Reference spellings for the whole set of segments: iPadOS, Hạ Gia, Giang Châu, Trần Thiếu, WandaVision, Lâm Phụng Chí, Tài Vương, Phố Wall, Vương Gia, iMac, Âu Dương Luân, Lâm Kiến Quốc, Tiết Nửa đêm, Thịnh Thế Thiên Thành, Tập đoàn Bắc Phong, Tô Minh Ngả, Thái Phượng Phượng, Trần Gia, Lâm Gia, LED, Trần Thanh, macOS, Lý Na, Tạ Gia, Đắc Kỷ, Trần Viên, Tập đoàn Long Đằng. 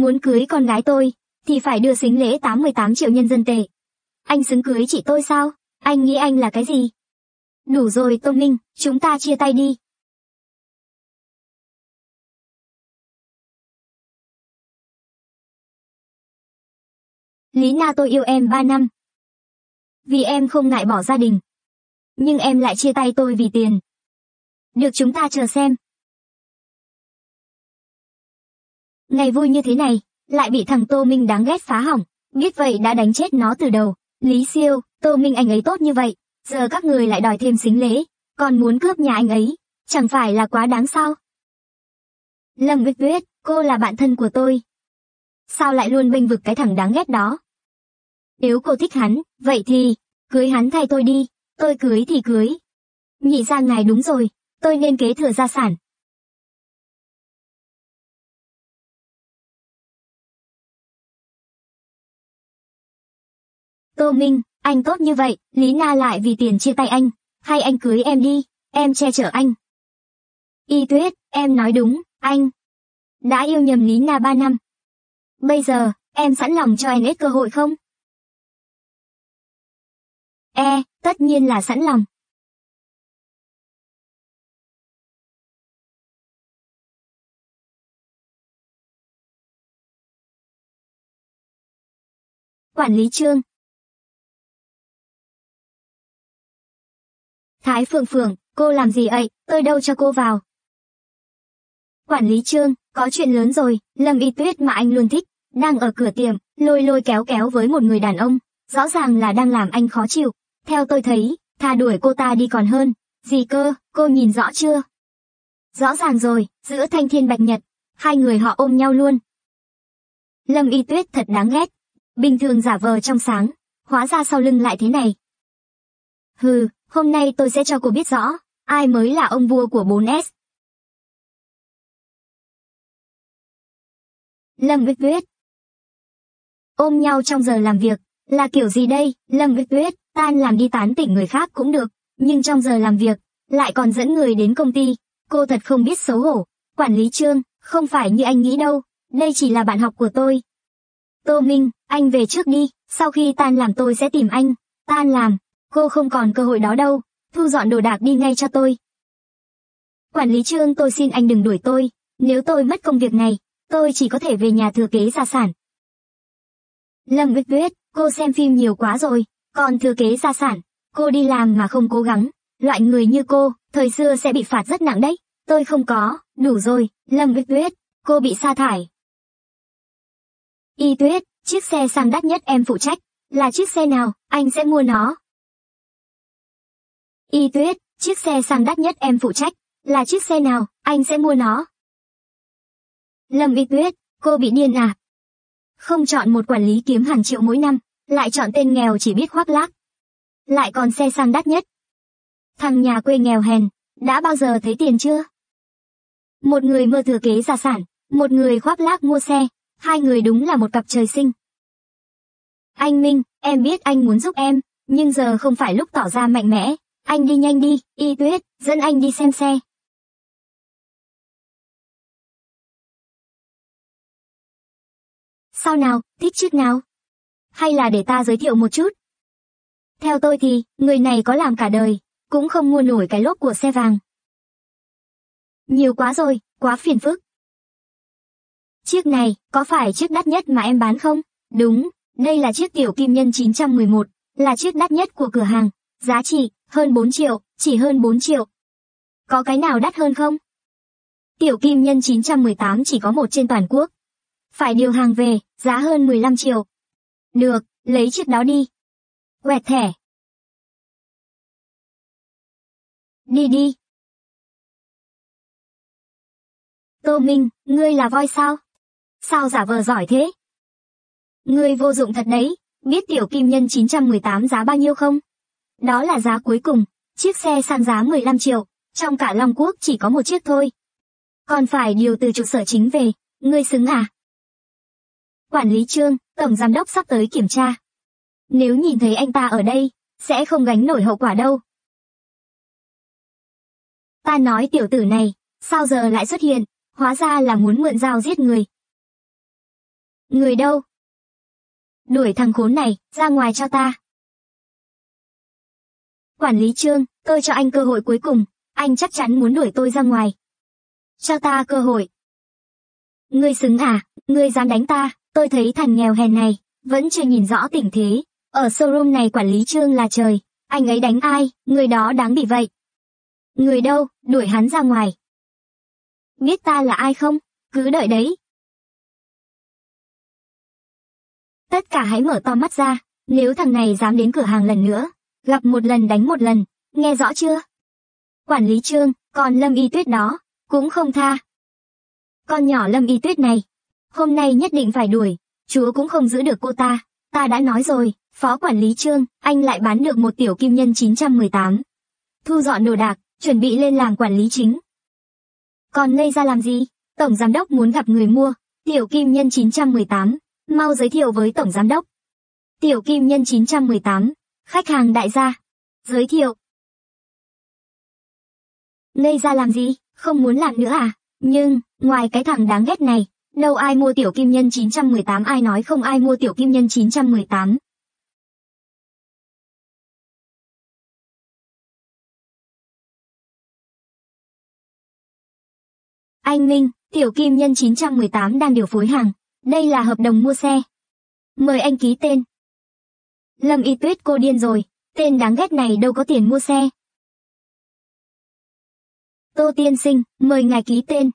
muốn cưới con gái tôi, thì phải đưa sính lễ 88 triệu nhân dân tệ. Anh xứng cưới chị tôi sao? Anh nghĩ anh là cái gì? Đủ rồi Tô Minh, chúng ta chia tay đi. Lý Na, tôi yêu em 3 năm. Vì em không ngại bỏ gia đình. Nhưng em lại chia tay tôi vì tiền. Được, chúng ta chờ xem. Ngày vui như thế này, lại bị thằng Tô Minh đáng ghét phá hỏng. Biết vậy đã đánh chết nó từ đầu. Lý Siêu, Tô Minh anh ấy tốt như vậy. Giờ các người lại đòi thêm sính lễ. Còn muốn cướp nhà anh ấy. Chẳng phải là quá đáng sao? Lâm Y Tuyết, cô là bạn thân của tôi. Sao lại luôn bênh vực cái thằng đáng ghét đó? Nếu cô thích hắn, vậy thì cưới hắn thay tôi đi. Tôi cưới thì cưới. Nhị gia ngài đúng rồi. Tôi nên kế thừa gia sản. Tô Minh, anh tốt như vậy, Lý Na lại vì tiền chia tay anh. Hay anh cưới em đi, em che chở anh. Y Tuyết, em nói đúng, anh đã yêu nhầm Lý Na 3 năm. Bây giờ, em sẵn lòng cho anh ấy cơ hội không? Tất nhiên là sẵn lòng. Quản lý Trương Thái Phượng Phượng, cô làm gì ấy, tôi đâu cho cô vào. Quản lý Trương, có chuyện lớn rồi, Lâm Y Tuyết mà anh luôn thích, đang ở cửa tiệm, lôi kéo kéo với một người đàn ông, rõ ràng là đang làm anh khó chịu. Theo tôi thấy, thà đuổi cô ta đi còn hơn. Gì cơ, cô nhìn rõ chưa? Rõ ràng rồi, giữa thanh thiên bạch nhật, hai người họ ôm nhau luôn. Lâm Y Tuyết thật đáng ghét, bình thường giả vờ trong sáng, hóa ra sau lưng lại thế này. Hừ, hôm nay tôi sẽ cho cô biết rõ, ai mới là ông vua của 4S. Lâm Y Tuyết ôm nhau trong giờ làm việc, là kiểu gì đây? Lâm Y Tuyết, tan làm đi tán tỉnh người khác cũng được, nhưng trong giờ làm việc, lại còn dẫn người đến công ty, cô thật không biết xấu hổ. Quản lý Trương, không phải như anh nghĩ đâu, đây chỉ là bạn học của tôi. Tô Minh, anh về trước đi, sau khi tan làm tôi sẽ tìm anh. Tan làm, cô không còn cơ hội đó đâu, thu dọn đồ đạc đi ngay cho tôi. Quản lý Trương, tôi xin anh đừng đuổi tôi, nếu tôi mất công việc này, tôi chỉ có thể về nhà thừa kế gia sản. Lâm Y Tuyết, cô xem phim nhiều quá rồi. Còn thừa kế gia sản, cô đi làm mà không cố gắng, loại người như cô, thời xưa sẽ bị phạt rất nặng đấy. Tôi không có, đủ rồi, Lâm Y Tuyết, cô bị sa thải. Y Tuyết, chiếc xe sang đắt nhất em phụ trách, là chiếc xe nào, anh sẽ mua nó. Y Tuyết, chiếc xe sang đắt nhất em phụ trách, là chiếc xe nào, anh sẽ mua nó. Lâm Y Tuyết, cô bị điên à? Không chọn một quản lý kiếm hàng triệu mỗi năm. Lại chọn tên nghèo chỉ biết khoác lác. Lại còn xe sang đắt nhất. Thằng nhà quê nghèo hèn, đã bao giờ thấy tiền chưa? Một người mơ thừa kế gia sản, một người khoác lác mua xe, hai người đúng là một cặp trời sinh. Anh Minh, em biết anh muốn giúp em, nhưng giờ không phải lúc tỏ ra mạnh mẽ. Anh đi nhanh đi, Y Tuyết, dẫn anh đi xem xe. Sao nào, thích chiếc nào? Hay là để ta giới thiệu một chút. Theo tôi thì, người này có làm cả đời, cũng không mua nổi cái lốp của xe vàng. Nhiều quá rồi, quá phiền phức. Chiếc này, có phải chiếc đắt nhất mà em bán không? Đúng, đây là chiếc tiểu kim nhân 911, là chiếc đắt nhất của cửa hàng, giá trị, hơn 4 triệu, chỉ hơn 4 triệu. Có cái nào đắt hơn không? Tiểu kim nhân 918 chỉ có một trên toàn quốc. Phải điều hàng về, giá hơn 15 triệu. Được, lấy chiếc đó đi. Quẹt thẻ. Đi đi. Tô Minh, ngươi là voi sao? Sao giả vờ giỏi thế? Ngươi vô dụng thật đấy, biết tiểu kim nhân 918 giá bao nhiêu không? Đó là giá cuối cùng, chiếc xe sang giá 15 triệu, trong cả Long Quốc chỉ có một chiếc thôi. Còn phải điều từ trụ sở chính về, ngươi xứng à? Quản lý Trương, tổng giám đốc sắp tới kiểm tra. Nếu nhìn thấy anh ta ở đây, sẽ không gánh nổi hậu quả đâu. Ta nói tiểu tử này, sao giờ lại xuất hiện, hóa ra là muốn mượn dao giết người. Người đâu? Đuổi thằng khốn này ra ngoài cho ta. Quản lý Trương, tôi cho anh cơ hội cuối cùng, anh chắc chắn muốn đuổi tôi ra ngoài. Cho ta cơ hội. Ngươi xứng à? Ngươi dám đánh ta? Tôi thấy thằng nghèo hèn này vẫn chưa nhìn rõ tình thế. Ở showroom này quản lý Trương là trời, anh ấy đánh ai, người đó đáng bị vậy. Người đâu, đuổi hắn ra ngoài. Biết ta là ai không? Cứ đợi đấy. Tất cả hãy mở to mắt ra, nếu thằng này dám đến cửa hàng lần nữa, gặp một lần đánh một lần, nghe rõ chưa? Quản lý Trương, còn Lâm Y Tuyết đó, cũng không tha. Con nhỏ Lâm Y Tuyết này, hôm nay nhất định phải đuổi, chúa cũng không giữ được cô ta, ta đã nói rồi. Phó quản lý Trương, anh lại bán được một tiểu kim nhân 918. Thu dọn đồ đạc, chuẩn bị lên làm quản lý chính. Còn ngây ra làm gì? Tổng giám đốc muốn gặp người mua, tiểu kim nhân 918, mau giới thiệu với tổng giám đốc. Tiểu kim nhân 918, khách hàng đại gia, giới thiệu. Ngây ra làm gì? Không muốn làm nữa à? Nhưng, ngoài cái thằng đáng ghét này, đâu ai mua tiểu kim nhân 918, ai nói không ai mua tiểu kim nhân 918. Anh Minh, tiểu kim nhân 918 đang điều phối hàng, đây là hợp đồng mua xe. Mời anh ký tên. Lâm Y Tuyết cô điên rồi, tên đáng ghét này đâu có tiền mua xe. Tô tiên sinh, mời ngài ký tên.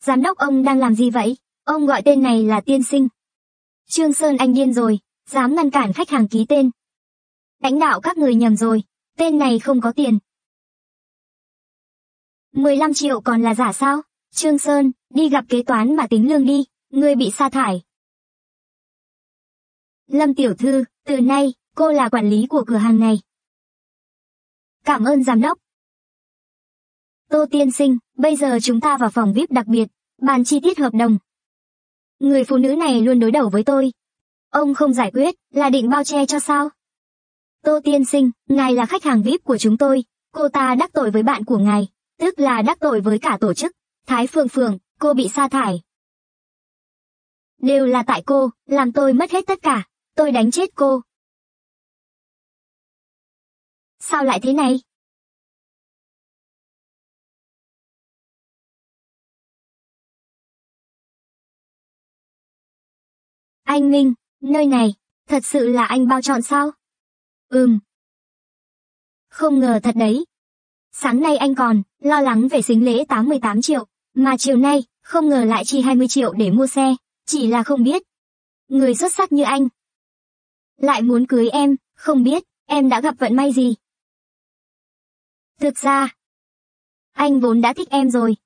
Giám đốc ông đang làm gì vậy? Ông gọi tên này là tiên sinh. Trương Sơn anh điên rồi, dám ngăn cản khách hàng ký tên. Lãnh đạo các người nhầm rồi, tên này không có tiền. 15 triệu còn là giả sao? Trương Sơn, đi gặp kế toán mà tính lương đi, ngươi bị sa thải. Lâm tiểu thư, từ nay, cô là quản lý của cửa hàng này. Cảm ơn giám đốc. Tô tiên sinh, bây giờ chúng ta vào phòng VIP đặc biệt, bàn chi tiết hợp đồng. Người phụ nữ này luôn đối đầu với tôi. Ông không giải quyết, là định bao che cho sao? Tô tiên sinh, ngài là khách hàng VIP của chúng tôi, cô ta đắc tội với bạn của ngài, tức là đắc tội với cả tổ chức. Thái Phượng Phượng, cô bị sa thải. Đều là tại cô, làm tôi mất hết tất cả, tôi đánh chết cô. Sao lại thế này? Anh Minh, nơi này, thật sự là anh bao chọn sao? Không ngờ thật đấy. Sáng nay anh còn lo lắng về xính lễ 88 triệu, mà chiều nay, không ngờ lại chi 20 triệu để mua xe, chỉ là không biết. Người xuất sắc như anh lại muốn cưới em, không biết, em đã gặp vận may gì. Thực ra, anh vốn đã thích em rồi.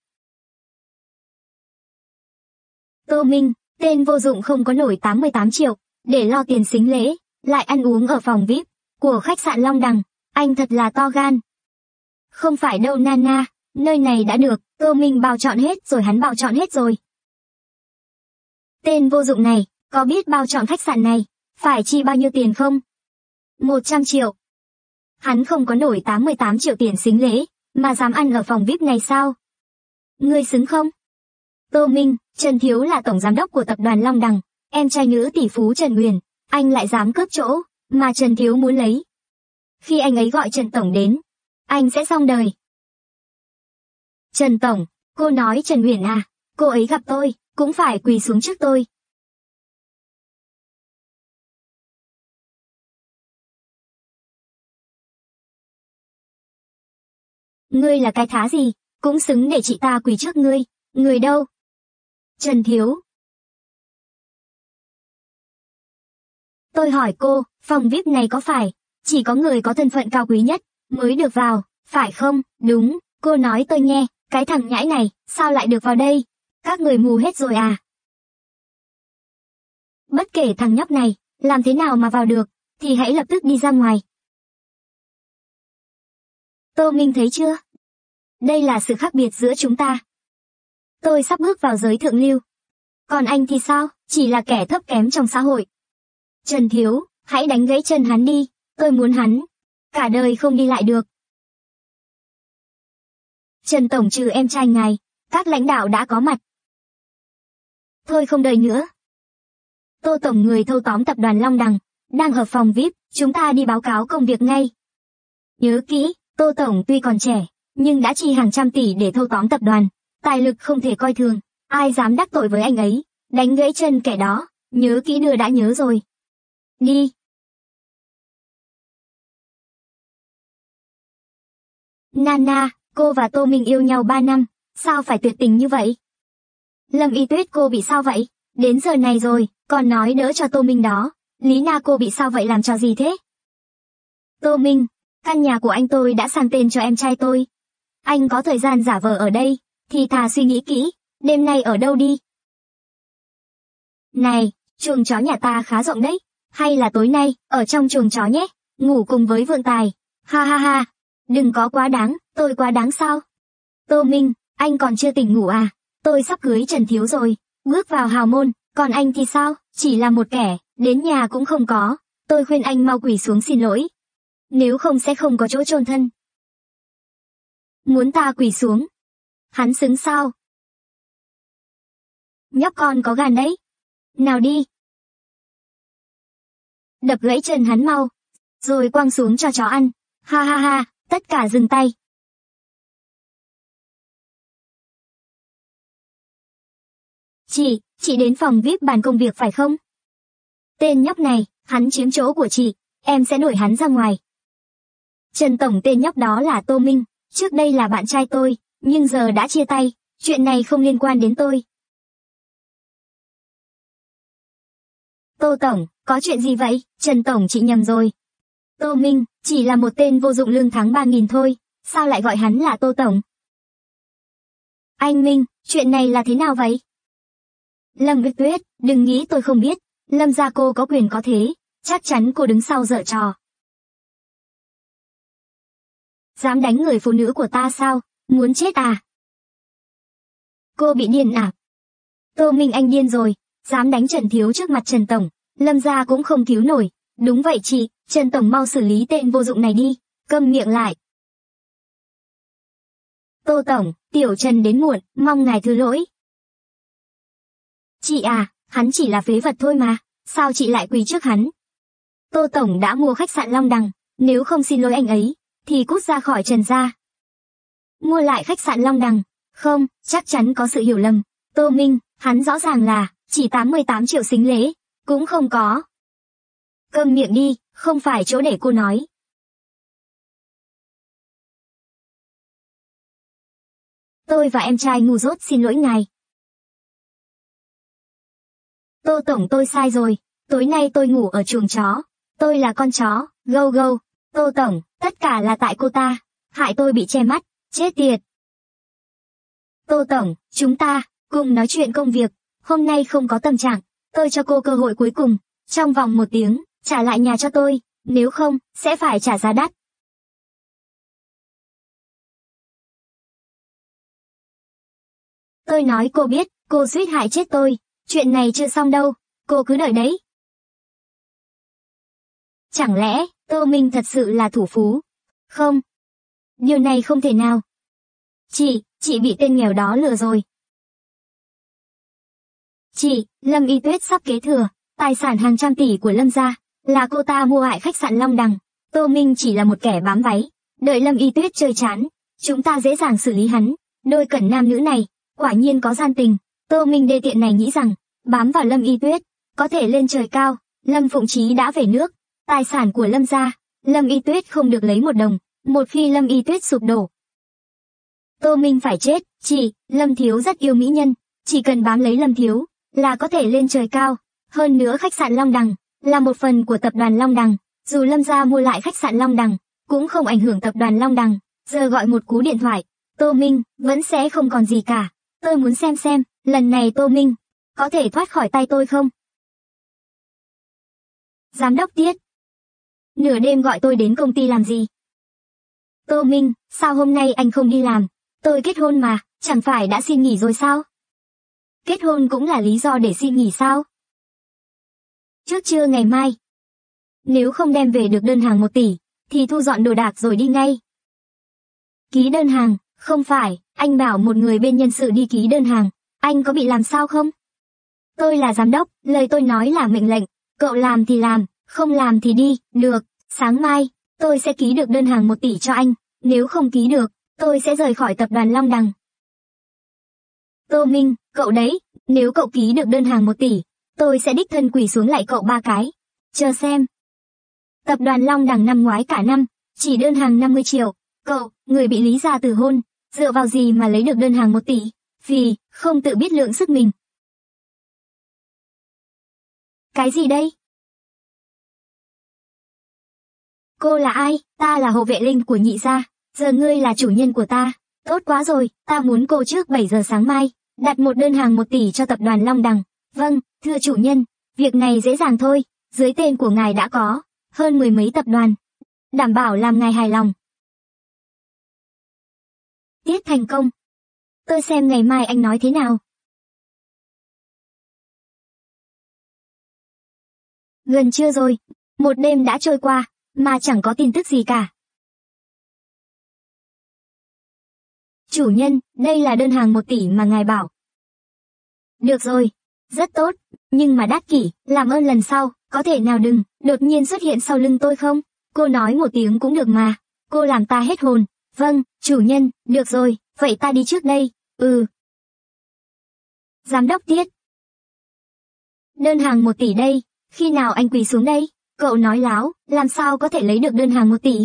Tô Minh, tên vô dụng không có nổi 88 triệu, để lo tiền xính lễ, lại ăn uống ở phòng VIP của khách sạn Long Đằng, anh thật là to gan. Không phải đâu Nana, nơi này đã được, Tô Minh bao chọn hết rồi, hắn bao chọn hết rồi. Tên vô dụng này, có biết bao chọn khách sạn này, phải chi bao nhiêu tiền không? 100 triệu. Hắn không có nổi 88 triệu tiền xính lễ, mà dám ăn ở phòng VIP này sao? Ngươi xứng không? Tô Minh, Trần Thiếu là tổng giám đốc của tập đoàn Long Đằng, em trai nữ tỷ phú Trần Uyển, anh lại dám cướp chỗ, mà Trần Thiếu muốn lấy. Khi anh ấy gọi Trần Tổng đến, anh sẽ xong đời. Trần Tổng, cô nói Trần Uyển à, cô ấy gặp tôi, cũng phải quỳ xuống trước tôi. Ngươi là cái thá gì, cũng xứng để chị ta quỳ trước ngươi, người đâu? Trần Thiếu. Tôi hỏi cô, phòng VIP này có phải chỉ có người có thân phận cao quý nhất mới được vào, phải không? Đúng, cô nói tôi nghe, cái thằng nhãi này, sao lại được vào đây? Các người mù hết rồi à? Bất kể thằng nhóc này, làm thế nào mà vào được, thì hãy lập tức đi ra ngoài. Tô Minh thấy chưa? Đây là sự khác biệt giữa chúng ta. Tôi sắp bước vào giới thượng lưu. Còn anh thì sao? Chỉ là kẻ thấp kém trong xã hội. Trần Thiếu, hãy đánh gãy chân hắn đi, tôi muốn hắn cả đời không đi lại được. Trần Tổng, trừ em trai ngài, các lãnh đạo đã có mặt. Thôi không đợi nữa. Tô tổng người thâu tóm tập đoàn Long Đằng, đang ở phòng VIP, chúng ta đi báo cáo công việc ngay. Nhớ kỹ, Tô tổng tuy còn trẻ, nhưng đã chi hàng trăm tỷ để thâu tóm tập đoàn, tài lực không thể coi thường, ai dám đắc tội với anh ấy, đánh gãy chân kẻ đó, nhớ kỹ đưa đã nhớ rồi. Đi. Nana, cô và Tô Minh yêu nhau 3 năm, sao phải tuyệt tình như vậy? Lâm Y Tuyết cô bị sao vậy? Đến giờ này rồi, còn nói đỡ cho Tô Minh đó. Lý Na cô bị sao vậy, làm trò gì thế? Tô Minh, căn nhà của anh tôi đã sang tên cho em trai tôi. Anh có thời gian giả vờ ở đây, thì thà suy nghĩ kỹ, đêm nay ở đâu đi? Này, chuồng chó nhà ta khá rộng đấy, hay là tối nay, ở trong chuồng chó nhé, ngủ cùng với Vượng Tài. Ha ha ha, đừng có quá đáng, tôi quá đáng sao? Tô Minh, anh còn chưa tỉnh ngủ à? Tôi sắp cưới Trần Thiếu rồi, bước vào hào môn, còn anh thì sao, chỉ là một kẻ, đến nhà cũng không có, tôi khuyên anh mau quỳ xuống xin lỗi. Nếu không sẽ không có chỗ chôn thân. Muốn ta quỳ xuống? Hắn xứng sao? Nhóc con có gan đấy. Nào đi. Đập gãy chân hắn mau, rồi quăng xuống cho chó ăn. Ha ha ha, tất cả dừng tay. Chị đến phòng VIP bàn công việc phải không? Tên nhóc này, hắn chiếm chỗ của chị, em sẽ đuổi hắn ra ngoài. Trần tổng, tên nhóc đó là Tô Minh, trước đây là bạn trai tôi, nhưng giờ đã chia tay, chuyện này không liên quan đến tôi. Tô tổng, có chuyện gì vậy? Trần tổng, chị nhầm rồi. Tô Minh, chỉ là một tên vô dụng lương tháng 3.000 thôi, sao lại gọi hắn là Tô tổng? Anh Minh, chuyện này là thế nào vậy? Lâm Y Tuyết, đừng nghĩ tôi không biết, Lâm gia cô có quyền có thế, chắc chắn cô đứng sau giở trò. Dám đánh người phụ nữ của ta sao, muốn chết à? Cô bị điên à? Tô Minh anh điên rồi, dám đánh Trần Thiếu trước mặt Trần tổng, Lâm gia cũng không cứu nổi. Đúng vậy chị, Trần tổng mau xử lý tên vô dụng này đi, câm miệng lại. Tô tổng, tiểu Trần đến muộn, mong ngài thứ lỗi. Chị à, hắn chỉ là phế vật thôi mà, sao chị lại quỳ trước hắn? Tô tổng đã mua khách sạn Long Đằng, nếu không xin lỗi anh ấy, thì cút ra khỏi Trần gia. Mua lại khách sạn Long Đằng, không, chắc chắn có sự hiểu lầm. Tô Minh, hắn rõ ràng là, chỉ 88 triệu xính lễ, cũng không có. Câm miệng đi, không phải chỗ để cô nói. Tôi và em trai ngu dốt xin lỗi ngài. Tô tổng tôi sai rồi, tối nay tôi ngủ ở chuồng chó, tôi là con chó, gâu gâu. Tô tổng, tất cả là tại cô ta, hại tôi bị che mắt, chết tiệt. Tô tổng, chúng ta, cùng nói chuyện công việc, hôm nay không có tâm trạng, tôi cho cô cơ hội cuối cùng, trong vòng 1 tiếng, trả lại nhà cho tôi, nếu không, sẽ phải trả giá đắt. Tôi nói cô biết, cô suýt hại chết tôi. Chuyện này chưa xong đâu, cô cứ đợi đấy. Chẳng lẽ, Tô Minh thật sự là thủ phú? Không. Điều này không thể nào. Chị bị tên nghèo đó lừa rồi. Chị, Lâm Y Tuyết sắp kế thừa, tài sản hàng trăm tỷ của Lâm gia, là cô ta mua hại khách sạn Long Đằng. Tô Minh chỉ là một kẻ bám váy, đợi Lâm Y Tuyết chơi chán, chúng ta dễ dàng xử lý hắn. Đôi cẩn nam nữ này, quả nhiên có gian tình. Tô Minh đê tiện này nghĩ rằng, bám vào Lâm Y Tuyết, có thể lên trời cao. Lâm Phụng Chí đã về nước, tài sản của Lâm gia, Lâm Y Tuyết không được lấy một đồng, một khi Lâm Y Tuyết sụp đổ. Tô Minh phải chết. Chị, Lâm Thiếu rất yêu mỹ nhân, chỉ cần bám lấy Lâm Thiếu, là có thể lên trời cao. Hơn nữa khách sạn Long Đằng, là một phần của tập đoàn Long Đằng, dù Lâm gia mua lại khách sạn Long Đằng, cũng không ảnh hưởng tập đoàn Long Đằng, giờ gọi một cú điện thoại, Tô Minh, vẫn sẽ không còn gì cả. Tôi muốn xem, lần này Tô Minh, có thể thoát khỏi tay tôi không? Giám đốc Tiết, nửa đêm gọi tôi đến công ty làm gì? Tô Minh, sao hôm nay anh không đi làm? Tôi kết hôn mà, chẳng phải đã xin nghỉ rồi sao? Kết hôn cũng là lý do để xin nghỉ sao? Trước trưa ngày mai, nếu không đem về được đơn hàng 1 tỷ, thì thu dọn đồ đạc rồi đi ngay. Ký đơn hàng, không phải, anh bảo một người bên nhân sự đi ký đơn hàng. Anh có bị làm sao không? Tôi là giám đốc, lời tôi nói là mệnh lệnh, cậu làm thì làm, không làm thì đi. Được, sáng mai, tôi sẽ ký được đơn hàng 1 tỷ cho anh, nếu không ký được, tôi sẽ rời khỏi tập đoàn Long Đằng. Tô Minh, cậu đấy, nếu cậu ký được đơn hàng 1 tỷ, tôi sẽ đích thân quỳ xuống lại cậu 3 cái. Chờ xem. Tập đoàn Long Đằng năm ngoái cả năm, chỉ đơn hàng 50 triệu. Cậu, người bị Lý gia từ hôn, dựa vào gì mà lấy được đơn hàng 1 tỷ, vì không tự biết lượng sức mình. Cái gì đây? Cô là ai? Ta là hộ vệ linh của nhị gia, giờ ngươi là chủ nhân của ta. Tốt quá rồi, ta muốn cô trước 7 giờ sáng mai, đặt một đơn hàng 1 tỷ cho tập đoàn Long Đằng. Vâng, thưa chủ nhân, việc này dễ dàng thôi, dưới tên của ngài đã có hơn 10 mấy tập đoàn, đảm bảo làm ngài hài lòng. Tiết thành công. Tôi xem ngày mai anh nói thế nào. Gần trưa rồi, một đêm đã trôi qua, mà chẳng có tin tức gì cả. Chủ nhân, đây là đơn hàng 1 tỷ mà ngài bảo. Được rồi, rất tốt, nhưng mà Đắc Kỷ, làm ơn lần sau, có thể nào đừng đột nhiên xuất hiện sau lưng tôi không? Cô nói một tiếng cũng được mà, cô làm ta hết hồn. Vâng, chủ nhân, được rồi, vậy ta đi trước đây. Giám đốc Tiết. Đơn hàng 1 tỷ đây, khi nào anh quỳ xuống đây? Cậu nói láo, làm sao có thể lấy được đơn hàng 1 tỷ?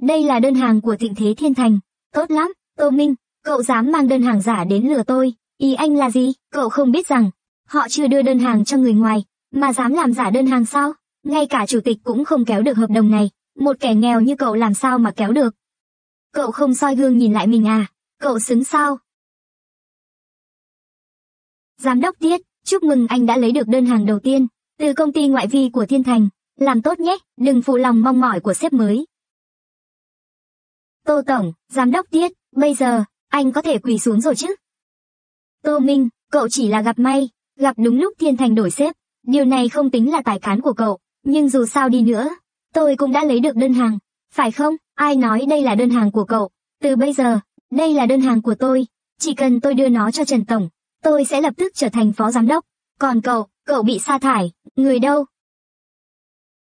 Đây là đơn hàng của Thịnh Thế Thiên Thành. Tốt lắm, Tô Minh, cậu dám mang đơn hàng giả đến lừa tôi. Ý anh là gì? Cậu không biết rằng họ chưa đưa đơn hàng cho người ngoài, mà dám làm giả đơn hàng sao? Ngay cả chủ tịch cũng không kéo được hợp đồng này, một kẻ nghèo như cậu làm sao mà kéo được? Cậu không soi gương nhìn lại mình à? Cậu xứng sao? Giám đốc Tiết, chúc mừng anh đã lấy được đơn hàng đầu tiên từ công ty ngoại vi của Thiên Thành. Làm tốt nhé, đừng phụ lòng mong mỏi của sếp mới. Tô Tổng, Giám đốc Tiết, bây giờ, anh có thể quỳ xuống rồi chứ? Tô Minh, cậu chỉ là gặp may, gặp đúng lúc Thiên Thành đổi sếp. Điều này không tính là tài cán của cậu, nhưng dù sao đi nữa, tôi cũng đã lấy được đơn hàng, phải không? Ai nói đây là đơn hàng của cậu? Từ bây giờ, đây là đơn hàng của tôi, chỉ cần tôi đưa nó cho Trần Tổng, tôi sẽ lập tức trở thành phó giám đốc. Còn cậu, cậu bị sa thải, người đâu?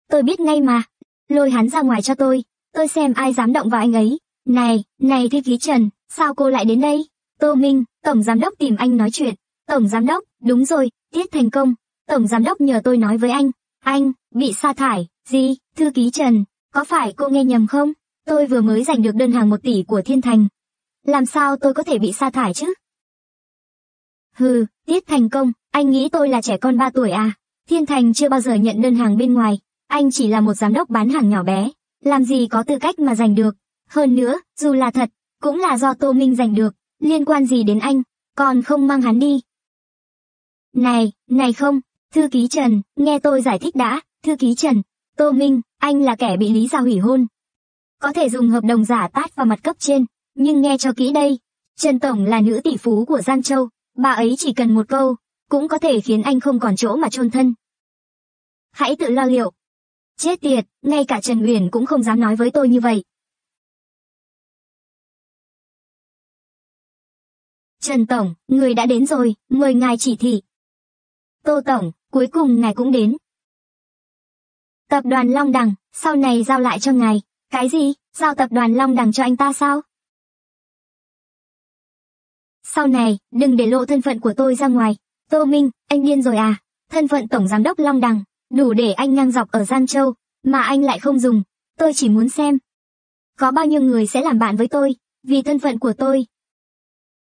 Tôi biết ngay mà, lôi hắn ra ngoài cho tôi xem ai dám động vào anh ấy. Này, thư ký Trần, sao cô lại đến đây? Tô Minh, Tổng Giám đốc tìm anh nói chuyện. Tổng Giám đốc, đúng rồi, Tiết thành công. Tổng Giám đốc nhờ tôi nói với anh bị sa thải. Gì? Thư ký Trần, có phải cô nghe nhầm không? Tôi vừa mới giành được đơn hàng 1 tỷ của Thiên Thành. Làm sao tôi có thể bị sa thải chứ? Hừ, Tiết thành công, anh nghĩ tôi là trẻ con 3 tuổi à? Thiên Thành chưa bao giờ nhận đơn hàng bên ngoài, anh chỉ là một giám đốc bán hàng nhỏ bé, làm gì có tư cách mà giành được. Hơn nữa, dù là thật, cũng là do Tô Minh giành được, liên quan gì đến anh, còn không mang hắn đi. Này không, thư ký Trần, nghe tôi giải thích đã, thư ký Trần, Tô Minh, anh là kẻ bị Lý gia hủy hôn. Có thể dùng hợp đồng giả tát vào mặt cấp trên, nhưng nghe cho kỹ đây, Trần Tổng là nữ tỷ phú của Giang Châu, bà ấy chỉ cần một câu, cũng có thể khiến anh không còn chỗ mà chôn thân. Hãy tự lo liệu. Chết tiệt, ngay cả Trần Uyển cũng không dám nói với tôi như vậy. Trần Tổng, người đã đến rồi, mời ngài chỉ thị. Tô Tổng, cuối cùng ngài cũng đến. Tập đoàn Long Đằng, sau này giao lại cho ngài. Cái gì? Giao tập đoàn Long Đằng cho anh ta sao? Sau này, đừng để lộ thân phận của tôi ra ngoài. Tô Minh, anh điên rồi à? Thân phận Tổng Giám đốc Long Đằng, đủ để anh ngang dọc ở Giang Châu, mà anh lại không dùng. Tôi chỉ muốn xem có bao nhiêu người sẽ làm bạn với tôi, vì thân phận của tôi.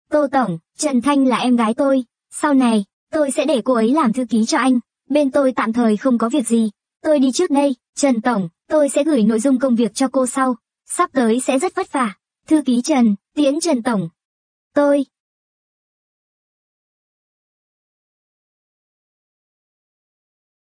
Tô Tổng, Trần Thanh là em gái tôi, sau này, tôi sẽ để cô ấy làm thư ký cho anh, bên tôi tạm thời không có việc gì, tôi đi trước đây. Trần Tổng, tôi sẽ gửi nội dung công việc cho cô sau, sắp tới sẽ rất vất vả. Thư ký Trần, tiễn Trần Tổng.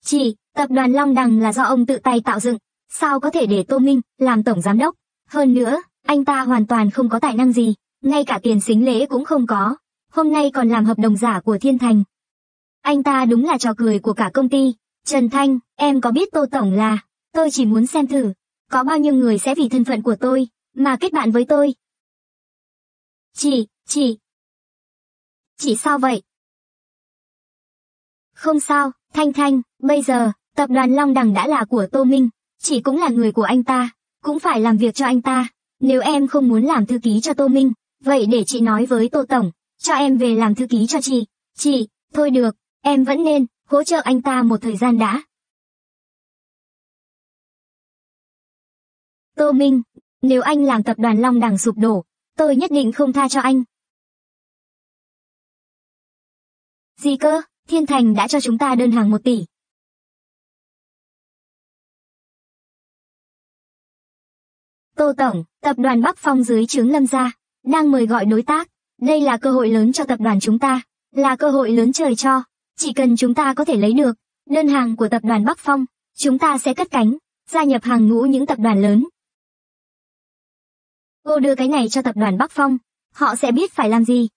Chị, tập đoàn Long Đằng là do ông tự tay tạo dựng, sao có thể để Tô Minh làm Tổng Giám đốc? Hơn nữa, anh ta hoàn toàn không có tài năng gì. Ngay cả tiền sính lễ cũng không có, hôm nay còn làm hợp đồng giả của Thiên Thành. Anh ta đúng là trò cười của cả công ty. Trần Thanh, em có biết Tô Tổng là, tôi chỉ muốn xem thử, có bao nhiêu người sẽ vì thân phận của tôi, mà kết bạn với tôi. Chị. Chị sao vậy? Không sao, Thanh Thanh, bây giờ, tập đoàn Long Đằng đã là của Tô Minh, chị cũng là người của anh ta, cũng phải làm việc cho anh ta. Nếu em không muốn làm thư ký cho Tô Minh, vậy để chị nói với Tô Tổng, cho em về làm thư ký cho chị. Chị, thôi được, em vẫn nên hỗ trợ anh ta một thời gian đã. Tô Minh, nếu anh làm tập đoàn Long Đằng sụp đổ, tôi nhất định không tha cho anh. Gì cơ? Thiên Thành đã cho chúng ta đơn hàng 1 tỷ. Tô Tổng, tập đoàn Bắc Phong dưới trướng Lâm Gia đang mời gọi đối tác. Đây là cơ hội lớn cho tập đoàn chúng ta, là cơ hội lớn trời cho. Chỉ cần chúng ta có thể lấy được đơn hàng của tập đoàn Bắc Phong, chúng ta sẽ cất cánh, gia nhập hàng ngũ những tập đoàn lớn. Cô đưa cái này cho tập đoàn Bắc Phong, họ sẽ biết phải làm gì.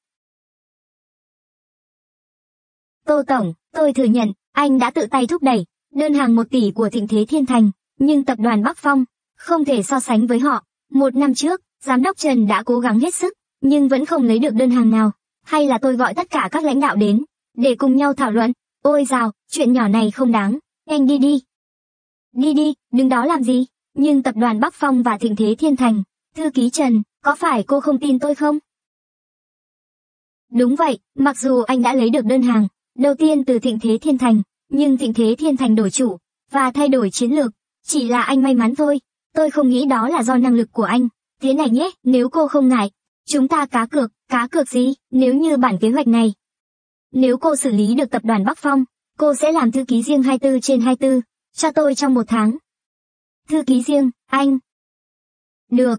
Tô Tổng, tôi thừa nhận, anh đã tự tay thúc đẩy đơn hàng 1 tỷ của Thịnh Thế Thiên Thành, nhưng tập đoàn Bắc Phong không thể so sánh với họ. 1 năm trước, Giám đốc Trần đã cố gắng hết sức, nhưng vẫn không lấy được đơn hàng nào. Hay là tôi gọi tất cả các lãnh đạo đến, để cùng nhau thảo luận. Ôi dào, chuyện nhỏ này không đáng, anh đi đi. Đi đi, đứng đó làm gì? Nhưng tập đoàn Bắc Phong và Thịnh Thế Thiên Thành, thư ký Trần, có phải cô không tin tôi không? Đúng vậy, mặc dù anh đã lấy được đơn hàng đầu tiên từ Thịnh Thế Thiên Thành, nhưng Thịnh Thế Thiên Thành đổi chủ và thay đổi chiến lược, chỉ là anh may mắn thôi. Tôi không nghĩ đó là do năng lực của anh. Thế này nhé, nếu cô không ngại, chúng ta cá cược. Cá cược gì? Nếu như bản kế hoạch này, nếu cô xử lý được tập đoàn Bắc Phong, cô sẽ làm thư ký riêng 24/24 cho tôi trong 1 tháng. Thư ký riêng, anh? Được.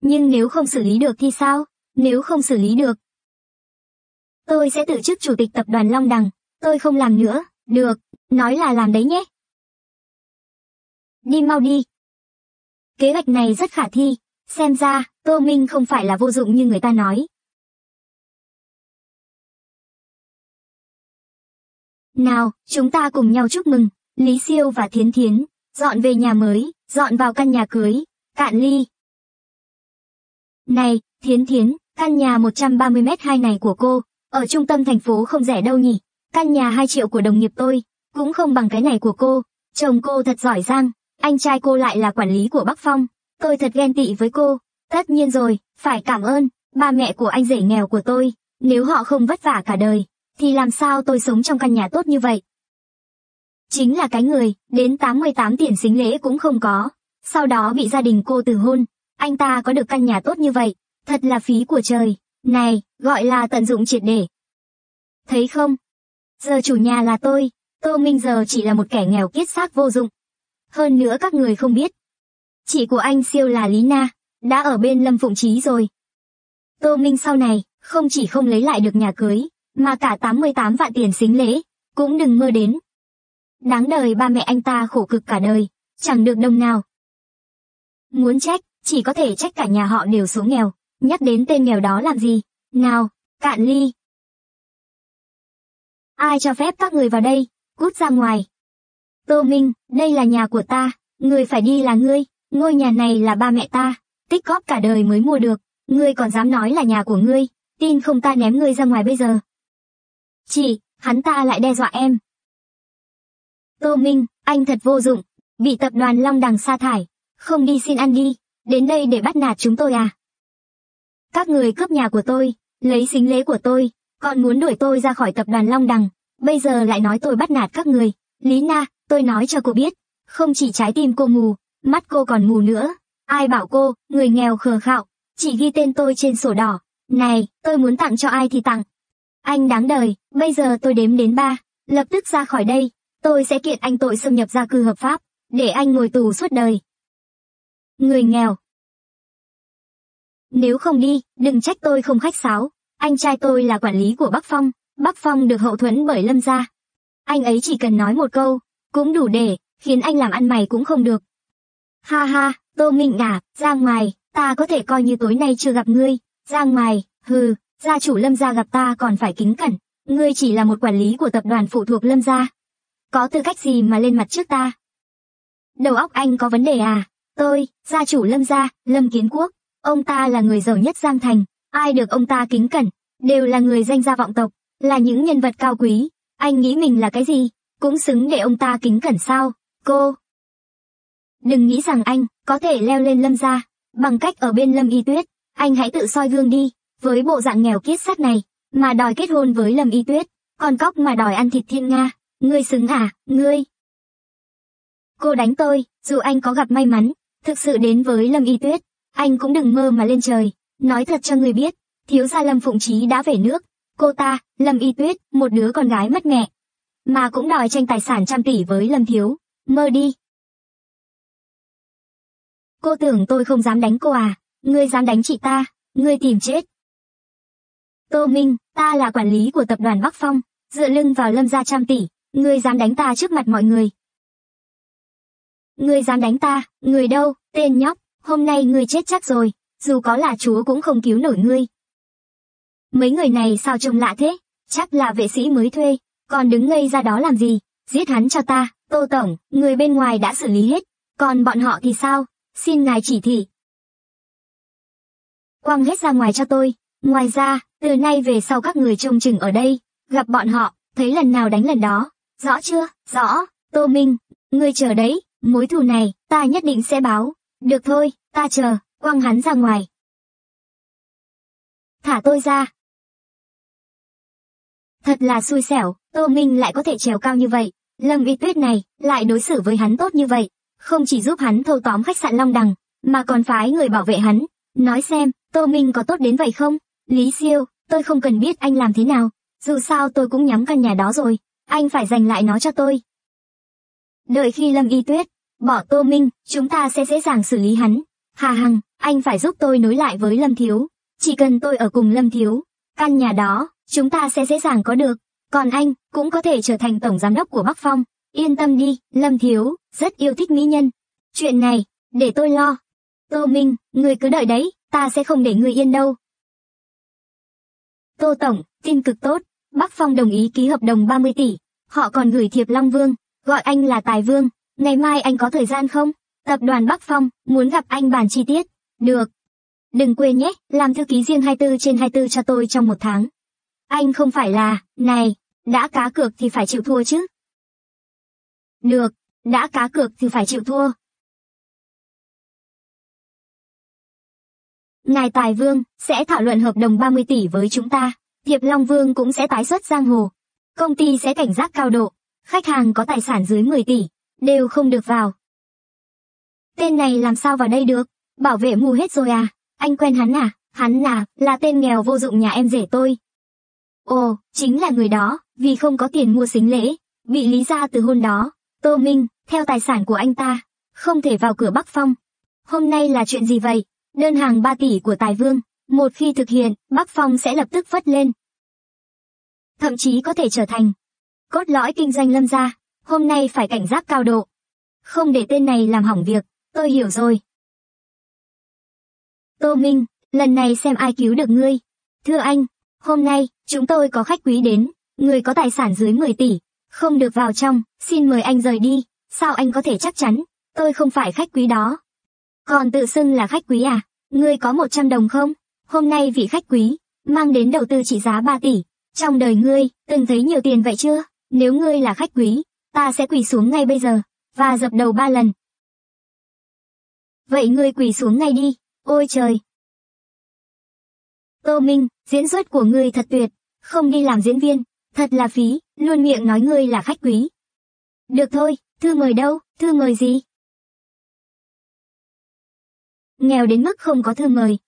Nhưng nếu không xử lý được thì sao? Nếu không xử lý được, tôi sẽ từ chức chủ tịch tập đoàn Long Đằng. Tôi không làm nữa. Được, nói là làm đấy nhé. Đi mau đi. Kế hoạch này rất khả thi. Xem ra, Tô Minh không phải là vô dụng như người ta nói. Nào, chúng ta cùng nhau chúc mừng. Lý Siêu và Thiến Thiến dọn về nhà mới, dọn vào căn nhà cưới. Cạn ly. Này, Thiến Thiến, căn nhà 130m2 này của cô, ở trung tâm thành phố không rẻ đâu nhỉ. Căn nhà 2 triệu của đồng nghiệp tôi, cũng không bằng cái này của cô. Chồng cô thật giỏi giang, anh trai cô lại là quản lý của Bắc Phong. Tôi thật ghen tị với cô. Tất nhiên rồi, phải cảm ơn ba mẹ của anh rể nghèo của tôi. Nếu họ không vất vả cả đời, thì làm sao tôi sống trong căn nhà tốt như vậy? Chính là cái người, đến 88 tiền sính lễ cũng không có. Sau đó bị gia đình cô từ hôn. Anh ta có được căn nhà tốt như vậy, thật là phí của trời. Này, gọi là tận dụng triệt để. Thấy không? Giờ chủ nhà là tôi, Tô Minh giờ chỉ là một kẻ nghèo kiết xác vô dụng. Hơn nữa các người không biết, chị của anh Siêu là Lý Na, đã ở bên Lâm Phụng Chí rồi. Tô Minh sau này, không chỉ không lấy lại được nhà cưới, mà cả 88 vạn tiền sính lễ, cũng đừng mơ đến. Đáng đời ba mẹ anh ta khổ cực cả đời, chẳng được đồng nào. Muốn trách, chỉ có thể trách cả nhà họ đều số nghèo, nhắc đến tên nghèo đó làm gì. Nào, cạn ly. Ai cho phép các người vào đây, cút ra ngoài. Tô Minh, đây là nhà của ta, người phải đi là ngươi, ngôi nhà này là ba mẹ ta, tích góp cả đời mới mua được, ngươi còn dám nói là nhà của ngươi, tin không ta ném ngươi ra ngoài bây giờ. Chị, hắn ta lại đe dọa em. Tô Minh, anh thật vô dụng, bị tập đoàn Long Đằng sa thải, không đi xin ăn đi, đến đây để bắt nạt chúng tôi à? Các người cướp nhà của tôi, lấy sính lễ của tôi, còn muốn đuổi tôi ra khỏi tập đoàn Long Đằng, bây giờ lại nói tôi bắt nạt các người. Lý Na, tôi nói cho cô biết, không chỉ trái tim cô mù, mắt cô còn mù nữa. Ai bảo cô, người nghèo khờ khạo, chỉ ghi tên tôi trên sổ đỏ. Này, tôi muốn tặng cho ai thì tặng. Anh đáng đời, bây giờ tôi đếm đến 3, lập tức ra khỏi đây, tôi sẽ kiện anh tội xâm nhập gia cư hợp pháp, để anh ngồi tù suốt đời. Người nghèo. Nếu không đi, đừng trách tôi không khách sáo. Anh trai tôi là quản lý của Bắc Phong, Bắc Phong được hậu thuẫn bởi Lâm Gia. Anh ấy chỉ cần nói một câu, cũng đủ để khiến anh làm ăn mày cũng không được. Ha ha, Tô Minh Ngả, ra ngoài, ta có thể coi như tối nay chưa gặp ngươi. Ra ngoài, hừ, gia chủ Lâm Gia gặp ta còn phải kính cẩn. Ngươi chỉ là một quản lý của tập đoàn phụ thuộc Lâm Gia. Có tư cách gì mà lên mặt trước ta? Đầu óc anh có vấn đề à? Tôi, gia chủ Lâm Gia, Lâm Kiến Quốc, ông ta là người giàu nhất Giang Thành. Ai được ông ta kính cẩn, đều là người danh gia vọng tộc, là những nhân vật cao quý, anh nghĩ mình là cái gì, cũng xứng để ông ta kính cẩn sao? Cô đừng nghĩ rằng anh có thể leo lên Lâm gia bằng cách ở bên Lâm Y Tuyết, anh hãy tự soi gương đi, với bộ dạng nghèo kiết xác này mà đòi kết hôn với Lâm Y Tuyết, con cóc mà đòi ăn thịt thiên nga, ngươi xứng à, ngươi. Cô đánh tôi, dù anh có gặp may mắn, thực sự đến với Lâm Y Tuyết, anh cũng đừng mơ mà lên trời, nói thật cho người biết, thiếu gia Lâm Phụng Chí đã về nước, cô ta, Lâm Y Tuyết, một đứa con gái mất mẹ, mà cũng đòi tranh tài sản trăm tỷ với Lâm Thiếu, mơ đi. Cô tưởng tôi không dám đánh cô à, ngươi dám đánh chị ta, ngươi tìm chết. Tô Minh, ta là quản lý của tập đoàn Bắc Phong, dựa lưng vào Lâm gia trăm tỷ, ngươi dám đánh ta trước mặt mọi người. Ngươi dám đánh ta, ngươi đâu, tên nhóc, hôm nay ngươi chết chắc rồi, dù có là chúa cũng không cứu nổi ngươi. Mấy người này sao trông lạ thế, chắc là vệ sĩ mới thuê, còn đứng ngây ra đó làm gì, giết hắn cho ta, Tô Tổng, người bên ngoài đã xử lý hết, còn bọn họ thì sao, xin ngài chỉ thị. Quăng hết ra ngoài cho tôi, ngoài ra, từ nay về sau các người trông chừng ở đây, gặp bọn họ, thấy lần nào đánh lần đó, rõ chưa, rõ, Tô Minh, ngươi chờ đấy. Mối thù này, ta nhất định sẽ báo. Được thôi, ta chờ, quăng hắn ra ngoài. Thả tôi ra. Thật là xui xẻo, Tô Minh lại có thể trèo cao như vậy. Lâm Y Tuyết này, lại đối xử với hắn tốt như vậy. Không chỉ giúp hắn thâu tóm khách sạn Long Đằng, mà còn phái người bảo vệ hắn. Nói xem, Tô Minh có tốt đến vậy không? Lý Siêu, tôi không cần biết anh làm thế nào. Dù sao tôi cũng nhắm căn nhà đó rồi. Anh phải giành lại nó cho tôi. Đợi khi Lâm Y Tuyết bỏ Tô Minh, chúng ta sẽ dễ dàng xử lý hắn. Hà Hằng, anh phải giúp tôi nối lại với Lâm Thiếu. Chỉ cần tôi ở cùng Lâm Thiếu, căn nhà đó, chúng ta sẽ dễ dàng có được. Còn anh, cũng có thể trở thành tổng giám đốc của Bắc Phong. Yên tâm đi, Lâm Thiếu, rất yêu thích mỹ nhân. Chuyện này, để tôi lo. Tô Minh, ngươi cứ đợi đấy, ta sẽ không để ngươi yên đâu. Tô Tổng, tin cực tốt. Bắc Phong đồng ý ký hợp đồng 30 tỷ. Họ còn gửi thiệp Long Vương. Gọi anh là Tài Vương, ngày mai anh có thời gian không? Tập đoàn Bắc Phong, muốn gặp anh bàn chi tiết. Được. Đừng quên nhé, làm thư ký riêng 24/24 cho tôi trong một tháng. Anh không phải là, này, đã cá cược thì phải chịu thua chứ. Được, đã cá cược thì phải chịu thua. Ngài Tài Vương, sẽ thảo luận hợp đồng 30 tỷ với chúng ta. Diệp Long Vương cũng sẽ tái xuất giang hồ. Công ty sẽ cảnh giác cao độ. Khách hàng có tài sản dưới 10 tỷ, đều không được vào. Tên này làm sao vào đây được, bảo vệ mù hết rồi à, anh quen hắn à, hắn là tên nghèo vô dụng nhà em rể tôi. Ồ, chính là người đó, vì không có tiền mua sính lễ, bị Lý ra từ hôn đó. Tô Minh, theo tài sản của anh ta, không thể vào cửa Bắc Phong. Hôm nay là chuyện gì vậy, đơn hàng 3 tỷ của Tài Vương, một khi thực hiện, Bắc Phong sẽ lập tức phất lên. Thậm chí có thể trở thành cốt lõi kinh doanh Lâm gia, hôm nay phải cảnh giác cao độ. Không để tên này làm hỏng việc, tôi hiểu rồi. Tô Minh, lần này xem ai cứu được ngươi. Thưa anh, hôm nay, chúng tôi có khách quý đến, người có tài sản dưới 10 tỷ, không được vào trong, xin mời anh rời đi. Sao anh có thể chắc chắn, tôi không phải khách quý đó. Còn tự xưng là khách quý à, ngươi có 100 đồng không? Hôm nay vị khách quý, mang đến đầu tư trị giá 3 tỷ, trong đời ngươi, từng thấy nhiều tiền vậy chưa? Nếu ngươi là khách quý, ta sẽ quỳ xuống ngay bây giờ, và dập đầu 3 lần. Vậy ngươi quỳ xuống ngay đi, ôi trời! Tô Minh, diễn xuất của ngươi thật tuyệt, không đi làm diễn viên, thật là phí, luôn miệng nói ngươi là khách quý. Được thôi, thư mời đâu, thư mời gì? Nghèo đến mức không có thư mời.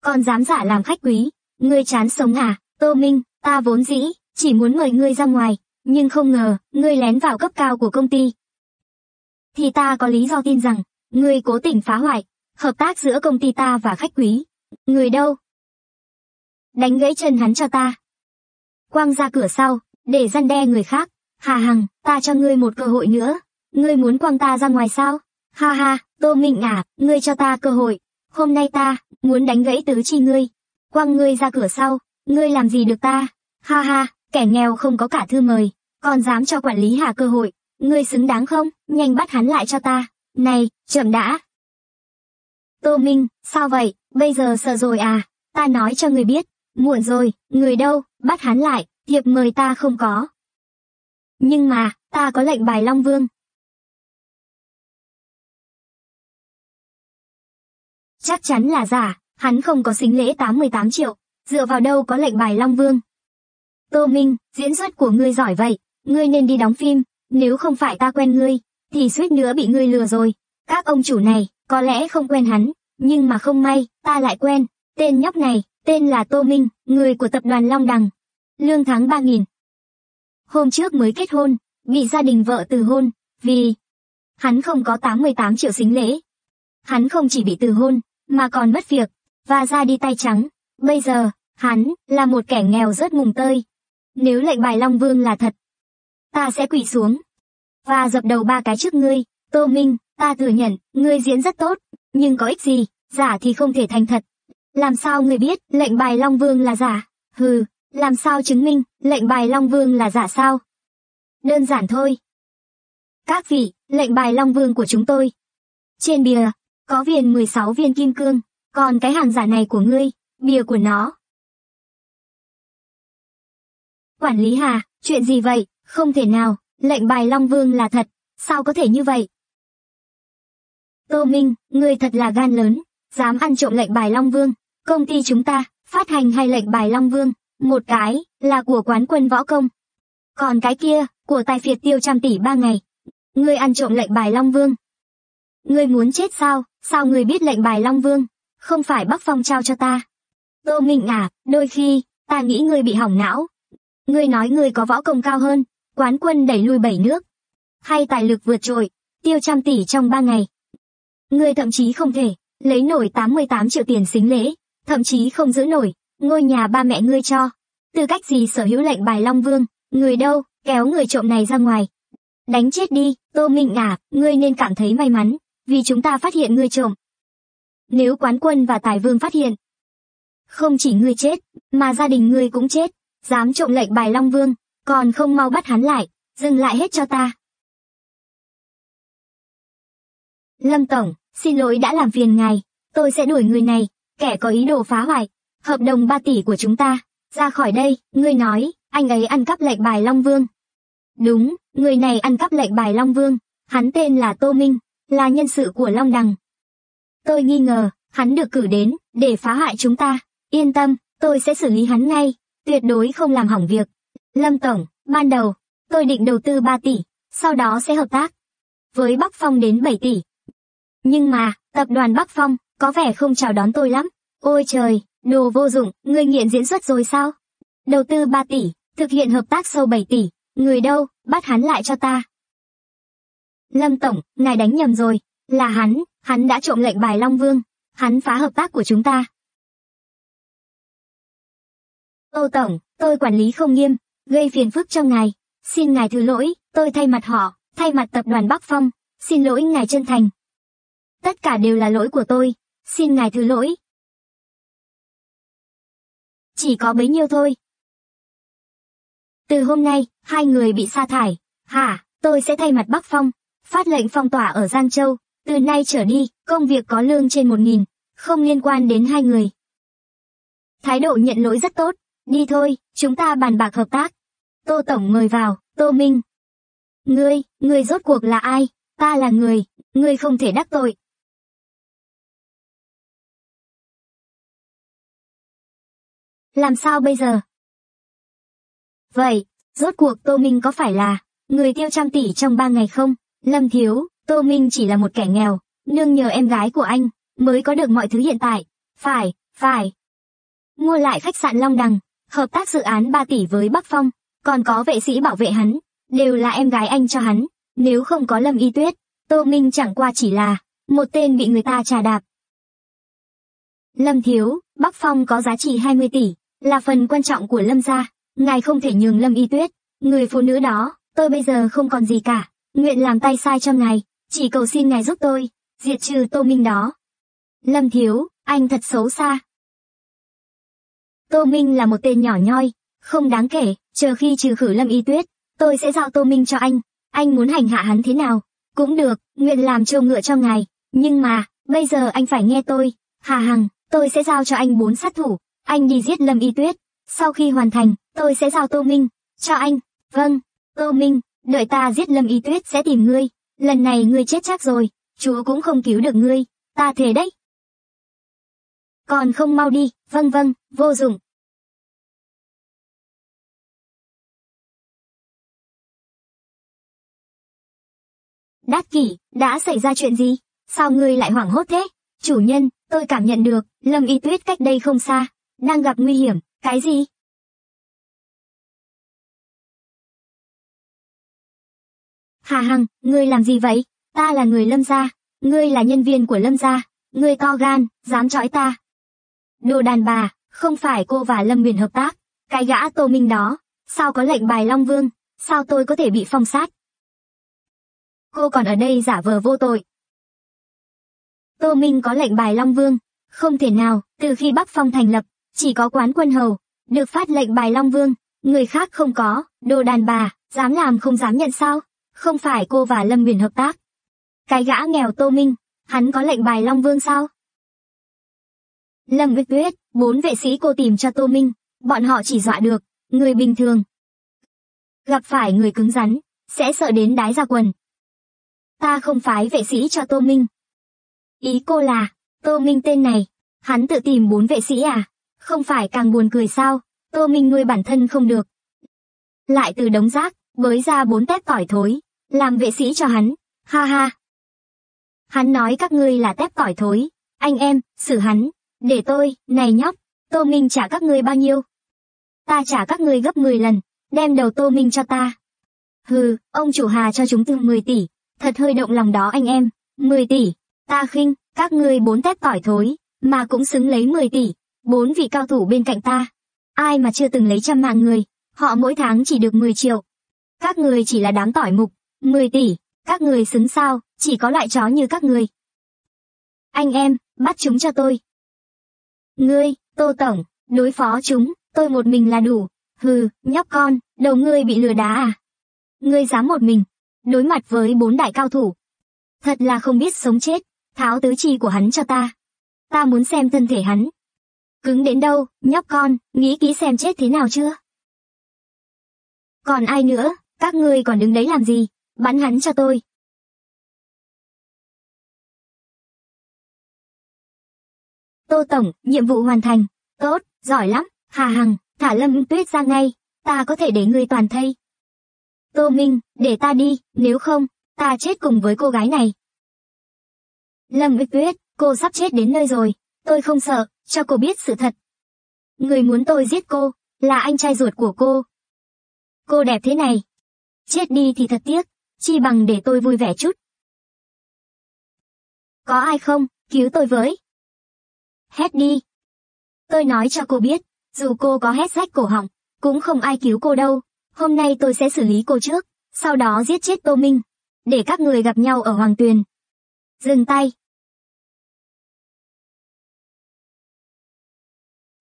Còn dám giả làm khách quý, ngươi chán sống à, Tô Minh, ta vốn dĩ, chỉ muốn mời ngươi ra ngoài. Nhưng không ngờ, ngươi lén vào cấp cao của công ty. Thì ta có lý do tin rằng, ngươi cố tình phá hoại hợp tác giữa công ty ta và khách quý. Ngươi đâu? Đánh gãy chân hắn cho ta. Quang ra cửa sau, để răn đe người khác. Hà Hằng, ta cho ngươi một cơ hội nữa. Ngươi muốn quăng ta ra ngoài sao? Ha ha, Tô Minh Ngả, ngươi cho ta cơ hội. Hôm nay ta, muốn đánh gãy tứ chi ngươi. Quăng ngươi ra cửa sau, ngươi làm gì được ta? Ha ha. Kẻ nghèo không có cả thư mời, còn dám cho quản lý Hà cơ hội, ngươi xứng đáng không, nhanh bắt hắn lại cho ta, này, chậm đã. Tô Minh, sao vậy, bây giờ sợ rồi à, ta nói cho ngươi biết, muộn rồi, người đâu, bắt hắn lại, thiệp mời ta không có. Nhưng mà, ta có lệnh bài Long Vương. Chắc chắn là giả, hắn không có sính lễ 88 triệu, dựa vào đâu có lệnh bài Long Vương. Tô Minh, diễn xuất của ngươi giỏi vậy, ngươi nên đi đóng phim, nếu không phải ta quen ngươi, thì suýt nữa bị ngươi lừa rồi. Các ông chủ này, có lẽ không quen hắn, nhưng mà không may, ta lại quen, tên nhóc này, tên là Tô Minh, người của tập đoàn Long Đằng. Lương tháng 3.000. Hôm trước mới kết hôn, bị gia đình vợ từ hôn, vì hắn không có 88 triệu sính lễ. Hắn không chỉ bị từ hôn, mà còn mất việc, và ra đi tay trắng. Bây giờ, hắn là một kẻ nghèo rớt mùng tơi. Nếu lệnh bài Long Vương là thật, ta sẽ quỳ xuống và dập đầu 3 cái trước ngươi. Tô Minh, ta thừa nhận, ngươi diễn rất tốt, nhưng có ích gì, giả thì không thể thành thật. Làm sao ngươi biết lệnh bài Long Vương là giả? Hừ, làm sao chứng minh lệnh bài Long Vương là giả sao? Đơn giản thôi. Các vị, lệnh bài Long Vương của chúng tôi. Trên bìa, có viền 16 viên kim cương, còn cái hàng giả này của ngươi, bìa của nó. Quản lý Hà, chuyện gì vậy? Không thể nào, lệnh bài Long Vương là thật, sao có thể như vậy? Tô Minh, ngươi thật là gan lớn, dám ăn trộm lệnh bài Long Vương. Công ty chúng ta phát hành 2 lệnh bài Long Vương, một cái là của quán quân võ công, còn cái kia của tài phiệt tiêu trăm tỷ 3 ngày. Ngươi ăn trộm lệnh bài Long Vương. Ngươi muốn chết sao? Sao ngươi biết lệnh bài Long Vương? Không phải Bắc Phong trao cho ta? Tô Minh à, đôi khi ta nghĩ ngươi bị hỏng não. Ngươi nói ngươi có võ công cao hơn, quán quân đẩy lui 7 nước, hay tài lực vượt trội, tiêu trăm tỷ trong 3 ngày. Ngươi thậm chí không thể lấy nổi 88 triệu tiền sính lễ, thậm chí không giữ nổi ngôi nhà ba mẹ ngươi cho. Tư cách gì sở hữu lệnh bài Long Vương? Người đâu, kéo người trộm này ra ngoài, đánh chết đi. Tô Minh à, ngươi nên cảm thấy may mắn, vì chúng ta phát hiện ngươi trộm. Nếu quán quân và Tài Vương phát hiện, không chỉ ngươi chết, mà gia đình ngươi cũng chết. Dám trộm lệnh bài Long Vương, còn không mau bắt hắn lại, dừng lại hết cho ta. Lâm Tổng, xin lỗi đã làm phiền ngài, tôi sẽ đuổi người này, kẻ có ý đồ phá hoại hợp đồng 3 tỷ của chúng ta, ra khỏi đây. Ngươi nói, anh ấy ăn cắp lệnh bài Long Vương. Đúng, người này ăn cắp lệnh bài Long Vương, hắn tên là Tô Minh, là nhân sự của Long Đằng. Tôi nghi ngờ, hắn được cử đến để phá hoại chúng ta, yên tâm, tôi sẽ xử lý hắn ngay, tuyệt đối không làm hỏng việc. Lâm Tổng, ban đầu, tôi định đầu tư 3 tỷ, sau đó sẽ hợp tác với Bắc Phong đến 7 tỷ. Nhưng mà, tập đoàn Bắc Phong có vẻ không chào đón tôi lắm. Ôi trời, đồ vô dụng, ngươi nghiện diễn xuất rồi sao? Đầu tư 3 tỷ, thực hiện hợp tác sâu 7 tỷ, người đâu, bắt hắn lại cho ta. Lâm Tổng, ngài đánh nhầm rồi, là hắn đã trộm lệnh bài Long Vương, hắn phá hợp tác của chúng ta. Tô Tổng, tôi quản lý không nghiêm, gây phiền phức cho ngài, xin ngài thứ lỗi, tôi thay mặt họ, thay mặt tập đoàn Bắc Phong, xin lỗi ngài chân thành. Tất cả đều là lỗi của tôi, xin ngài thứ lỗi. Chỉ có bấy nhiêu thôi. Từ hôm nay, 2 người bị sa thải, hả, tôi sẽ thay mặt Bắc Phong, phát lệnh phong tỏa ở Giang Châu, từ nay trở đi, công việc có lương trên 1.000, không liên quan đến 2 người. Thái độ nhận lỗi rất tốt, đi thôi, chúng ta bàn bạc hợp tác. Tô Tổng mời vào. Tô Minh. Ngươi rốt cuộc là ai? Ta là người, ngươi không thể đắc tội. Làm sao bây giờ? Vậy, rốt cuộc Tô Minh có phải là người tiêu trăm tỷ trong 3 ngày không? Lâm Thiếu, Tô Minh chỉ là một kẻ nghèo, nương nhờ em gái của anh mới có được mọi thứ hiện tại. Phải. Mua lại khách sạn Long Đằng, hợp tác dự án 3 tỷ với Bắc Phong, còn có vệ sĩ bảo vệ hắn, đều là em gái anh cho hắn. Nếu không có Lâm Y Tuyết, Tô Minh chẳng qua chỉ là một tên bị người ta trà đạp. Lâm Thiếu, Bắc Phong có giá trị 20 tỷ, là phần quan trọng của Lâm gia, ngài không thể nhường Lâm Y Tuyết, người phụ nữ đó. Tôi bây giờ không còn gì cả, nguyện làm tay sai cho ngài, chỉ cầu xin ngài giúp tôi diệt trừ Tô Minh đó. Lâm Thiếu, anh thật xấu xa. Tô Minh là một tên nhỏ nhoi, không đáng kể, chờ khi trừ khử Lâm Y Tuyết, tôi sẽ giao Tô Minh cho anh muốn hành hạ hắn thế nào, cũng được, nguyện làm trâu ngựa cho ngài, nhưng mà, bây giờ anh phải nghe tôi. Hà Hằng, tôi sẽ giao cho anh 4 sát thủ, Anh đi giết Lâm Y Tuyết. Sau khi hoàn thành, tôi sẽ giao Tô Minh cho anh. Vâng, Tô Minh, đợi ta giết Lâm Y Tuyết sẽ tìm ngươi. Lần này ngươi chết chắc rồi, chúa cũng không cứu được ngươi, ta thề đấy. Còn không mau đi. Vâng vâng, vô dụng. Đắc Kỷ, đã xảy ra chuyện gì? Sao ngươi lại hoảng hốt thế? Chủ nhân, tôi cảm nhận được, Lâm Y Tuyết cách đây không xa, đang gặp nguy hiểm. Cái gì? Hà Hằng, ngươi làm gì vậy? Ta là người Lâm gia, ngươi là nhân viên của Lâm gia, ngươi to gan, dám chọi ta. Đồ đàn bà, không phải cô và Lâm Huyền hợp tác, cái gã Tô Minh đó, sao có lệnh bài Long Vương, sao tôi có thể bị phong sát? Cô còn ở đây giả vờ vô tội. Tô Minh có lệnh bài Long Vương, không thể nào, từ khi Bắc Phong thành lập, chỉ có quán quân hầu, được phát lệnh bài Long Vương, người khác không có, đồ đàn bà, dám làm không dám nhận sao? Không phải cô và Lâm Huyền hợp tác. Cái gã nghèo Tô Minh, hắn có lệnh bài Long Vương sao? Lâm Y Tuyết, 4 vệ sĩ cô tìm cho Tô Minh, bọn họ chỉ dọa được, người bình thường. Gặp phải người cứng rắn, sẽ sợ đến đái ra quần. Ta không phái vệ sĩ cho Tô Minh. Ý cô là, Tô Minh tên này, hắn tự tìm 4 vệ sĩ à? Không phải càng buồn cười sao, Tô Minh nuôi bản thân không được. Lại từ đống rác, bới ra 4 tép tỏi thối, làm vệ sĩ cho hắn, ha ha. Hắn nói các ngươi là tép tỏi thối, anh em, xử hắn, để tôi, này nhóc, Tô Minh trả các ngươi bao nhiêu? Ta trả các ngươi gấp 10 lần, đem đầu Tô Minh cho ta. Hừ, ông chủ Hà cho chúng từ 10 tỷ, thật hơi động lòng đó anh em, 10 tỷ, ta khinh, các ngươi 4 tép tỏi thối, mà cũng xứng lấy 10 tỷ. 4 vị cao thủ bên cạnh ta, ai mà chưa từng lấy trăm mạng người, họ mỗi tháng chỉ được 10 triệu. Các người chỉ là đám tỏi mục, 10 tỷ, các người xứng sao, chỉ có loại chó như các người. Anh em, bắt chúng cho tôi. Ngươi, Tô Tổng, đối phó chúng, tôi một mình là đủ. Hừ, nhóc con, đầu ngươi bị lừa đá à? Ngươi dám một mình, đối mặt với 4 đại cao thủ. Thật là không biết sống chết, tháo tứ chi của hắn cho ta. Ta muốn xem thân thể hắn. Cứng đến đâu, nhóc con, nghĩ kỹ xem chết thế nào chưa? Còn ai nữa, các ngươi còn đứng đấy làm gì, bắn hắn cho tôi. Tô Tổng, nhiệm vụ hoàn thành, tốt, giỏi lắm, Hà Hằng, thả Lâm Tuyết ra ngay, ta có thể để ngươi toàn thây. Tô Minh, để ta đi, nếu không, ta chết cùng với cô gái này. Lâm Tuyết, cô sắp chết đến nơi rồi, tôi không sợ. Cho cô biết sự thật. Người muốn tôi giết cô, là anh trai ruột của cô. Cô đẹp thế này. Chết đi thì thật tiếc, chi bằng để tôi vui vẻ chút. Có ai không, cứu tôi với. Hét đi. Tôi nói cho cô biết, dù cô có hét rách cổ họng, cũng không ai cứu cô đâu. Hôm nay tôi sẽ xử lý cô trước, sau đó giết chết Tô Minh. Để các người gặp nhau ở Hoàng Tuyền. Dừng tay.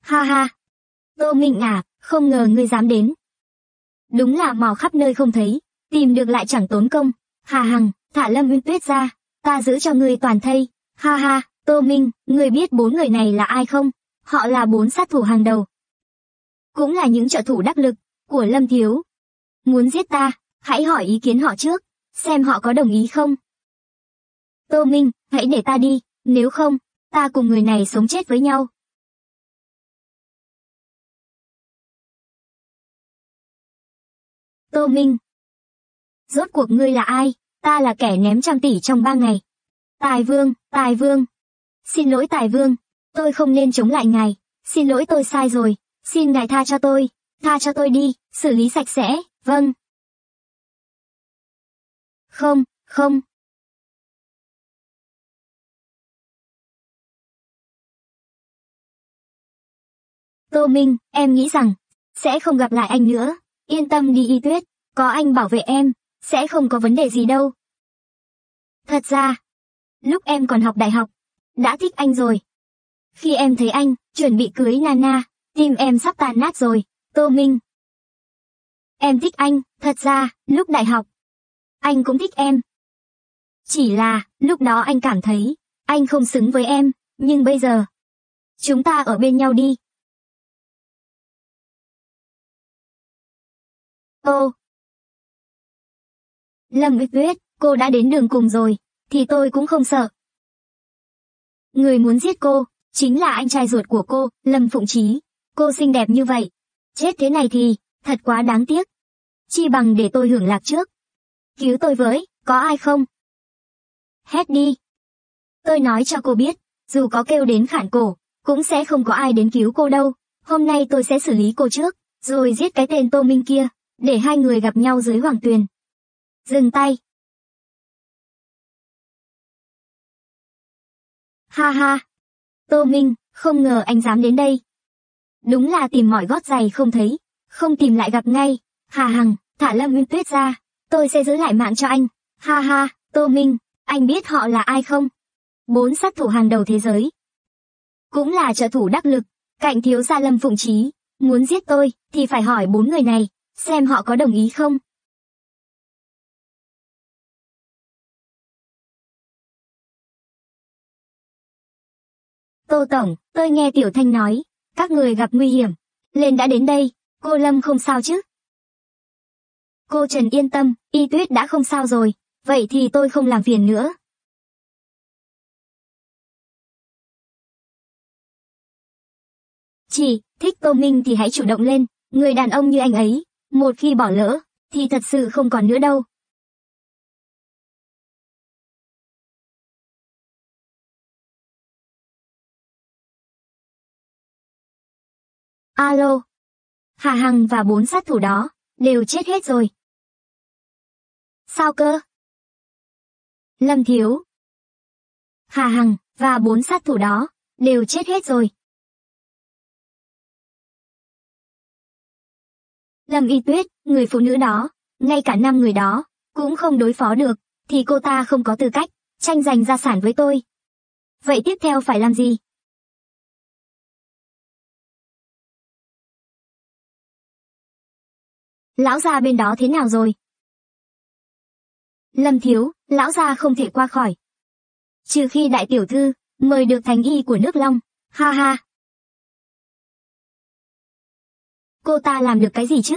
Ha ha, Tô Minh Ngả, không ngờ ngươi dám đến. Đúng là mò khắp nơi không thấy, tìm được lại chẳng tốn công. Hà Hằng, thả Lâm Y Tuyết ra, ta giữ cho ngươi toàn thây. Ha ha, Tô Minh, ngươi biết 4 người này là ai không? Họ là 4 sát thủ hàng đầu. Cũng là những trợ thủ đắc lực của Lâm Thiếu. Muốn giết ta, hãy hỏi ý kiến họ trước, xem họ có đồng ý không. Tô Minh, hãy để ta đi, nếu không, ta cùng người này sống chết với nhau. Tô Minh, rốt cuộc ngươi là ai? Ta là kẻ ném trăm tỷ trong 3 ngày. Tài Vương, xin lỗi Tài Vương, tôi không nên chống lại ngài, xin lỗi tôi sai rồi, xin ngài tha cho tôi đi, xử lý sạch sẽ, vâng. Không, không. Tô Minh, em nghĩ rằng, sẽ không gặp lại anh nữa. Yên tâm đi Y Tuyết, có anh bảo vệ em, sẽ không có vấn đề gì đâu. Thật ra, lúc em còn học đại học, đã thích anh rồi. Khi em thấy anh, chuẩn bị cưới Nana, tim em sắp tan nát rồi, Tô Minh. Em thích anh, thật ra, lúc đại học, anh cũng thích em. Chỉ là, lúc đó anh cảm thấy, anh không xứng với em, nhưng bây giờ, chúng ta ở bên nhau đi. Ô! Lâm Y Tuyết, cô đã đến đường cùng rồi, thì tôi cũng không sợ. Người muốn giết cô, chính là anh trai ruột của cô, Lâm Phụng Chí. Cô xinh đẹp như vậy. Chết thế này thì, thật quá đáng tiếc. Chi bằng để tôi hưởng lạc trước. Cứu tôi với, có ai không? Hét đi. Tôi nói cho cô biết, dù có kêu đến khản cổ, cũng sẽ không có ai đến cứu cô đâu. Hôm nay tôi sẽ xử lý cô trước, rồi giết cái tên Tô Minh kia, để hai người gặp nhau dưới Hoàng Tuyền. Dừng tay. Ha ha. Tô Minh, không ngờ anh dám đến đây. Đúng là tìm mọi gót giày không thấy, không tìm lại gặp ngay. Hà Hằng, thả Lâm Y Tuyết ra, tôi sẽ giữ lại mạng cho anh. Ha ha, Tô Minh, anh biết họ là ai không? 4 sát thủ hàng đầu thế giới. Cũng là trợ thủ đắc lực, cạnh thiếu gia Lâm Phụng Chí. Muốn giết tôi, thì phải hỏi 4 người này, xem họ có đồng ý không? Tô Tổng, tôi nghe Tiểu Thanh nói, các người gặp nguy hiểm, nên đã đến đây, cô Lâm không sao chứ? Cô Trần yên tâm, Y Tuyết đã không sao rồi, vậy thì tôi không làm phiền nữa. Chị, thích Tô Minh thì hãy chủ động lên, người đàn ông như anh ấy, một khi bỏ lỡ, thì thật sự không còn nữa đâu. Alo, Hà Hằng và 4 sát thủ đó, đều chết hết rồi. Sao cơ? Lâm Thiếu. Hà Hằng, và 4 sát thủ đó, đều chết hết rồi. Lâm Y Tuyết, người phụ nữ đó, ngay cả 5 người đó, cũng không đối phó được, thì cô ta không có tư cách, tranh giành gia sản với tôi. Vậy tiếp theo phải làm gì? Lão gia bên đó thế nào rồi? Lâm Thiếu, lão gia không thể qua khỏi. Trừ khi đại tiểu thư, mời được thánh y của nước Long, ha ha. Cô ta làm được cái gì chứ?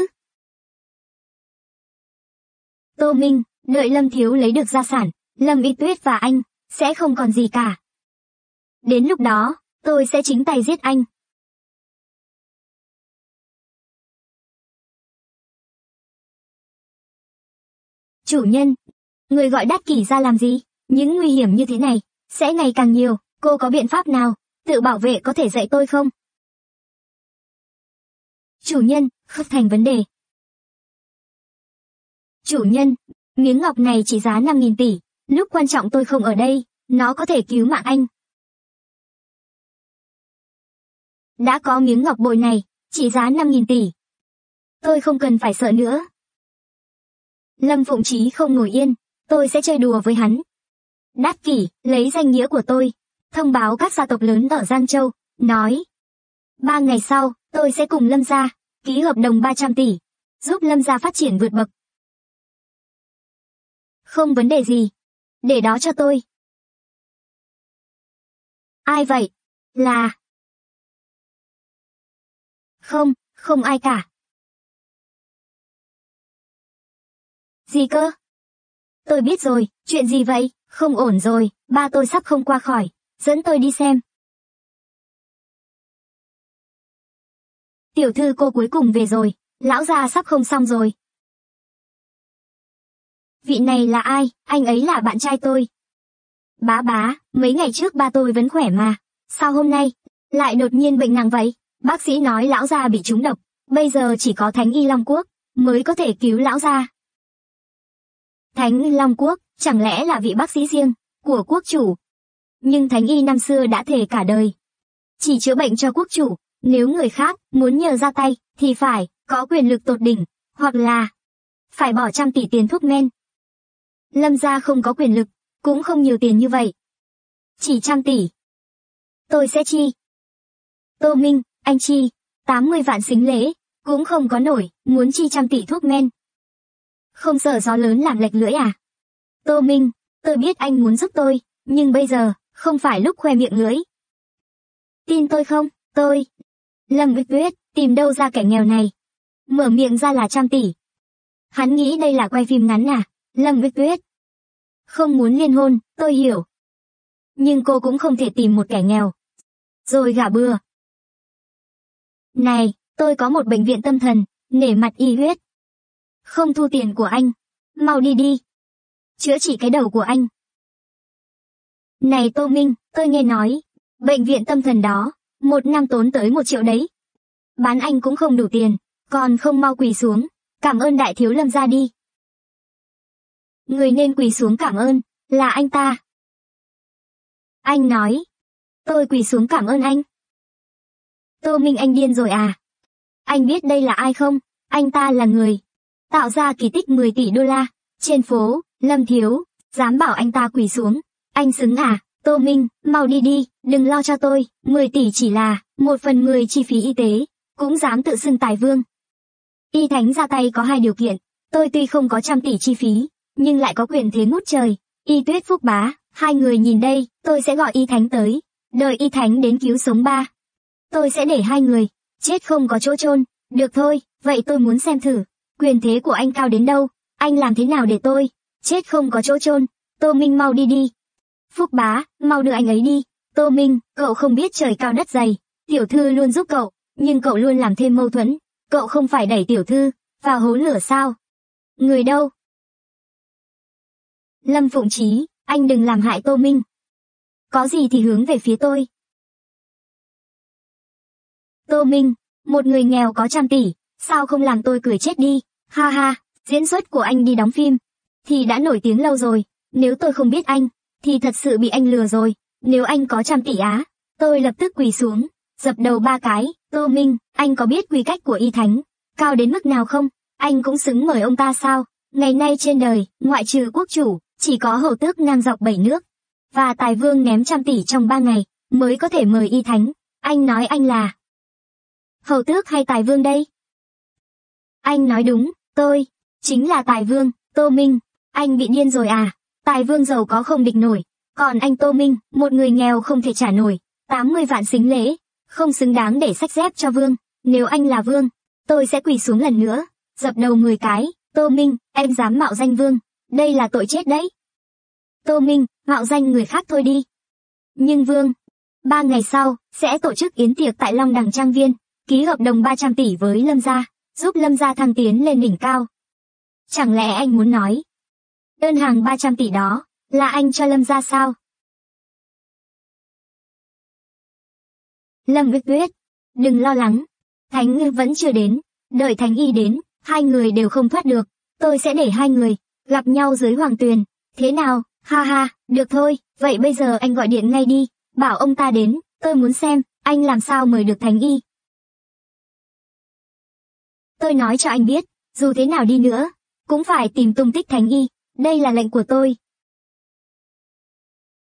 Tô Minh, đợi Lâm Thiếu lấy được gia sản, Lâm Y Tuyết và anh, sẽ không còn gì cả. Đến lúc đó, tôi sẽ chính tay giết anh. Chủ nhân, người gọi Đắc Kỷ ra làm gì? Những nguy hiểm như thế này, sẽ ngày càng nhiều, cô có biện pháp nào, tự bảo vệ có thể dạy tôi không? Chủ nhân, không thành vấn đề. Chủ nhân, miếng ngọc này chỉ giá 5.000 tỷ, lúc quan trọng tôi không ở đây, nó có thể cứu mạng anh. Đã có miếng ngọc bội này, chỉ giá 5.000 tỷ. Tôi không cần phải sợ nữa. Lâm Phụng Chí không ngồi yên, tôi sẽ chơi đùa với hắn. Đắc Kỷ, lấy danh nghĩa của tôi, thông báo các gia tộc lớn ở Giang Châu, nói. 3 ngày sau, tôi sẽ cùng Lâm Gia, ký hợp đồng 300 tỷ, giúp Lâm Gia phát triển vượt bậc. Không vấn đề gì. Để đó cho tôi. Ai vậy? Là... Không, không ai cả. Gì cơ? Tôi biết rồi, chuyện gì vậy? Không ổn rồi, ba tôi sắp không qua khỏi, dẫn tôi đi xem. Tiểu thư cô cuối cùng về rồi, lão gia sắp không xong rồi. Vị này là ai? Anh ấy là bạn trai tôi. Bá bá, mấy ngày trước ba tôi vẫn khỏe mà, sao hôm nay, lại đột nhiên bệnh nặng vậy? Bác sĩ nói lão gia bị trúng độc, bây giờ chỉ có Thánh Y Long Quốc, mới có thể cứu lão gia. Thánh Y Long Quốc, chẳng lẽ là vị bác sĩ riêng, của quốc chủ? Nhưng Thánh Y năm xưa đã thề cả đời, chỉ chữa bệnh cho quốc chủ. Nếu người khác muốn nhờ ra tay, thì phải có quyền lực tột đỉnh, hoặc là phải bỏ trăm tỷ tiền thuốc men. Lâm Gia không có quyền lực, cũng không nhiều tiền như vậy. Chỉ 100 tỷ. Tôi sẽ chi. Tô Minh, anh chi, 80 vạn xính lễ, cũng không có nổi, muốn chi 100 tỷ thuốc men. Không sợ gió lớn làm lệch lưỡi à? Tô Minh, tôi biết anh muốn giúp tôi, nhưng bây giờ, không phải lúc khoe miệng lưỡi. Tin tôi không, tôi... Lâm Y Tuyết, tìm đâu ra kẻ nghèo này? Mở miệng ra là 100 tỷ. Hắn nghĩ đây là quay phim ngắn à? Lâm Y Tuyết không muốn liên hôn, tôi hiểu. Nhưng cô cũng không thể tìm một kẻ nghèo rồi gả bừa. Này, tôi có một bệnh viện tâm thần, nể mặt Y Huyết. Không thu tiền của anh, mau đi đi. Chữa trị cái đầu của anh. Này Tô Minh, tôi nghe nói, bệnh viện tâm thần đó, một năm tốn tới 1 triệu đấy. Bán anh cũng không đủ tiền, còn không mau quỳ xuống, cảm ơn đại thiếu Lâm gia đi. Người nên quỳ xuống cảm ơn, là anh ta. Anh nói, tôi quỳ xuống cảm ơn anh. Tô Minh anh điên rồi à? Anh biết đây là ai không? Anh ta là người tạo ra kỳ tích 10 tỷ đô la, trên phố, Lâm Thiếu, dám bảo anh ta quỳ xuống. Anh xứng à? Tô Minh, mau đi đi, đừng lo cho tôi, 10 tỷ chỉ là 1/10 chi phí y tế, cũng dám tự xưng Tài Vương. Y Thánh ra tay có 2 điều kiện, tôi tuy không có 100 tỷ chi phí, nhưng lại có quyền thế ngút trời. Y Tuyết Phúc Bá, hai người nhìn đây, tôi sẽ gọi Y Thánh tới, đợi Y Thánh đến cứu sống ba. Tôi sẽ để hai người chết không có chỗ chôn. Được thôi, vậy tôi muốn xem thử, quyền thế của anh cao đến đâu, anh làm thế nào để tôi chết không có chỗ chôn. Tô Minh mau đi đi. Phúc Bá, mau đưa anh ấy đi. Tô Minh, cậu không biết trời cao đất dày, tiểu thư luôn giúp cậu, nhưng cậu luôn làm thêm mâu thuẫn, cậu không phải đẩy tiểu thư vào hố lửa sao? Người đâu? Lâm Phụng Chí, anh đừng làm hại Tô Minh. Có gì thì hướng về phía tôi. Tô Minh, một người nghèo có 100 tỷ, sao không làm tôi cười chết đi, ha ha, diễn xuất của anh đi đóng phim, thì đã nổi tiếng lâu rồi, nếu tôi không biết anh, thì thật sự bị anh lừa rồi, nếu anh có 100 tỷ á, tôi lập tức quỳ xuống, dập đầu 3 cái, Tô Minh, anh có biết quy cách của Y Thánh, cao đến mức nào không, anh cũng xứng mời ông ta sao, ngày nay trên đời, ngoại trừ quốc chủ, chỉ có hầu tước ngang dọc 7 nước, và Tài Vương ném 100 tỷ trong 3 ngày, mới có thể mời Y Thánh, anh nói anh là hầu tước hay Tài Vương đây? Anh nói đúng, tôi chính là Tài Vương. Tô Minh, anh bị điên rồi à? Tài Vương giàu có không địch nổi, còn anh Tô Minh, một người nghèo không thể trả nổi 80 vạn xính lễ, không xứng đáng để xách dép cho Vương. Nếu anh là Vương, tôi sẽ quỳ xuống lần nữa, dập đầu 10 cái. Tô Minh, em dám mạo danh Vương, đây là tội chết đấy. Tô Minh, mạo danh người khác thôi đi. Nhưng Vương, 3 ngày sau sẽ tổ chức yến tiệc tại Long Đằng Trang Viên, ký hợp đồng 300 tỷ với Lâm gia, giúp Lâm gia thăng tiến lên đỉnh cao. Chẳng lẽ anh muốn nói, đơn hàng 300 tỷ đó, là anh cho Lâm gia sao? Lâm Y Tuyết, đừng lo lắng, Thánh Y vẫn chưa đến, đợi Thánh Y đến, hai người đều không thoát được, tôi sẽ để hai người gặp nhau dưới Hoàng Tuyền, thế nào, ha ha, được thôi, vậy bây giờ anh gọi điện ngay đi, bảo ông ta đến, tôi muốn xem, anh làm sao mời được Thánh Y. Tôi nói cho anh biết, dù thế nào đi nữa, cũng phải tìm tung tích Thánh Y, đây là lệnh của tôi.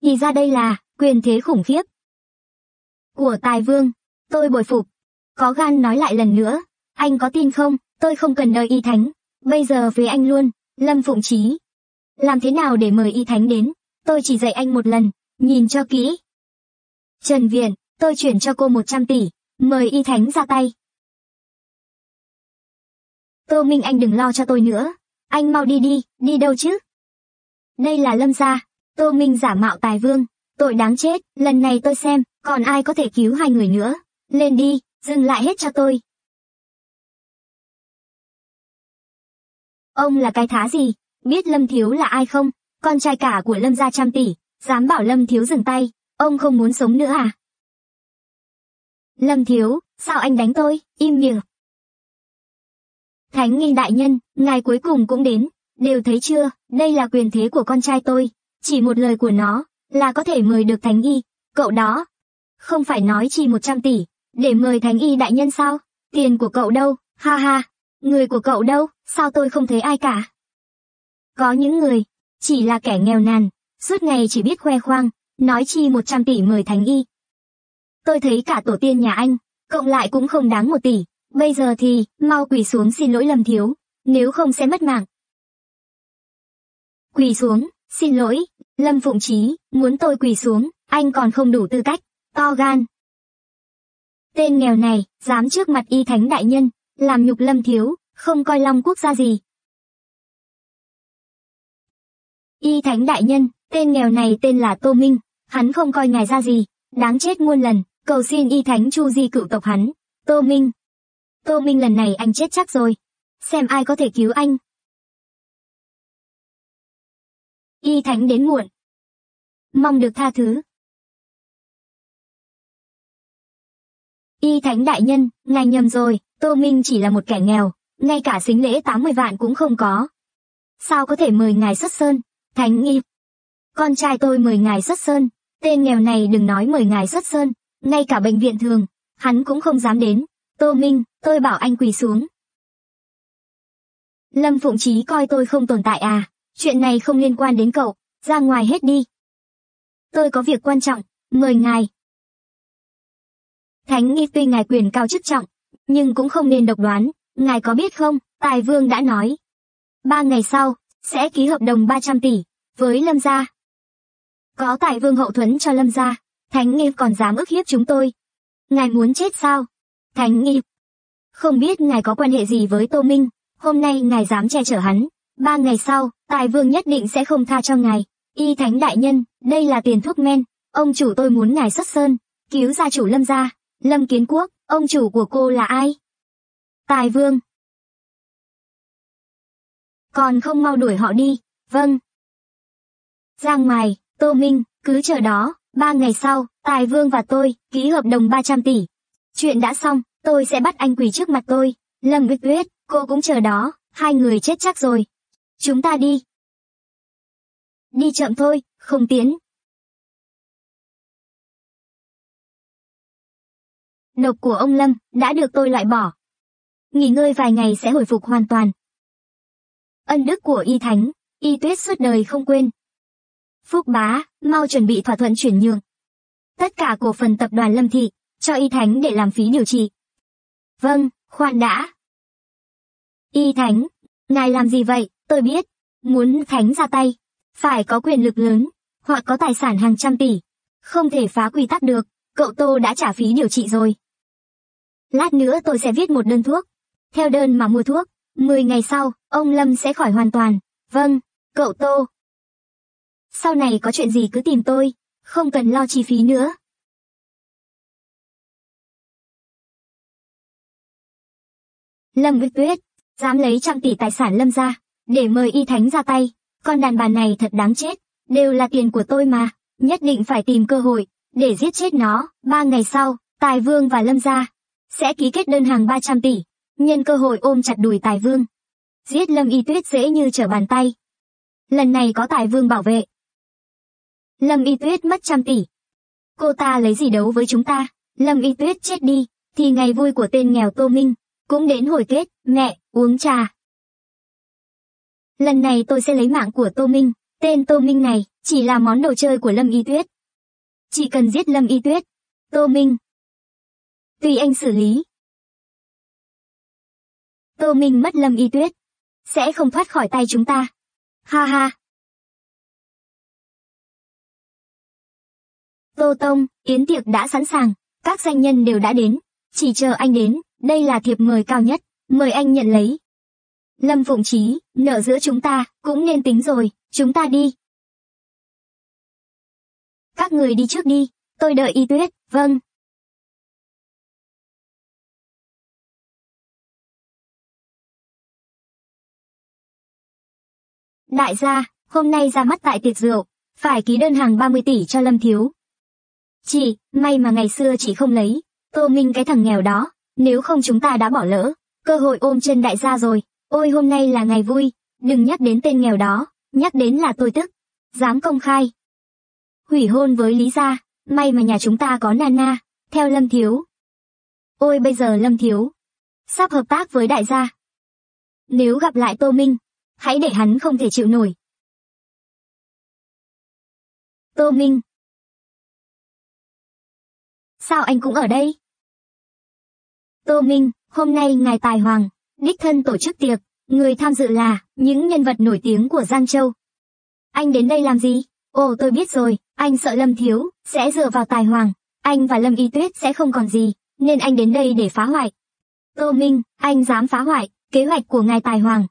Thì ra đây là quyền thế khủng khiếp của Tài Vương, tôi bội phục, có gan nói lại lần nữa, anh có tin không, tôi không cần đợi Y Thánh, bây giờ với anh luôn. Lâm Phụng Chí, làm thế nào để mời Y Thánh đến, tôi chỉ dạy anh một lần, nhìn cho kỹ. Trần Viện, tôi chuyển cho cô 100 tỷ, mời Y Thánh ra tay. Tô Minh anh đừng lo cho tôi nữa, anh mau đi đi, đi đâu chứ? Đây là Lâm gia, Tô Minh giả mạo Tài Vương, tội đáng chết, lần này tôi xem, còn ai có thể cứu hai người nữa, lên đi, dừng lại hết cho tôi. Ông là cái thá gì, biết Lâm Thiếu là ai không, con trai cả của Lâm gia 100 tỷ, dám bảo Lâm Thiếu dừng tay, ông không muốn sống nữa à? Lâm Thiếu, sao anh đánh tôi, im miệng. Thánh Y đại nhân, ngài cuối cùng cũng đến, đều thấy chưa, đây là quyền thế của con trai tôi, chỉ một lời của nó, là có thể mời được Thánh Y, cậu đó. Không phải nói chỉ 100 tỷ, để mời Thánh Y đại nhân sao, tiền của cậu đâu, ha ha, người của cậu đâu, sao tôi không thấy ai cả. Có những người, chỉ là kẻ nghèo nàn, suốt ngày chỉ biết khoe khoang, nói chi 100 tỷ mời Thánh Y. Tôi thấy cả tổ tiên nhà anh, cộng lại cũng không đáng 1 tỷ. Bây giờ thì, mau quỳ xuống xin lỗi Lâm Thiếu, nếu không sẽ mất mạng. Quỳ xuống, xin lỗi, Lâm Phụng Chí, muốn tôi quỳ xuống, anh còn không đủ tư cách, to gan. Tên nghèo này, dám trước mặt Y Thánh đại nhân, làm nhục Lâm Thiếu, không coi Long Quốc ra gì. Y Thánh đại nhân, tên nghèo này tên là Tô Minh, hắn không coi ngài ra gì, đáng chết muôn lần, cầu xin Y Thánh chu di cựu tộc hắn. Tô Minh, Tô Minh lần này anh chết chắc rồi, xem ai có thể cứu anh. Y Thánh đến muộn, mong được tha thứ. Y Thánh đại nhân, ngài nhầm rồi, Tô Minh chỉ là một kẻ nghèo, ngay cả sính lễ 80 vạn cũng không có. Sao có thể mời ngài xuất sơn, Thánh nghi. Con trai tôi mời ngài xuất sơn, tên nghèo này đừng nói mời ngài xuất sơn, ngay cả bệnh viện thường, hắn cũng không dám đến. Tô Minh, tôi bảo anh quỳ xuống. Lâm Phụng Chí coi tôi không tồn tại à, chuyện này không liên quan đến cậu, ra ngoài hết đi. Tôi có việc quan trọng, mời ngài. Thánh nghi tuy ngài quyền cao chức trọng, nhưng cũng không nên độc đoán, ngài có biết không, Tài Vương đã nói. 3 ngày sau, sẽ ký hợp đồng 300 tỷ, với Lâm Gia. Có Tài Vương hậu thuẫn cho Lâm Gia, Thánh nghi còn dám ức hiếp chúng tôi. Ngài muốn chết sao? Thánh nghi, không biết ngài có quan hệ gì với Tô Minh, hôm nay ngài dám che chở hắn. 3 ngày sau, Tài Vương nhất định sẽ không tha cho ngài. Y Thánh đại nhân, đây là tiền thuốc men, ông chủ tôi muốn ngài xuất sơn, cứu gia chủ Lâm Gia. Lâm Kiến Quốc, ông chủ của cô là ai? Tài Vương. Còn không mau đuổi họ đi, vâng. Ra ngoài, Tô Minh, cứ chờ đó, 3 ngày sau, Tài Vương và tôi ký hợp đồng 300 tỷ. Chuyện đã xong, tôi sẽ bắt anh quỳ trước mặt tôi. Lâm Y Tuyết, cô cũng chờ đó, hai người chết chắc rồi. Chúng ta đi. Đi chậm thôi, không tiến. Độc của ông Lâm đã được tôi loại bỏ. Nghỉ ngơi vài ngày sẽ hồi phục hoàn toàn. Ân đức của Y Thánh, Y Tuyết suốt đời không quên. Phúc bá, mau chuẩn bị thỏa thuận chuyển nhượng. Tất cả cổ phần tập đoàn Lâm Thị, cho Y Thánh để làm phí điều trị. Vâng, khoan đã. Y Thánh, ngài làm gì vậy, tôi biết. Muốn Thánh ra tay, phải có quyền lực lớn, hoặc có tài sản hàng trăm tỷ. Không thể phá quy tắc được, cậu Tô đã trả phí điều trị rồi. Lát nữa tôi sẽ viết một đơn thuốc. Theo đơn mà mua thuốc, 10 ngày sau, ông Lâm sẽ khỏi hoàn toàn. Vâng, cậu Tô. Sau này có chuyện gì cứ tìm tôi, không cần lo chi phí nữa. Lâm Y Tuyết, dám lấy trăm tỷ tài sản Lâm ra, để mời Y Thánh ra tay. Con đàn bà này thật đáng chết, đều là tiền của tôi mà, nhất định phải tìm cơ hội để giết chết nó. 3 ngày sau, Tài Vương và Lâm Gia sẽ ký kết đơn hàng 300 tỷ, nhân cơ hội ôm chặt đùi Tài Vương. Giết Lâm Y Tuyết dễ như trở bàn tay. Lần này có Tài Vương bảo vệ. Lâm Y Tuyết mất trăm tỷ. Cô ta lấy gì đấu với chúng ta, Lâm Y Tuyết chết đi, thì ngày vui của tên nghèo Tô Minh cũng đến hồi kết. Mẹ, uống trà. Lần này tôi sẽ lấy mạng của Tô Minh, tên Tô Minh này chỉ là món đồ chơi của Lâm Y Tuyết. Chỉ cần giết Lâm Y Tuyết, Tô Minh tùy anh xử lý. Tô Minh mất Lâm Y Tuyết, sẽ không thoát khỏi tay chúng ta. Ha ha. Tô Tông, yến tiệc đã sẵn sàng, các danh nhân đều đã đến, chỉ chờ anh đến, đây là thiệp mời cao nhất, mời anh nhận lấy. Lâm Phụng Chí, nợ giữa chúng ta cũng nên tính rồi, chúng ta đi. Các người đi trước đi, tôi đợi Y Tuyết, vâng. Đại gia, hôm nay ra mắt tại tiệc rượu, phải ký đơn hàng 30 tỷ cho Lâm Thiếu. Chị, may mà ngày xưa chị không lấy, Tô Minh cái thằng nghèo đó, nếu không chúng ta đã bỏ lỡ cơ hội ôm chân đại gia rồi. Ôi hôm nay là ngày vui, đừng nhắc đến tên nghèo đó, nhắc đến là tôi tức. Dám công khai hủy hôn với Lý Gia, may mà nhà chúng ta có Nana, theo Lâm Thiếu. Ôi bây giờ Lâm Thiếu sắp hợp tác với đại gia. Nếu gặp lại Tô Minh, hãy để hắn không thể chịu nổi. Tô Minh, sao anh cũng ở đây? Tô Minh, hôm nay ngài Tài Hoàng đích thân tổ chức tiệc, người tham dự là những nhân vật nổi tiếng của Giang Châu. Anh đến đây làm gì? Ồ tôi biết rồi, anh sợ Lâm Thiếu sẽ dựa vào Tài Hoàng, anh và Lâm Y Tuyết sẽ không còn gì, nên anh đến đây để phá hoại. Tô Minh, anh dám phá hoại kế hoạch của ngài Tài Hoàng.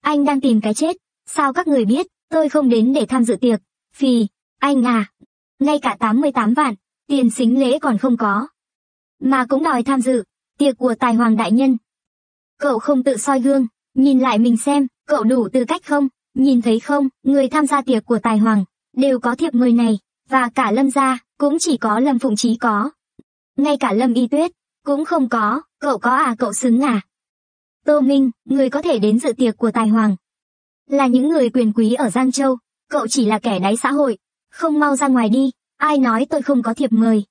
Anh đang tìm cái chết, sao các người biết, Tôi không đến để tham dự tiệc, vì, anh à, ngay cả 88 vạn, tiền sính lễ còn không có. Mà cũng đòi tham dự, tiệc của Tài Hoàng Đại Nhân. Cậu không tự soi gương, nhìn lại mình xem, cậu đủ tư cách không, nhìn thấy không, người tham gia tiệc của Tài Hoàng, đều có thiệp mời này, và cả Lâm gia, cũng chỉ có Lâm Phụng Chí có. Ngay cả Lâm Y Tuyết, cũng không có, cậu có à cậu xứng à. Tô Minh, người có thể đến dự tiệc của Tài Hoàng, là những người quyền quý ở Giang Châu, cậu chỉ là kẻ đáy xã hội, không mau ra ngoài đi, ai nói tôi không có thiệp mời.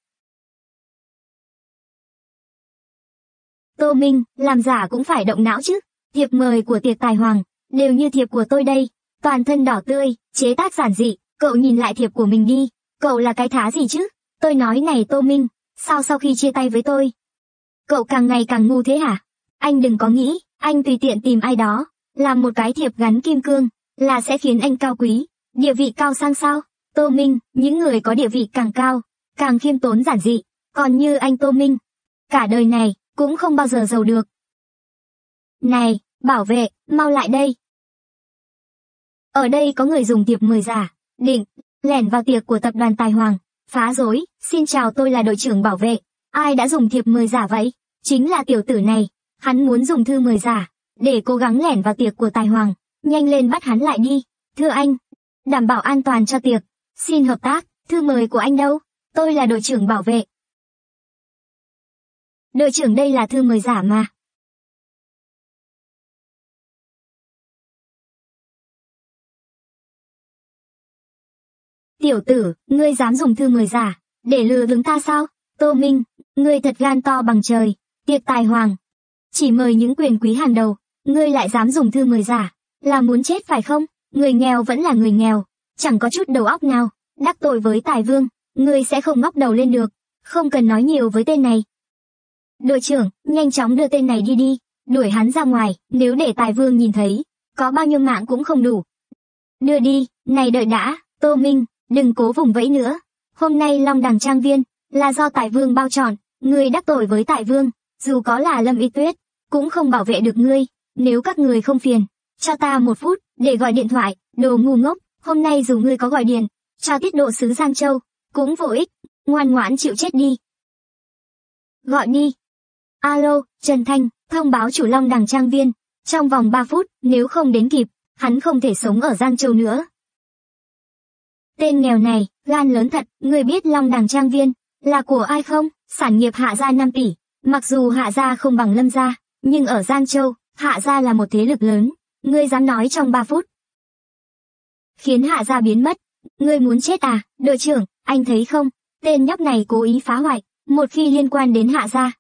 Tô Minh, làm giả cũng phải động não chứ, thiệp mời của tiệc Tài Hoàng, đều như thiệp của tôi đây, toàn thân đỏ tươi, chế tác giản dị, cậu nhìn lại thiệp của mình đi, cậu là cái thá gì chứ, tôi nói này Tô Minh, sao sau khi chia tay với tôi, cậu càng ngày càng ngu thế hả? Anh đừng có nghĩ, anh tùy tiện tìm ai đó, làm một cái thiệp gắn kim cương, là sẽ khiến anh cao quý, địa vị cao sang sao? Tô Minh, những người có địa vị càng cao, càng khiêm tốn giản dị, còn như anh Tô Minh, cả đời này, cũng không bao giờ giàu được. Này, bảo vệ, mau lại đây. Ở đây có người dùng thiệp mời giả, định, lẻn vào tiệc của tập đoàn Tài Hoàng, phá rối, xin chào tôi là đội trưởng bảo vệ, ai đã dùng thiệp mời giả vậy? Chính là tiểu tử này. Hắn muốn dùng thư mời giả, để cố gắng lẻn vào tiệc của Tài Hoàng, nhanh lên bắt hắn lại đi, thưa anh, đảm bảo an toàn cho tiệc, xin hợp tác, thư mời của anh đâu, tôi là đội trưởng bảo vệ. Đội trưởng đây là thư mời giả mà. Tiểu tử, ngươi dám dùng thư mời giả, để lừa đứng ta sao? Tô Minh, ngươi thật gan to bằng trời, tiệc Tài Hoàng. Chỉ mời những quyền quý hàng đầu, ngươi lại dám dùng thư mời giả, là muốn chết phải không? Người nghèo vẫn là người nghèo, chẳng có chút đầu óc nào, đắc tội với Tài Vương, ngươi sẽ không ngóc đầu lên được, không cần nói nhiều với tên này. Đội trưởng, nhanh chóng đưa tên này đi đi, đuổi hắn ra ngoài, nếu để Tài Vương nhìn thấy, có bao nhiêu mạng cũng không đủ. Đưa đi, này đợi đã, Tô Minh, đừng cố vùng vẫy nữa, hôm nay Long Đằng trang viên, là do Tài Vương bao trọn, ngươi đắc tội với Tài Vương, dù có là Lâm Y Tuyết, cũng không bảo vệ được ngươi, nếu các người không phiền, cho ta một phút, để gọi điện thoại, đồ ngu ngốc, hôm nay dù ngươi có gọi điện, cho tiết độ sứ Giang Châu, cũng vô ích, ngoan ngoãn chịu chết đi. Gọi đi. Alo, Trần Thanh, thông báo chủ Long Đằng trang viên, trong vòng 3 phút, nếu không đến kịp, hắn không thể sống ở Giang Châu nữa. Tên nghèo này, gan lớn thật, ngươi biết Long Đằng trang viên, là của ai không, sản nghiệp Hạ Gia 5 tỷ, mặc dù Hạ Gia không bằng Lâm Gia. Nhưng ở Giang Châu, Hạ Gia là một thế lực lớn, ngươi dám nói trong 3 phút. Khiến Hạ Gia biến mất, ngươi muốn chết à, đội trưởng, anh thấy không, tên nhóc này cố ý phá hoại, một khi liên quan đến Hạ Gia.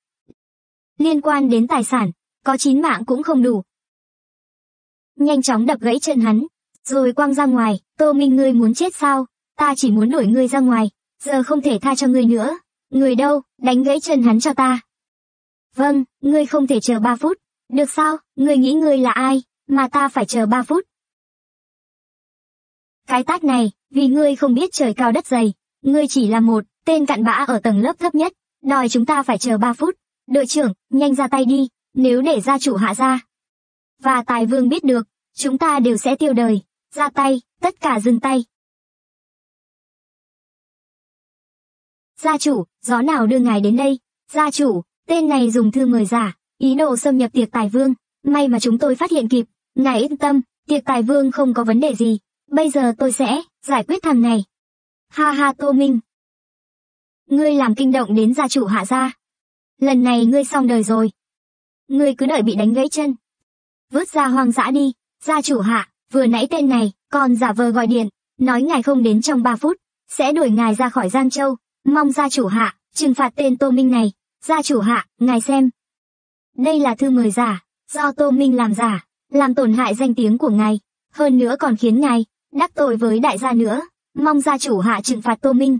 Liên quan đến tài sản, có 9 mạng cũng không đủ. Nhanh chóng đập gãy chân hắn, rồi quăng ra ngoài, Tô Minh ngươi muốn chết sao, ta chỉ muốn đuổi ngươi ra ngoài, giờ không thể tha cho ngươi nữa, ngươi đâu, đánh gãy chân hắn cho ta. Vâng, ngươi không thể chờ 3 phút, được sao, ngươi nghĩ ngươi là ai, mà ta phải chờ 3 phút. Cái tát này, vì ngươi không biết trời cao đất dày, ngươi chỉ là một, tên cặn bã ở tầng lớp thấp nhất, đòi chúng ta phải chờ 3 phút, đội trưởng, nhanh ra tay đi, nếu để gia chủ Hạ Gia và Tài Vương biết được, chúng ta đều sẽ tiêu đời, ra tay, tất cả dừng tay. Gia chủ, gió nào đưa ngài đến đây, gia chủ. Tên này dùng thư mời giả, ý đồ xâm nhập tiệc Tài Vương, may mà chúng tôi phát hiện kịp, ngài yên tâm, tiệc Tài Vương không có vấn đề gì, bây giờ tôi sẽ giải quyết thằng này. Ha ha Tô Minh. Ngươi làm kinh động đến gia chủ Hạ Gia. Lần này ngươi xong đời rồi. Ngươi cứ đợi bị đánh gãy chân. Vứt ra hoang dã đi, gia chủ Hạ, vừa nãy tên này, còn giả vờ gọi điện, nói ngài không đến trong 3 phút, sẽ đuổi ngài ra khỏi Giang Châu, mong gia chủ Hạ, trừng phạt tên Tô Minh này. Gia chủ Hạ, ngài xem. Đây là thư mời giả, do Tô Minh làm giả, làm tổn hại danh tiếng của ngài, hơn nữa còn khiến ngài đắc tội với đại gia nữa, mong gia chủ Hạ trừng phạt Tô Minh.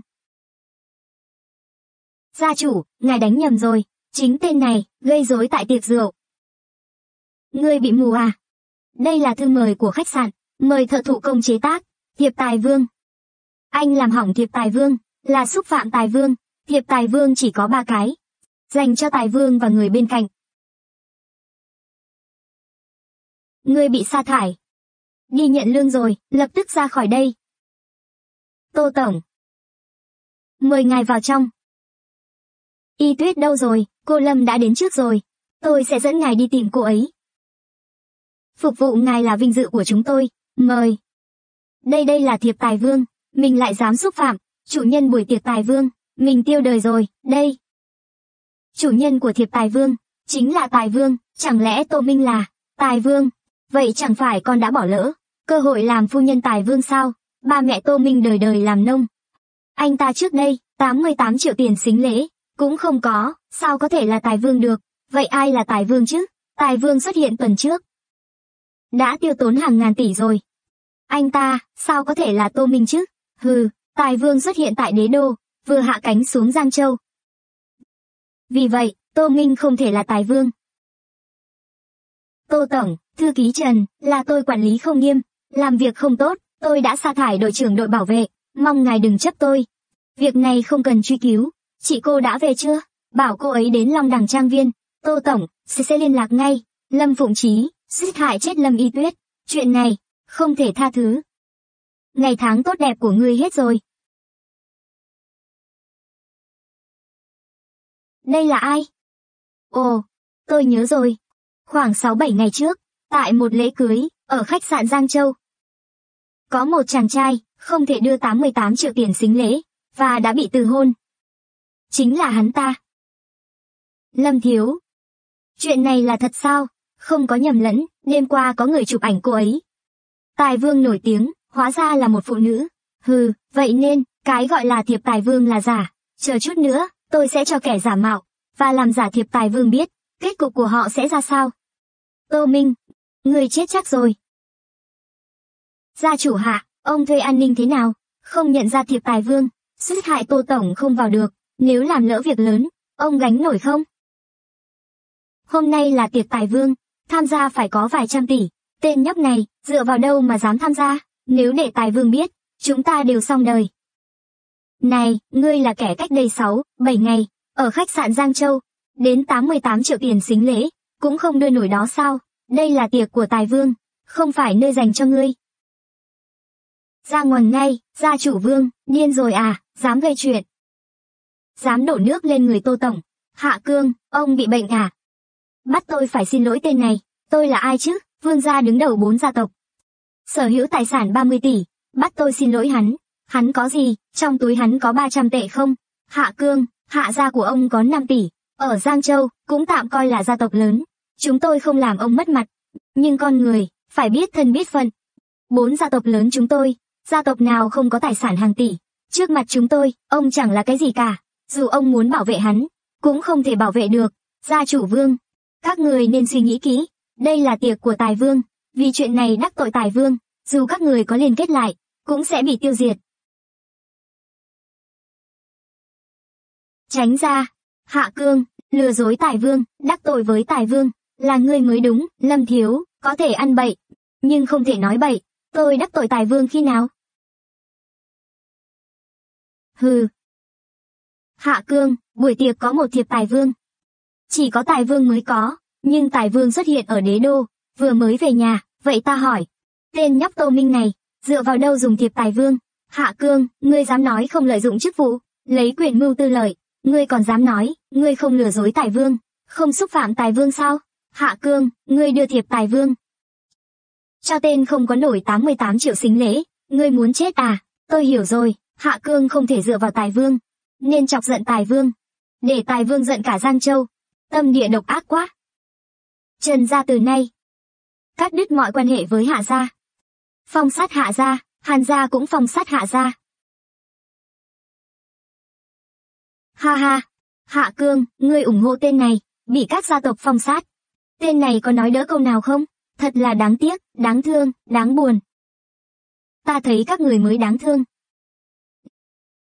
Gia chủ, ngài đánh nhầm rồi, chính tên này gây rối tại tiệc rượu. Ngươi bị mù à? Đây là thư mời của khách sạn, mời thợ thủ công chế tác, thiệp Tài Vương. Anh làm hỏng thiệp Tài Vương, là xúc phạm Tài Vương, thiệp Tài Vương chỉ có 3 cái. Dành cho Tài Vương và người bên cạnh. Ngươi bị sa thải. đi nhận lương rồi, lập tức ra khỏi đây. Tô Tổng, mời ngài vào trong. Y Tuyết đâu rồi, cô Lâm đã đến trước rồi, tôi sẽ dẫn ngài đi tìm cô ấy. Phục vụ ngài là vinh dự của chúng tôi, mời. Đây là thiệp Tài Vương, mình lại dám xúc phạm, chủ nhân buổi tiệc Tài Vương, mình tiêu đời rồi, đây. Chủ nhân của thiệp Tài Vương, chính là Tài Vương, chẳng lẽ Tô Minh là Tài Vương, vậy chẳng phải con đã bỏ lỡ cơ hội làm phu nhân Tài Vương sao? Ba mẹ Tô Minh đời đời làm nông. Anh ta trước đây, 88 triệu tiền sính lễ, cũng không có, sao có thể là Tài Vương được, vậy ai là Tài Vương chứ? Tài Vương xuất hiện tuần trước, đã tiêu tốn hàng ngàn tỷ rồi. Anh ta, sao có thể là Tô Minh chứ? Hừ, Tài Vương xuất hiện tại Đế Đô, vừa hạ cánh xuống Giang Châu. Vì vậy, Tô Minh không thể là Tài Vương. Tô Tổng, thư ký Trần, là tôi quản lý không nghiêm, làm việc không tốt, tôi đã sa thải đội trưởng đội bảo vệ, mong ngài đừng chấp tôi. Việc này không cần truy cứu, chị cô đã về chưa? Bảo cô ấy đến Long Đằng Trang Viên, Tô Tổng, sẽ liên lạc ngay. Lâm Phụng Chí, giết hại chết Lâm Y Tuyết, chuyện này, không thể tha thứ. Ngày tháng tốt đẹp của ngươi hết rồi. Đây là ai? Ồ, tôi nhớ rồi. Khoảng 6-7 ngày trước, tại một lễ cưới, ở khách sạn Giang Châu, có một chàng trai, không thể đưa 88 triệu tiền sính lễ, và đã bị từ hôn. Chính là hắn ta. Lâm Thiếu. Chuyện này là thật sao? Không có nhầm lẫn, đêm qua có người chụp ảnh cô ấy. Tài Vương nổi tiếng, hóa ra là một phụ nữ. Hừ, vậy nên, cái gọi là thiệp Tài Vương là giả. Chờ chút nữa, tôi sẽ cho kẻ giả mạo, và làm giả thiệp Tài Vương biết, kết cục của họ sẽ ra sao. Tô Minh, người chết chắc rồi. Gia chủ hạ, ông thuê an ninh thế nào? Không nhận ra thiệp Tài Vương, giết hại Tô Tổng không vào được, nếu làm lỡ việc lớn, ông gánh nổi không? Hôm nay là tiệc Tài Vương, tham gia phải có vài trăm tỷ, tên nhóc này, dựa vào đâu mà dám tham gia, nếu để Tài Vương biết, chúng ta đều xong đời. Này, ngươi là kẻ cách đây 6-7 ngày, ở khách sạn Giang Châu, đến 88 triệu tiền sính lễ, cũng không đưa nổi đó sao, đây là tiệc của Tài Vương, không phải nơi dành cho ngươi. Ra ngoài ngay, gia chủ Vương, điên rồi à, dám gây chuyện. Dám đổ nước lên người Tô Tổng, Hạ Cương, ông bị bệnh à? Bắt tôi phải xin lỗi tên này, tôi là ai chứ? Vương gia đứng đầu 4 gia tộc, sở hữu tài sản 30 tỷ, bắt tôi xin lỗi hắn, hắn có gì, trong túi hắn có 300 tệ không? Hạ Cương, Hạ gia của ông có 5 tỷ, ở Giang Châu, cũng tạm coi là gia tộc lớn, chúng tôi không làm ông mất mặt, nhưng con người, phải biết thân biết phận. 4 gia tộc lớn chúng tôi, gia tộc nào không có tài sản hàng tỷ, trước mặt chúng tôi, ông chẳng là cái gì cả, dù ông muốn bảo vệ hắn, cũng không thể bảo vệ được, gia chủ Vương. Các người nên suy nghĩ kỹ, đây là tiệc của Tài Vương, vì chuyện này đắc tội Tài Vương, dù các người có liên kết lại, cũng sẽ bị tiêu diệt. Tránh ra, Hạ Cương, lừa dối Tài Vương, đắc tội với Tài Vương, là ngươi mới đúng. Lâm Thiếu, có thể ăn bậy, nhưng không thể nói bậy, tôi đắc tội Tài Vương khi nào? Hừ. Hạ Cương, buổi tiệc có một thiệp Tài Vương. Chỉ có Tài Vương mới có, nhưng Tài Vương xuất hiện ở Đế Đô, vừa mới về nhà, vậy ta hỏi. Tên nhóc Tô Minh này, dựa vào đâu dùng thiệp Tài Vương? Hạ Cương, ngươi dám nói không lợi dụng chức vụ, lấy quyền mưu tư lợi, ngươi còn dám nói, ngươi không lừa dối Tài Vương, không xúc phạm Tài Vương sao? Hạ Cương, ngươi đưa thiệp Tài Vương cho tên không có nổi 88 triệu sính lễ, ngươi muốn chết à? Tôi hiểu rồi, Hạ Cương không thể dựa vào Tài Vương, nên chọc giận Tài Vương, để Tài Vương giận cả Giang Châu. Tâm địa độc ác quá. Trần gia từ nay cắt đứt mọi quan hệ với Hạ gia. Phong sát Hạ gia, Hàn gia cũng phong sát Hạ gia. Ha ha, Hạ Cương, ngươi ủng hộ tên này, bị các gia tộc phong sát. Tên này có nói đỡ câu nào không? Thật là đáng tiếc, đáng thương, đáng buồn. Ta thấy các người mới đáng thương.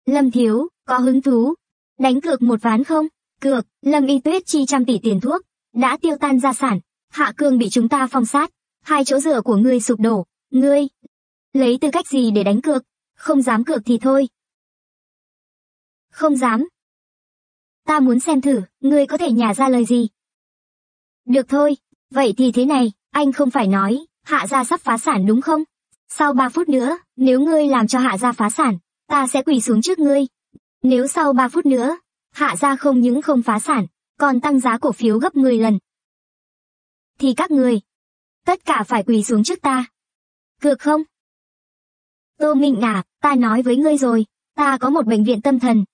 Lâm Thiếu, có hứng thú đánh cược một ván không? Cược, Lâm Y Tuyết chi trăm tỷ tiền thuốc, đã tiêu tan gia sản, Hạ Cương bị chúng ta phong sát, hai chỗ dựa của ngươi sụp đổ, ngươi lấy tư cách gì để đánh cược? Không dám cược thì thôi. Không dám. Ta muốn xem thử, ngươi có thể nhả ra lời gì. Được thôi, vậy thì thế này, anh không phải nói, Hạ gia sắp phá sản đúng không? Sau 3 phút nữa, nếu ngươi làm cho Hạ gia phá sản, ta sẽ quỳ xuống trước ngươi. Nếu sau 3 phút nữa, Hạ gia không những không phá sản, còn tăng giá cổ phiếu gấp 10 lần. Thì các người, tất cả phải quỳ xuống trước ta. Cược không? Tô Minh Ngả, ta nói với ngươi rồi, ta có một bệnh viện tâm thần.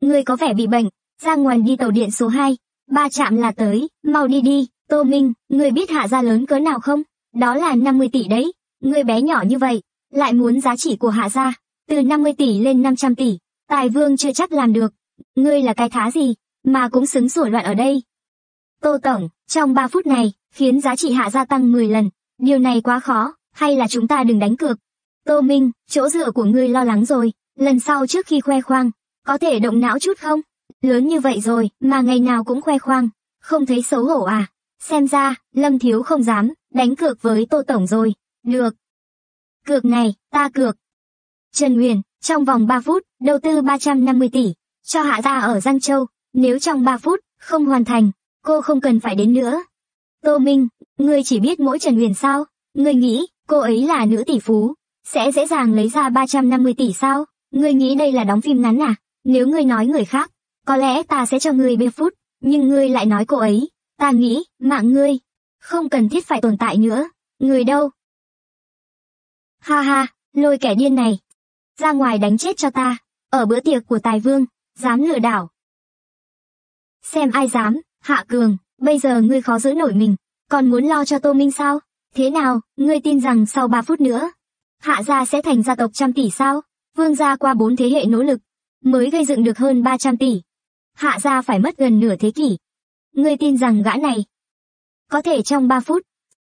Ngươi có vẻ bị bệnh, ra ngoài đi tàu điện số 2, 3 trạm là tới, mau đi đi. Tô Minh, ngươi biết Hạ gia lớn cỡ nào không? Đó là 50 tỷ đấy, ngươi bé nhỏ như vậy, lại muốn giá trị của Hạ gia, từ 50 tỷ lên 500 tỷ, Tài Vương chưa chắc làm được. Ngươi là cái thá gì, mà cũng xứng sủa loạn ở đây. Tô Tổng, trong 3 phút này, khiến giá trị Hạ gia tăng 10 lần, điều này quá khó, hay là chúng ta đừng đánh cược. Tô Minh, chỗ dựa của ngươi lo lắng rồi, lần sau trước khi khoe khoang, có thể động não chút không? Lớn như vậy rồi, mà ngày nào cũng khoe khoang, không thấy xấu hổ à? Xem ra, Lâm Thiếu không dám đánh cược với Tô Tổng rồi, được. Cược này, ta cược. Trần Huyền, trong vòng 3 phút, đầu tư 350 tỷ, cho Hạ gia ở Giang Châu, nếu trong 3 phút, không hoàn thành, cô không cần phải đến nữa. Tô Minh, ngươi chỉ biết mỗi Trần Huyền sao? Ngươi nghĩ, cô ấy là nữ tỷ phú, sẽ dễ dàng lấy ra 350 tỷ sao? Ngươi nghĩ đây là đóng phim ngắn à? Nếu ngươi nói người khác, có lẽ ta sẽ cho ngươi bê phút, nhưng ngươi lại nói cô ấy. Ta nghĩ, mạng ngươi, không cần thiết phải tồn tại nữa, người đâu? Ha ha, lôi kẻ điên này, ra ngoài đánh chết cho ta, ở bữa tiệc của Tài Vương, dám lừa đảo. Xem ai dám, Hạ Cường, bây giờ ngươi khó giữ nổi mình, còn muốn lo cho Tô Minh sao? Thế nào, ngươi tin rằng sau 3 phút nữa, Hạ gia sẽ thành gia tộc trăm tỷ sao? Vương gia qua 4 thế hệ nỗ lực, mới gây dựng được hơn 300 tỷ. Hạ gia phải mất gần nửa thế kỷ. Ngươi tin rằng gã này có thể trong 3 phút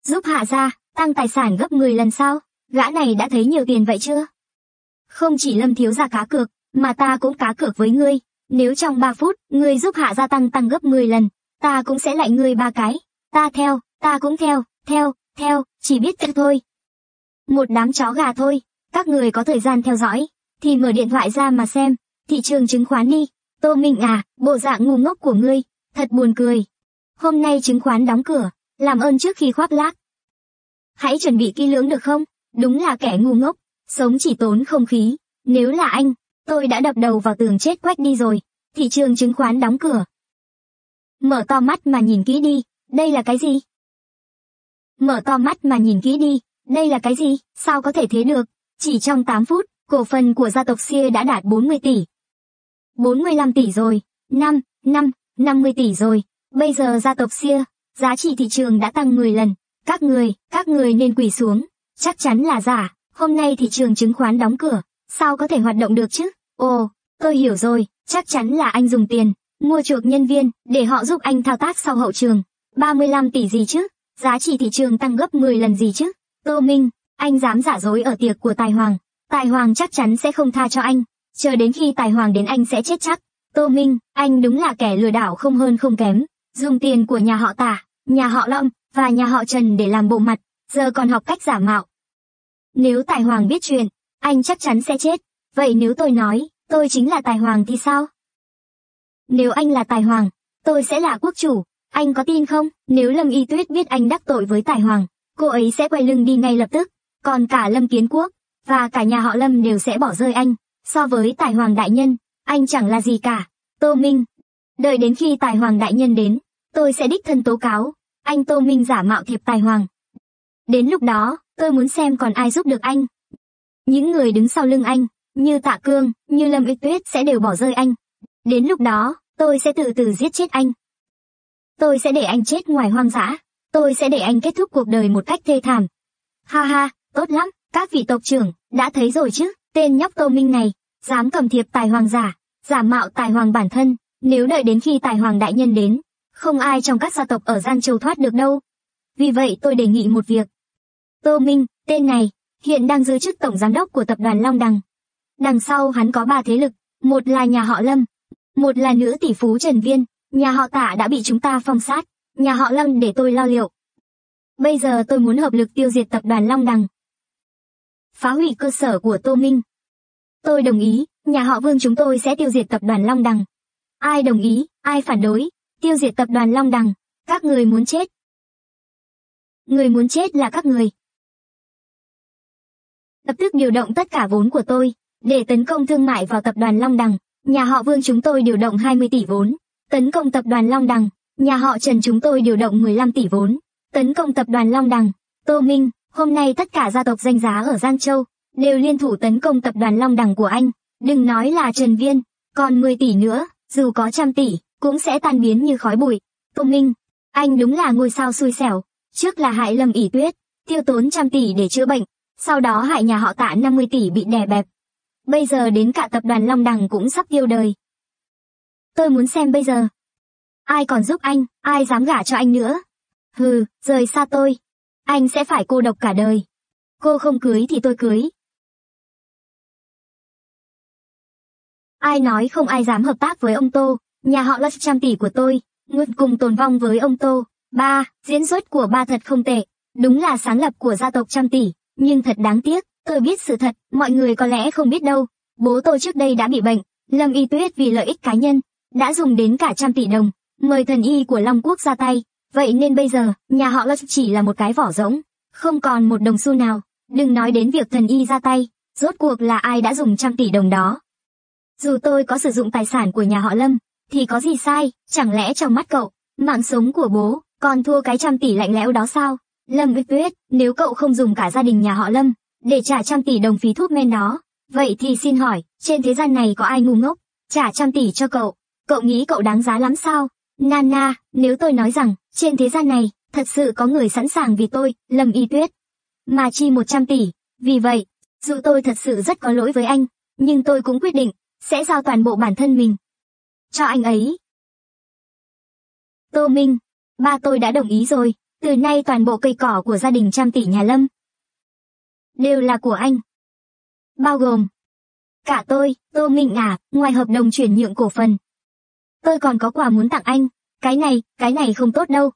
giúp Hạ gia tăng tài sản gấp 10 lần sao? Gã này đã thấy nhiều tiền vậy chưa? Không chỉ Lâm Thiếu gia cá cược, mà ta cũng cá cược với ngươi. Nếu trong 3 phút, ngươi giúp Hạ gia tăng gấp 10 lần, ta cũng sẽ lại ngươi 3 cái. Ta theo, ta cũng theo, theo, chỉ biết theo thôi. Một đám chó gà thôi, các người có thời gian theo dõi, thì mở điện thoại ra mà xem, thị trường chứng khoán đi. Tô Minh à, bộ dạng ngu ngốc của ngươi, thật buồn cười. Hôm nay chứng khoán đóng cửa, làm ơn trước khi khoác lác, hãy chuẩn bị kỹ lưỡng được không? Đúng là kẻ ngu ngốc, sống chỉ tốn không khí. Nếu là anh, tôi đã đập đầu vào tường chết quách đi rồi. Thị trường chứng khoán đóng cửa. Mở to mắt mà nhìn kỹ đi, đây là cái gì? Mở to mắt mà nhìn kỹ đi, đây là cái gì? Sao có thể thế được? Chỉ trong 8 phút, cổ phần của gia tộc Xia đã đạt 40 tỷ. 45 tỷ rồi, 50 tỷ rồi, bây giờ gia tộc Xia, giá trị thị trường đã tăng 10 lần, các người nên quỳ xuống, chắc chắn là giả, hôm nay thị trường chứng khoán đóng cửa, sao có thể hoạt động được chứ? Ồ, tôi hiểu rồi, chắc chắn là anh dùng tiền, mua chuộc nhân viên, để họ giúp anh thao tác sau hậu trường, 35 tỷ gì chứ, giá trị thị trường tăng gấp 10 lần gì chứ? Tô Minh, anh dám giả dối ở tiệc của Tài Hoàng chắc chắn sẽ không tha cho anh, chờ đến khi Tài Hoàng đến anh sẽ chết chắc. Tô Minh, anh đúng là kẻ lừa đảo không hơn không kém, dùng tiền của nhà họ Tả, nhà họ Long, và nhà họ Trần để làm bộ mặt, giờ còn học cách giả mạo. Nếu Tài Hoàng biết chuyện, anh chắc chắn sẽ chết, vậy nếu tôi nói, tôi chính là Tài Hoàng thì sao? Nếu anh là Tài Hoàng, tôi sẽ là quốc chủ, anh có tin không? Nếu Lâm Y Tuyết biết anh đắc tội với Tài Hoàng, cô ấy sẽ quay lưng đi ngay lập tức, còn cả Lâm Kiến Quốc, và cả nhà họ Lâm đều sẽ bỏ rơi anh, so với Tài Hoàng đại nhân. Anh chẳng là gì cả. Tô Minh, đợi đến khi Tài Hoàng đại nhân đến, tôi sẽ đích thân tố cáo anh Tô Minh giả mạo thiệp Tài Hoàng. Đến lúc đó, tôi muốn xem còn ai giúp được anh. Những người đứng sau lưng anh, như Tạ Cương, như Lâm Y Tuyết sẽ đều bỏ rơi anh. Đến lúc đó, tôi sẽ từ từ giết chết anh. Tôi sẽ để anh chết ngoài hoang dã. Tôi sẽ để anh kết thúc cuộc đời một cách thê thảm. Ha ha, tốt lắm, các vị tộc trưởng, đã thấy rồi chứ, tên nhóc Tô Minh này. Dám cầm thiệp Tài Hoàng giả mạo Tài Hoàng bản thân, nếu đợi đến khi Tài Hoàng đại nhân đến, không ai trong các gia tộc ở Giang Châu thoát được đâu. Vì vậy tôi đề nghị một việc. Tô Minh, tên này, hiện đang giữ chức tổng giám đốc của tập đoàn Long Đằng. Đằng sau hắn có 3 thế lực, một là nhà họ Lâm, một là nữ tỷ phú Trần Viên, nhà họ Tả đã bị chúng ta phong sát, nhà họ Lâm để tôi lo liệu. Bây giờ tôi muốn hợp lực tiêu diệt tập đoàn Long Đằng, phá hủy cơ sở của Tô Minh. Tôi đồng ý, nhà họ Vương chúng tôi sẽ tiêu diệt tập đoàn Long Đằng. Ai đồng ý, ai phản đối, tiêu diệt tập đoàn Long Đằng, các người muốn chết. Người muốn chết là các người. lập tức điều động tất cả vốn của tôi, để tấn công thương mại vào tập đoàn Long Đằng. Nhà họ Vương chúng tôi điều động 20 tỷ vốn, tấn công tập đoàn Long Đằng. Nhà họ Trần chúng tôi điều động 15 tỷ vốn, tấn công tập đoàn Long Đằng. Tô Minh, hôm nay tất cả gia tộc danh giá ở Giang Châu, đều liên thủ tấn công tập đoàn Long Đằng của anh. Đừng nói là Trần Viên, còn 10 tỷ nữa, dù có 100 tỷ, cũng sẽ tan biến như khói bụi. Tô Minh, anh đúng là ngôi sao xui xẻo, trước là hại Lâm Y Tuyết, tiêu tốn 100 tỷ để chữa bệnh, sau đó hại nhà họ Tạ 50 tỷ bị đè bẹp. Bây giờ đến cả tập đoàn Long Đằng cũng sắp tiêu đời. Tôi muốn xem bây giờ, ai còn giúp anh, ai dám gả cho anh nữa. Hừ, rời xa tôi, anh sẽ phải cô độc cả đời. Cô không cưới thì tôi cưới. Ai nói không ai dám hợp tác với ông Tô, nhà họ Lâm 100 tỷ của tôi, nguyện cùng tồn vong với ông Tô. Ba, diễn xuất của ba thật không tệ, đúng là sáng lập của gia tộc 100 tỷ, nhưng thật đáng tiếc, tôi biết sự thật, mọi người có lẽ không biết đâu. Bố tôi trước đây đã bị bệnh, Lâm Y Tuyết vì lợi ích cá nhân, đã dùng đến cả 100 tỷ đồng, mời thần y của Long Quốc ra tay, vậy nên bây giờ, nhà họ Lâm chỉ là một cái vỏ rỗng, không còn một đồng xu nào, đừng nói đến việc thần y ra tay, rốt cuộc là ai đã dùng 100 tỷ đồng đó. Dù tôi có sử dụng tài sản của nhà họ Lâm, thì có gì sai, chẳng lẽ trong mắt cậu, mạng sống của bố, còn thua cái 100 tỷ lạnh lẽo đó sao? Lâm Y Tuyết, nếu cậu không dùng cả gia đình nhà họ Lâm, để trả 100 tỷ đồng phí thuốc men đó, vậy thì xin hỏi, trên thế gian này có ai ngu ngốc, trả 100 tỷ cho cậu, cậu nghĩ cậu đáng giá lắm sao? Nana, nếu tôi nói rằng, trên thế gian này, thật sự có người sẵn sàng vì tôi, Lâm Y Tuyết, mà chi 100 tỷ, vì vậy, dù tôi thật sự rất có lỗi với anh, nhưng tôi cũng quyết định, sẽ giao toàn bộ bản thân mình cho anh ấy. Tô Minh, ba tôi đã đồng ý rồi, từ nay toàn bộ cây cỏ của gia đình 100 tỷ nhà Lâm đều là của anh. Bao gồm cả tôi, Tô Minh Ngả, ngoài hợp đồng chuyển nhượng cổ phần. Tôi còn có quà muốn tặng anh, cái này không tốt đâu.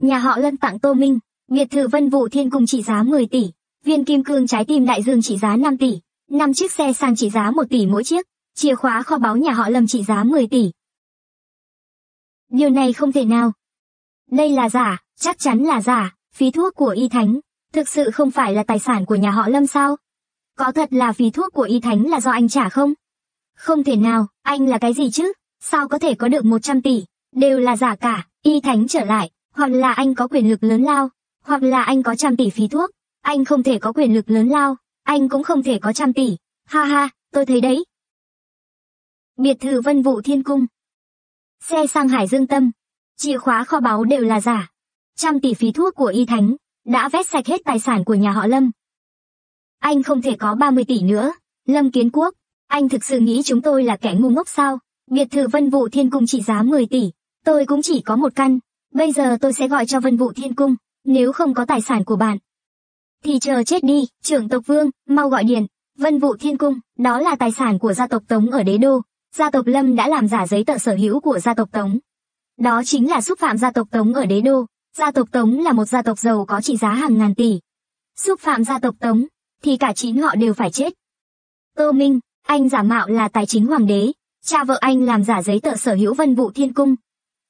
Nhà họ Lâm tặng Tô Minh, biệt thự Vân Vụ Thiên Cung trị giá 10 tỷ, viên kim cương trái tim đại dương trị giá 5 tỷ, 5 chiếc xe sang trị giá 1 tỷ mỗi chiếc, chìa khóa kho báu nhà họ Lâm trị giá 10 tỷ. Điều này không thể nào. Đây là giả, chắc chắn là giả, phí thuốc của Y Thánh, thực sự không phải là tài sản của nhà họ Lâm sao? Có thật là phí thuốc của Y Thánh là do anh trả không? Không thể nào, anh là cái gì chứ? Sao có thể có được 100 tỷ? Đều là giả cả, Y Thánh trở lại, hoặc là anh có quyền lực lớn lao, hoặc là anh có 100 tỷ phí thuốc. Anh không thể có quyền lực lớn lao, anh cũng không thể có 100 tỷ. Ha ha, tôi thấy đấy. Biệt thự Vân Vụ Thiên Cung, xe sang Hải Dương Tâm, chìa khóa kho báu đều là giả. 100 tỷ phí thuốc của Y Thánh đã vét sạch hết tài sản của nhà họ Lâm. Anh không thể có 30 tỷ nữa. Lâm Kiến Quốc, anh thực sự nghĩ chúng tôi là kẻ ngu ngốc sao? Biệt thự Vân Vụ Thiên Cung trị giá 10 tỷ, tôi cũng chỉ có 1 căn. Bây giờ tôi sẽ gọi cho Vân Vụ Thiên Cung, nếu không có tài sản của bạn thì chờ chết đi, trưởng tộc Vương, mau gọi điện. Vân Vụ Thiên Cung, đó là tài sản của gia tộc Tống ở Đế Đô. Gia tộc Lâm đã làm giả giấy tờ sở hữu của gia tộc Tống. Đó chính là xúc phạm gia tộc Tống ở Đế Đô. Gia tộc Tống là một gia tộc giàu có trị giá hàng ngàn tỷ. Xúc phạm gia tộc Tống, thì cả 9 họ đều phải chết. Tô Minh, anh giả mạo là tài chính hoàng đế. Cha vợ anh làm giả giấy tờ sở hữu Vân Vụ Thiên Cung.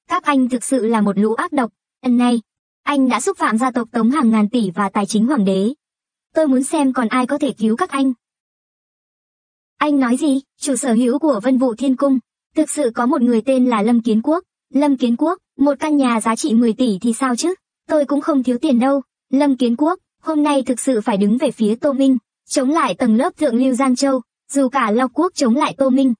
Các anh thực sự là một lũ ác độc. Lần này, anh đã xúc phạm gia tộc Tống hàng ngàn tỷ và tài chính hoàng đế. Tôi muốn xem còn ai có thể cứu các anh. Anh nói gì? Chủ sở hữu của Vân Vụ Thiên Cung, thực sự có một người tên là Lâm Kiến Quốc. Lâm Kiến Quốc, một căn nhà giá trị 10 tỷ thì sao chứ? Tôi cũng không thiếu tiền đâu. Lâm Kiến Quốc, hôm nay thực sự phải đứng về phía Tô Minh, chống lại tầng lớp thượng lưu Giang Châu, dù cả Long Quốc chống lại Tô Minh.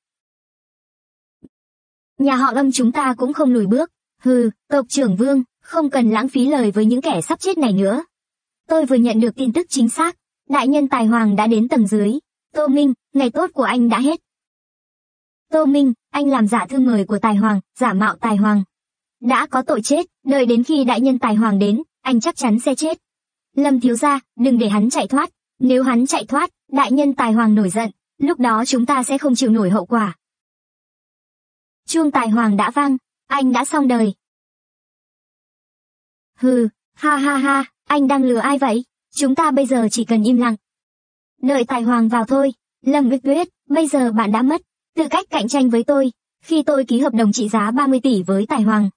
Nhà họ Lâm chúng ta cũng không lùi bước. Hừ, tộc trưởng Vương, không cần lãng phí lời với những kẻ sắp chết này nữa. Tôi vừa nhận được tin tức chính xác, đại nhân Tài Hoàng đã đến tầng dưới. Tô Minh, ngày tốt của anh đã hết. Tô Minh, anh làm giả thư mời của Tài Hoàng, giả mạo Tài Hoàng, đã có tội chết, đợi đến khi đại nhân Tài Hoàng đến, anh chắc chắn sẽ chết. Lâm thiếu gia, đừng để hắn chạy thoát, nếu hắn chạy thoát, đại nhân Tài Hoàng nổi giận, lúc đó chúng ta sẽ không chịu nổi hậu quả. Chuông Tài Hoàng đã vang, anh đã xong đời. Hừ, ha ha ha, anh đang lừa ai vậy? Chúng ta bây giờ chỉ cần im lặng, đợi Tài Hoàng vào thôi. Lâm Y Tuyết, bây giờ bạn đã mất tư cách cạnh tranh với tôi, khi tôi ký hợp đồng trị giá 30 tỷ với Tài Hoàng.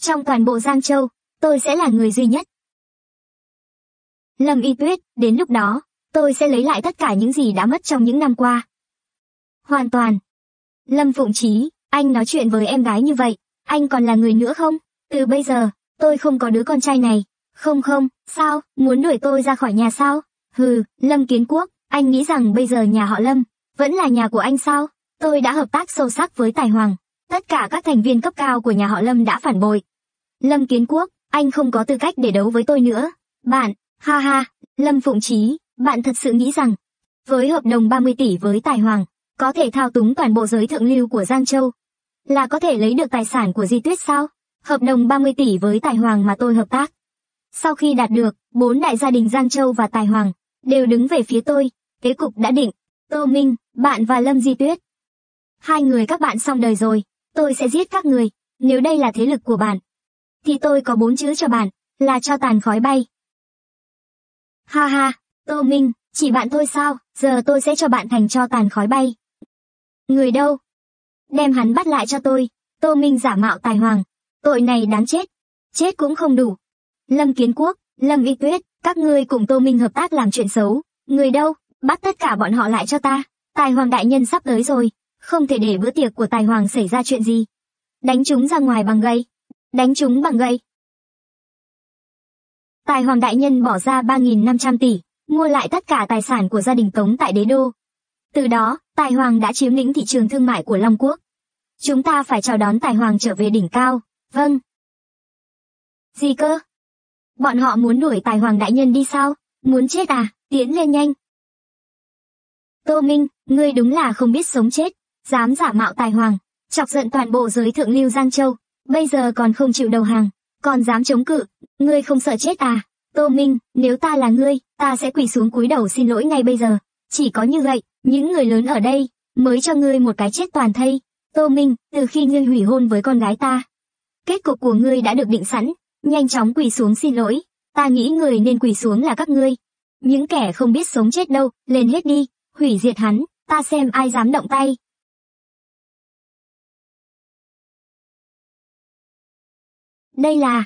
Trong toàn bộ Giang Châu, tôi sẽ là người duy nhất. Lâm Y Tuyết, đến lúc đó, tôi sẽ lấy lại tất cả những gì đã mất trong những năm qua. Hoàn toàn. Lâm Phụng Chí, anh nói chuyện với em gái như vậy, anh còn là người nữa không? Từ bây giờ, tôi không có đứa con trai này. Không không, sao, muốn đuổi tôi ra khỏi nhà sao? Hừ, Lâm Kiến Quốc, anh nghĩ rằng bây giờ nhà họ Lâm, vẫn là nhà của anh sao? Tôi đã hợp tác sâu sắc với Tài Hoàng, tất cả các thành viên cấp cao của nhà họ Lâm đã phản bội. Lâm Kiến Quốc, anh không có tư cách để đấu với tôi nữa. Bạn, ha ha, Lâm Phụng Chí, bạn thật sự nghĩ rằng, với hợp đồng 30 tỷ với Tài Hoàng, có thể thao túng toàn bộ giới thượng lưu của Giang Châu, là có thể lấy được tài sản của Di Tuyết sao? Hợp đồng 30 tỷ với Tài Hoàng mà tôi hợp tác. Sau khi đạt được, 4 đại gia đình Giang Châu và Tài Hoàng, đều đứng về phía tôi, thế cục đã định. Tô Minh, bạn và Lâm Di Tuyết. Hai người các bạn xong đời rồi, tôi sẽ giết các người, nếu đây là thế lực của bạn. Thì tôi có 4 chữ cho bạn, là cho tàn khói bay. Ha ha, Tô Minh, chỉ bạn thôi sao, giờ tôi sẽ cho bạn thành cho tàn khói bay. Người đâu? Đem hắn bắt lại cho tôi. Tô Minh giả mạo Tài Hoàng, tội này đáng chết, chết cũng không đủ. Lâm Kiến Quốc, Lâm Y Tuyết, các ngươi cùng Tô Minh hợp tác làm chuyện xấu. Người đâu? Bắt tất cả bọn họ lại cho ta. Tài Hoàng đại nhân sắp tới rồi, không thể để bữa tiệc của Tài Hoàng xảy ra chuyện gì. Đánh chúng ra ngoài bằng gậy. Đánh chúng bằng gậy. Tài Hoàng đại nhân bỏ ra 3.500 tỷ, mua lại tất cả tài sản của gia đình Tống tại Đế Đô. Từ đó, Tài Hoàng đã chiếm lĩnh thị trường thương mại của Long Quốc. Chúng ta phải chào đón Tài Hoàng trở về đỉnh cao. Vâng. Gì cơ? Bọn họ muốn đuổi Tài Hoàng đại nhân đi sao? Muốn chết à? Tiến lên nhanh. Tô Minh, ngươi đúng là không biết sống chết, dám giả mạo Tài Hoàng, chọc giận toàn bộ giới thượng lưu Giang Châu, bây giờ còn không chịu đầu hàng, còn dám chống cự, ngươi không sợ chết à? Tô Minh, nếu ta là ngươi, ta sẽ quỳ xuống cúi đầu xin lỗi ngay bây giờ, chỉ có như vậy, những người lớn ở đây, mới cho ngươi một cái chết toàn thây. Tô Minh, từ khi ngươi hủy hôn với con gái ta, kết cục của ngươi đã được định sẵn. Nhanh chóng quỳ xuống xin lỗi, ta nghĩ người nên quỳ xuống là các ngươi. Những kẻ không biết sống chết đâu, lên hết đi, hủy diệt hắn, ta xem ai dám động tay. Đây là...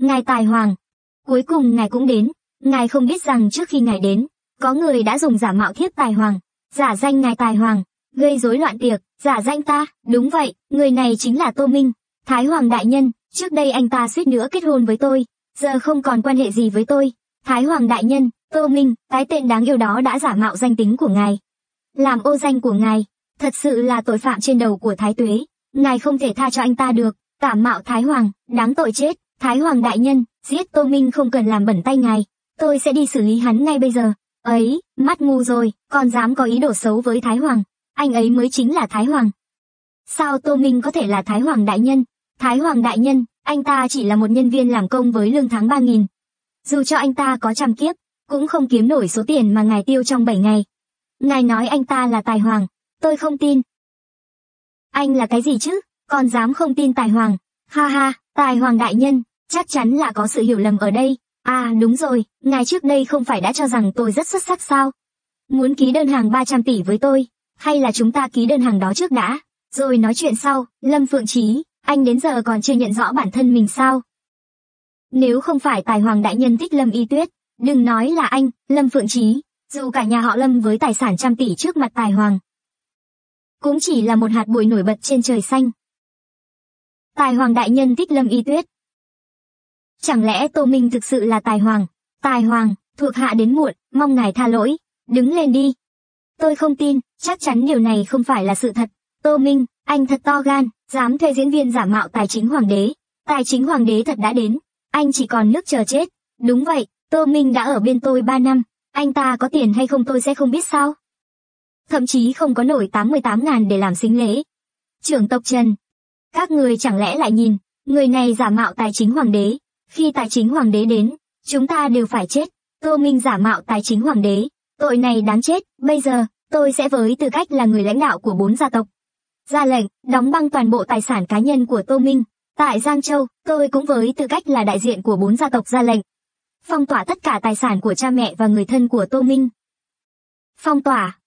Ngài Tài Hoàng, cuối cùng ngài cũng đến, ngài không biết rằng trước khi ngài đến, có người đã dùng giả mạo thiếp Tài Hoàng, giả danh ngài Tài Hoàng, gây rối loạn tiệc, giả danh ta, đúng vậy, người này chính là Tô Minh, Thái Hoàng đại nhân. Trước đây anh ta suýt nữa kết hôn với tôi, giờ không còn quan hệ gì với tôi. Thái Hoàng đại nhân, Tô Minh, cái tên đáng yêu đó đã giả mạo danh tính của ngài. Làm ô danh của ngài, thật sự là tội phạm trên đầu của Thái Tuế. Ngài không thể tha cho anh ta được, giả mạo Thái Hoàng, đáng tội chết. Thái Hoàng đại nhân, giết Tô Minh không cần làm bẩn tay ngài. Tôi sẽ đi xử lý hắn ngay bây giờ. Ấy, mắt ngu rồi, còn dám có ý đồ xấu với Thái Hoàng. Anh ấy mới chính là Thái Hoàng. Sao Tô Minh có thể là Thái Hoàng đại nhân? Thái Hoàng đại nhân, anh ta chỉ là một nhân viên làm công với lương tháng 3.000. Dù cho anh ta có trăm kiếp, cũng không kiếm nổi số tiền mà ngài tiêu trong 7 ngày. Ngài nói anh ta là Tài Hoàng, tôi không tin. Anh là cái gì chứ, còn dám không tin Tài Hoàng. Ha ha, Tài Hoàng đại nhân, chắc chắn là có sự hiểu lầm ở đây. À đúng rồi, ngài trước đây không phải đã cho rằng tôi rất xuất sắc sao? Muốn ký đơn hàng 300 tỷ với tôi, hay là chúng ta ký đơn hàng đó trước đã, rồi nói chuyện sau. Lâm Phượng Chí, anh đến giờ còn chưa nhận rõ bản thân mình sao? Nếu không phải Tài Hoàng đại nhân thích Lâm Y Tuyết, đừng nói là anh, Lâm Phượng Chí, dù cả nhà họ Lâm với tài sản trăm tỷ trước mặt Tài Hoàng, cũng chỉ là một hạt bụi nổi bật trên trời xanh. Tài Hoàng đại nhân thích Lâm Y Tuyết. Chẳng lẽ Tô Minh thực sự là Tài Hoàng? Tài Hoàng, thuộc hạ đến muộn, mong ngài tha lỗi, đứng lên đi. Tôi không tin, chắc chắn điều này không phải là sự thật. Tô Minh, anh thật to gan, dám thuê diễn viên giả mạo tài chính hoàng đế. Tài chính hoàng đế thật đã đến, anh chỉ còn nước chờ chết. Đúng vậy, Tô Minh đã ở bên tôi 3 năm, anh ta có tiền hay không tôi sẽ không biết sao. Thậm chí không có nổi 88.000 để làm sính lễ. Trưởng tộc Trần, các người chẳng lẽ lại nhìn, người này giả mạo tài chính hoàng đế. Khi tài chính hoàng đế đến, chúng ta đều phải chết. Tô Minh giả mạo tài chính hoàng đế, tội này đáng chết. Bây giờ, tôi sẽ với tư cách là người lãnh đạo của 4 gia tộc, ra lệnh, đóng băng toàn bộ tài sản cá nhân của Tô Minh. Tại Giang Châu, tôi cũng với tư cách là đại diện của 4 gia tộc ra lệnh. Phong tỏa tất cả tài sản của cha mẹ và người thân của Tô Minh. Phong tỏa.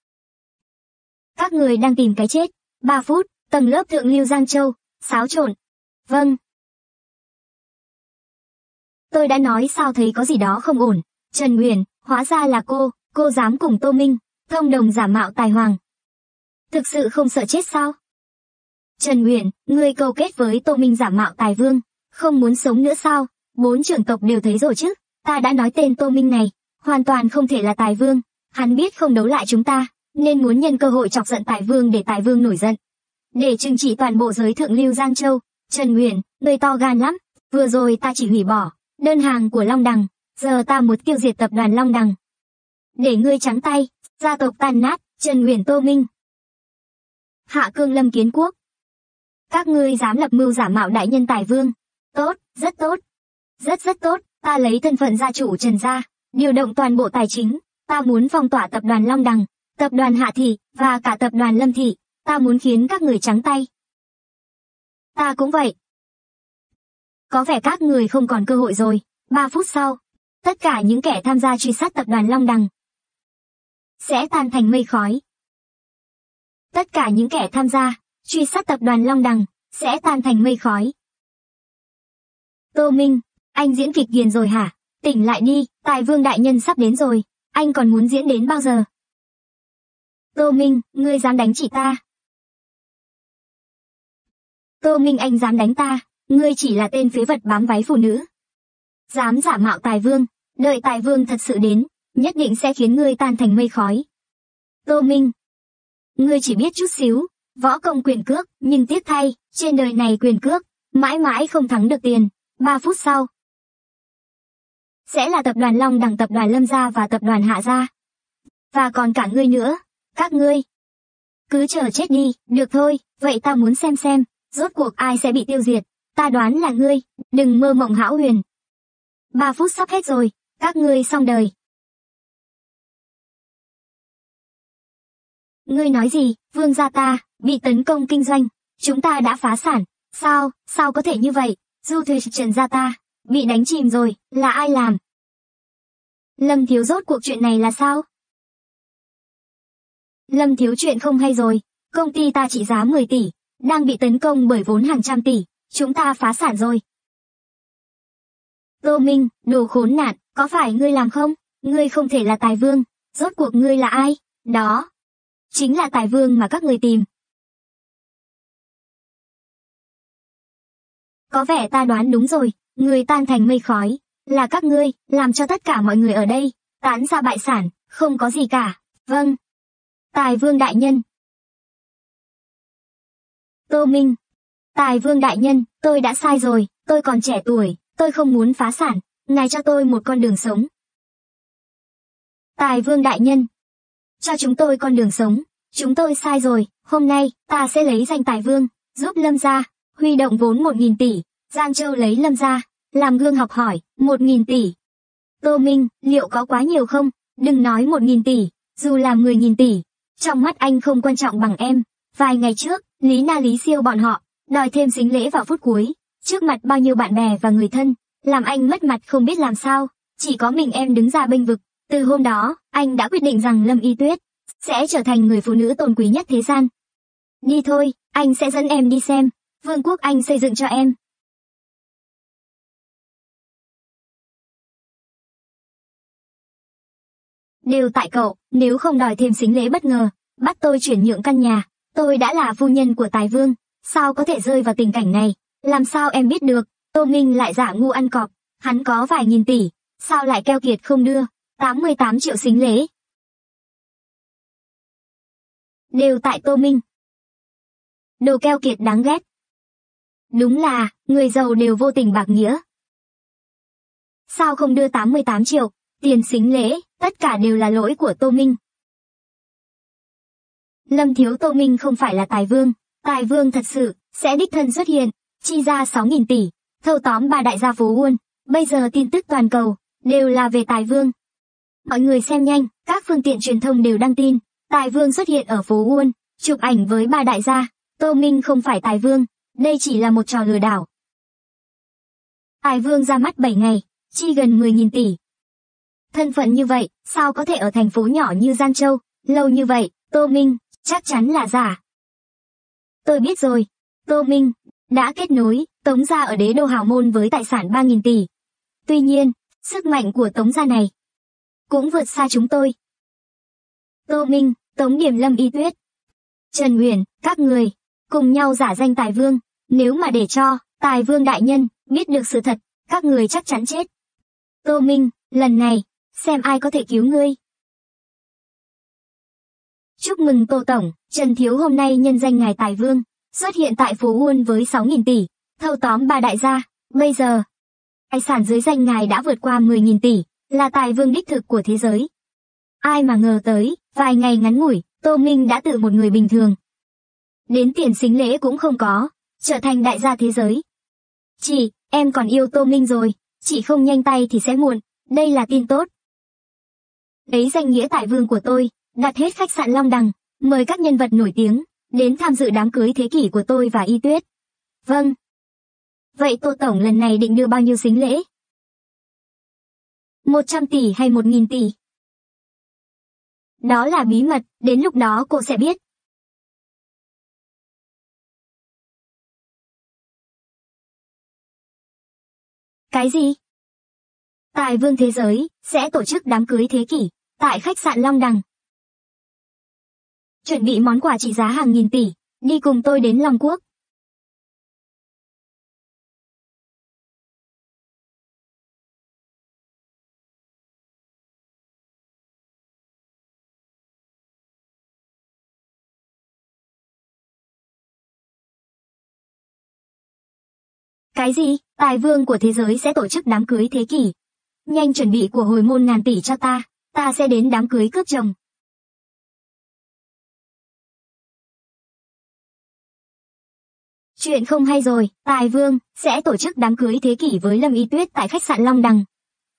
Các người đang tìm cái chết. 3 phút, tầng lớp thượng lưu Giang Châu, xáo trộn. Vâng. Tôi đã nói sao thấy có gì đó không ổn. Trần Uyển, Hóa ra là cô dám cùng Tô Minh thông đồng giả mạo Tài Hoàng. Thực sự không sợ chết sao? Trần Uyển, ngươi câu kết với Tô Minh giả mạo Tài Vương, không muốn sống nữa sao? Bốn trưởng tộc đều thấy rồi chứ, ta đã nói tên Tô Minh này, hoàn toàn không thể là Tài Vương, hắn biết không đấu lại chúng ta, nên muốn nhân cơ hội chọc giận Tài Vương để Tài Vương nổi giận. Để trừng trị toàn bộ giới thượng lưu Giang Châu, Trần Uyển, ngươi to gan lắm, vừa rồi ta chỉ hủy bỏ đơn hàng của Long Đằng, giờ ta muốn tiêu diệt tập đoàn Long Đằng. Để ngươi trắng tay, gia tộc tan nát, Trần Uyển Tô Minh. Hạ Cương Lâm Kiến Quốc. Các ngươi dám lập mưu giả mạo đại nhân Tài Vương. Tốt, rất tốt. Rất rất tốt, ta lấy thân phận gia chủ Trần Gia, điều động toàn bộ tài chính, ta muốn phong tỏa tập đoàn Long Đằng, tập đoàn Hạ Thị, và cả tập đoàn Lâm Thị, ta muốn khiến các người trắng tay. Ta cũng vậy. Có vẻ các người không còn cơ hội rồi. 3 phút sau, tất cả những kẻ tham gia truy sát tập đoàn Long Đằng sẽ tan thành mây khói. Tất cả những kẻ tham gia truy sát tập đoàn Long Đằng sẽ tan thành mây khói. Tô Minh, anh diễn kịch ghiền rồi hả? Tỉnh lại đi, Tài Vương đại nhân sắp đến rồi, anh còn muốn diễn đến bao giờ? Tô Minh, ngươi dám đánh chị ta? Tô Minh, anh dám đánh ta, ngươi chỉ là tên phế vật bám váy phụ nữ. Dám giả mạo Tài Vương, đợi Tài Vương thật sự đến, nhất định sẽ khiến ngươi tan thành mây khói. Tô Minh, ngươi chỉ biết chút xíu võ công quyền cước, nhưng tiếc thay, trên đời này quyền cước mãi mãi không thắng được tiền. 3 phút sau sẽ là tập đoàn Long Đằng, tập đoàn Lâm Gia và tập đoàn Hạ Gia, và còn cả ngươi nữa. Các ngươi cứ chờ chết đi. Được thôi, vậy ta muốn xem rốt cuộc ai sẽ bị tiêu diệt. Ta đoán là ngươi, đừng mơ mộng hão huyền. 3 phút sắp hết rồi, các ngươi xong đời. Ngươi nói gì? Vương gia ta bị tấn công kinh doanh, chúng ta đã phá sản. Sao có thể như vậy? Du thuyền Trần gia ta bị đánh chìm rồi, là ai làm? Lâm thiếu, rốt cuộc chuyện này là sao? Lâm thiếu, chuyện không hay rồi, công ty ta trị giá 10 tỷ, đang bị tấn công bởi vốn hàng trăm tỷ, chúng ta phá sản rồi. Tô Minh, đồ khốn nạn, có phải ngươi làm không? Ngươi không thể là Tài Vương, rốt cuộc ngươi là ai? Đó chính là Tài Vương mà các người tìm. Có vẻ ta đoán đúng rồi, người tan thành mây khói là các ngươi, làm cho tất cả mọi người ở đây tán ra bại sản, không có gì cả. Vâng, Tài Vương đại nhân. Tô Minh, Tài Vương đại nhân, tôi đã sai rồi, tôi còn trẻ tuổi, tôi không muốn phá sản, ngài cho tôi một con đường sống. Tài Vương đại nhân, cho chúng tôi con đường sống, chúng tôi sai rồi, hôm nay ta sẽ lấy danh Tài Vương, giúp Lâm gia huy động vốn 1.000 tỷ, Giang Châu lấy Lâm gia làm gương học hỏi. 1.000 tỷ. Tô Minh, liệu có quá nhiều không? Đừng nói 1.000 tỷ, dù là 10.000 tỷ, trong mắt anh không quan trọng bằng em. Vài ngày trước, Lý Na, Lý Siêu bọn họ đòi thêm sính lễ vào phút cuối, trước mặt bao nhiêu bạn bè và người thân, làm anh mất mặt không biết làm sao, chỉ có mình em đứng ra bênh vực. Từ hôm đó, anh đã quyết định rằng Lâm Y Tuyết sẽ trở thành người phụ nữ tôn quý nhất thế gian. Đi thôi, anh sẽ dẫn em đi xem vương quốc anh xây dựng cho em. Đều tại cậu, nếu không đòi thêm sính lễ bất ngờ, bắt tôi chuyển nhượng căn nhà, tôi đã là phu nhân của Tài Vương, sao có thể rơi vào tình cảnh này? Làm sao em biết được? Tô Minh lại giả ngu ăn cọp, hắn có vài nghìn tỷ, sao lại keo kiệt không đưa 88 triệu sính lễ? Đều tại Tô Minh. Đồ keo kiệt đáng ghét. Đúng là, người giàu đều vô tình bạc nghĩa. Sao không đưa 88 triệu, tiền sính lễ, tất cả đều là lỗi của Tô Minh. Lâm thiếu, Tô Minh không phải là Tài Vương, Tài Vương thật sự sẽ đích thân xuất hiện, chi ra 6.000 tỷ, thâu tóm 3 đại gia phố Wall, bây giờ tin tức toàn cầu đều là về Tài Vương. Mọi người xem nhanh, các phương tiện truyền thông đều đăng tin, Tài Vương xuất hiện ở phố Wall, chụp ảnh với 3 đại gia, Tô Minh không phải Tài Vương, đây chỉ là một trò lừa đảo. Tài Vương ra mắt 7 ngày, chi gần 10.000 tỷ. Thân phận như vậy, sao có thể ở thành phố nhỏ như Giang Châu, lâu như vậy? Tô Minh, chắc chắn là giả. Tôi biết rồi, Tô Minh đã kết nối Tống gia ở Đế Đô hào môn với tài sản 3.000 tỷ. Tuy nhiên, sức mạnh của Tống gia này cũng vượt xa chúng tôi. Tô Minh, Tống Điềm, Lâm Y Tuyết, Trần Uyển, các người, cùng nhau giả danh Tài Vương, nếu mà để cho Tài Vương đại nhân biết được sự thật, các người chắc chắn chết. Tô Minh, lần này, xem ai có thể cứu ngươi. Chúc mừng Tô Tổng, Trần Thiếu hôm nay nhân danh ngài Tài Vương, xuất hiện tại Phố Wall với 6.000 tỷ, thâu tóm 3 đại gia, bây giờ, tài sản dưới danh ngài đã vượt qua 10.000 tỷ, là Tài Vương đích thực của thế giới. Ai mà ngờ tới, vài ngày ngắn ngủi, Tô Minh đã tự một người bình thường, đến tiền sính lễ cũng không có, trở thành đại gia thế giới. Chị, em còn yêu Tô Minh rồi, chị không nhanh tay thì sẽ muộn, đây là tin tốt. Lấy danh nghĩa Tài Vương của tôi, đặt hết khách sạn Long Đằng, mời các nhân vật nổi tiếng, đến tham dự đám cưới thế kỷ của tôi và Y Tuyết. Vâng. Vậy Tô Tổng lần này định đưa bao nhiêu sính lễ? 100 tỷ hay 1.000 tỷ? Đó là bí mật, đến lúc đó cô sẽ biết. Cái gì? Tài Vương thế giới sẽ tổ chức đám cưới thế kỷ tại khách sạn Long Đằng. Chuẩn bị món quà trị giá hàng nghìn tỷ, đi cùng tôi đến Long Quốc. Cái gì? Tài Vương của thế giới sẽ tổ chức đám cưới thế kỷ. Nhanh chuẩn bị của hồi môn ngàn tỷ cho ta, ta sẽ đến đám cưới cướp chồng. Chuyện không hay rồi, Tài Vương sẽ tổ chức đám cưới thế kỷ với Lâm Y Tuyết tại khách sạn Long Đằng.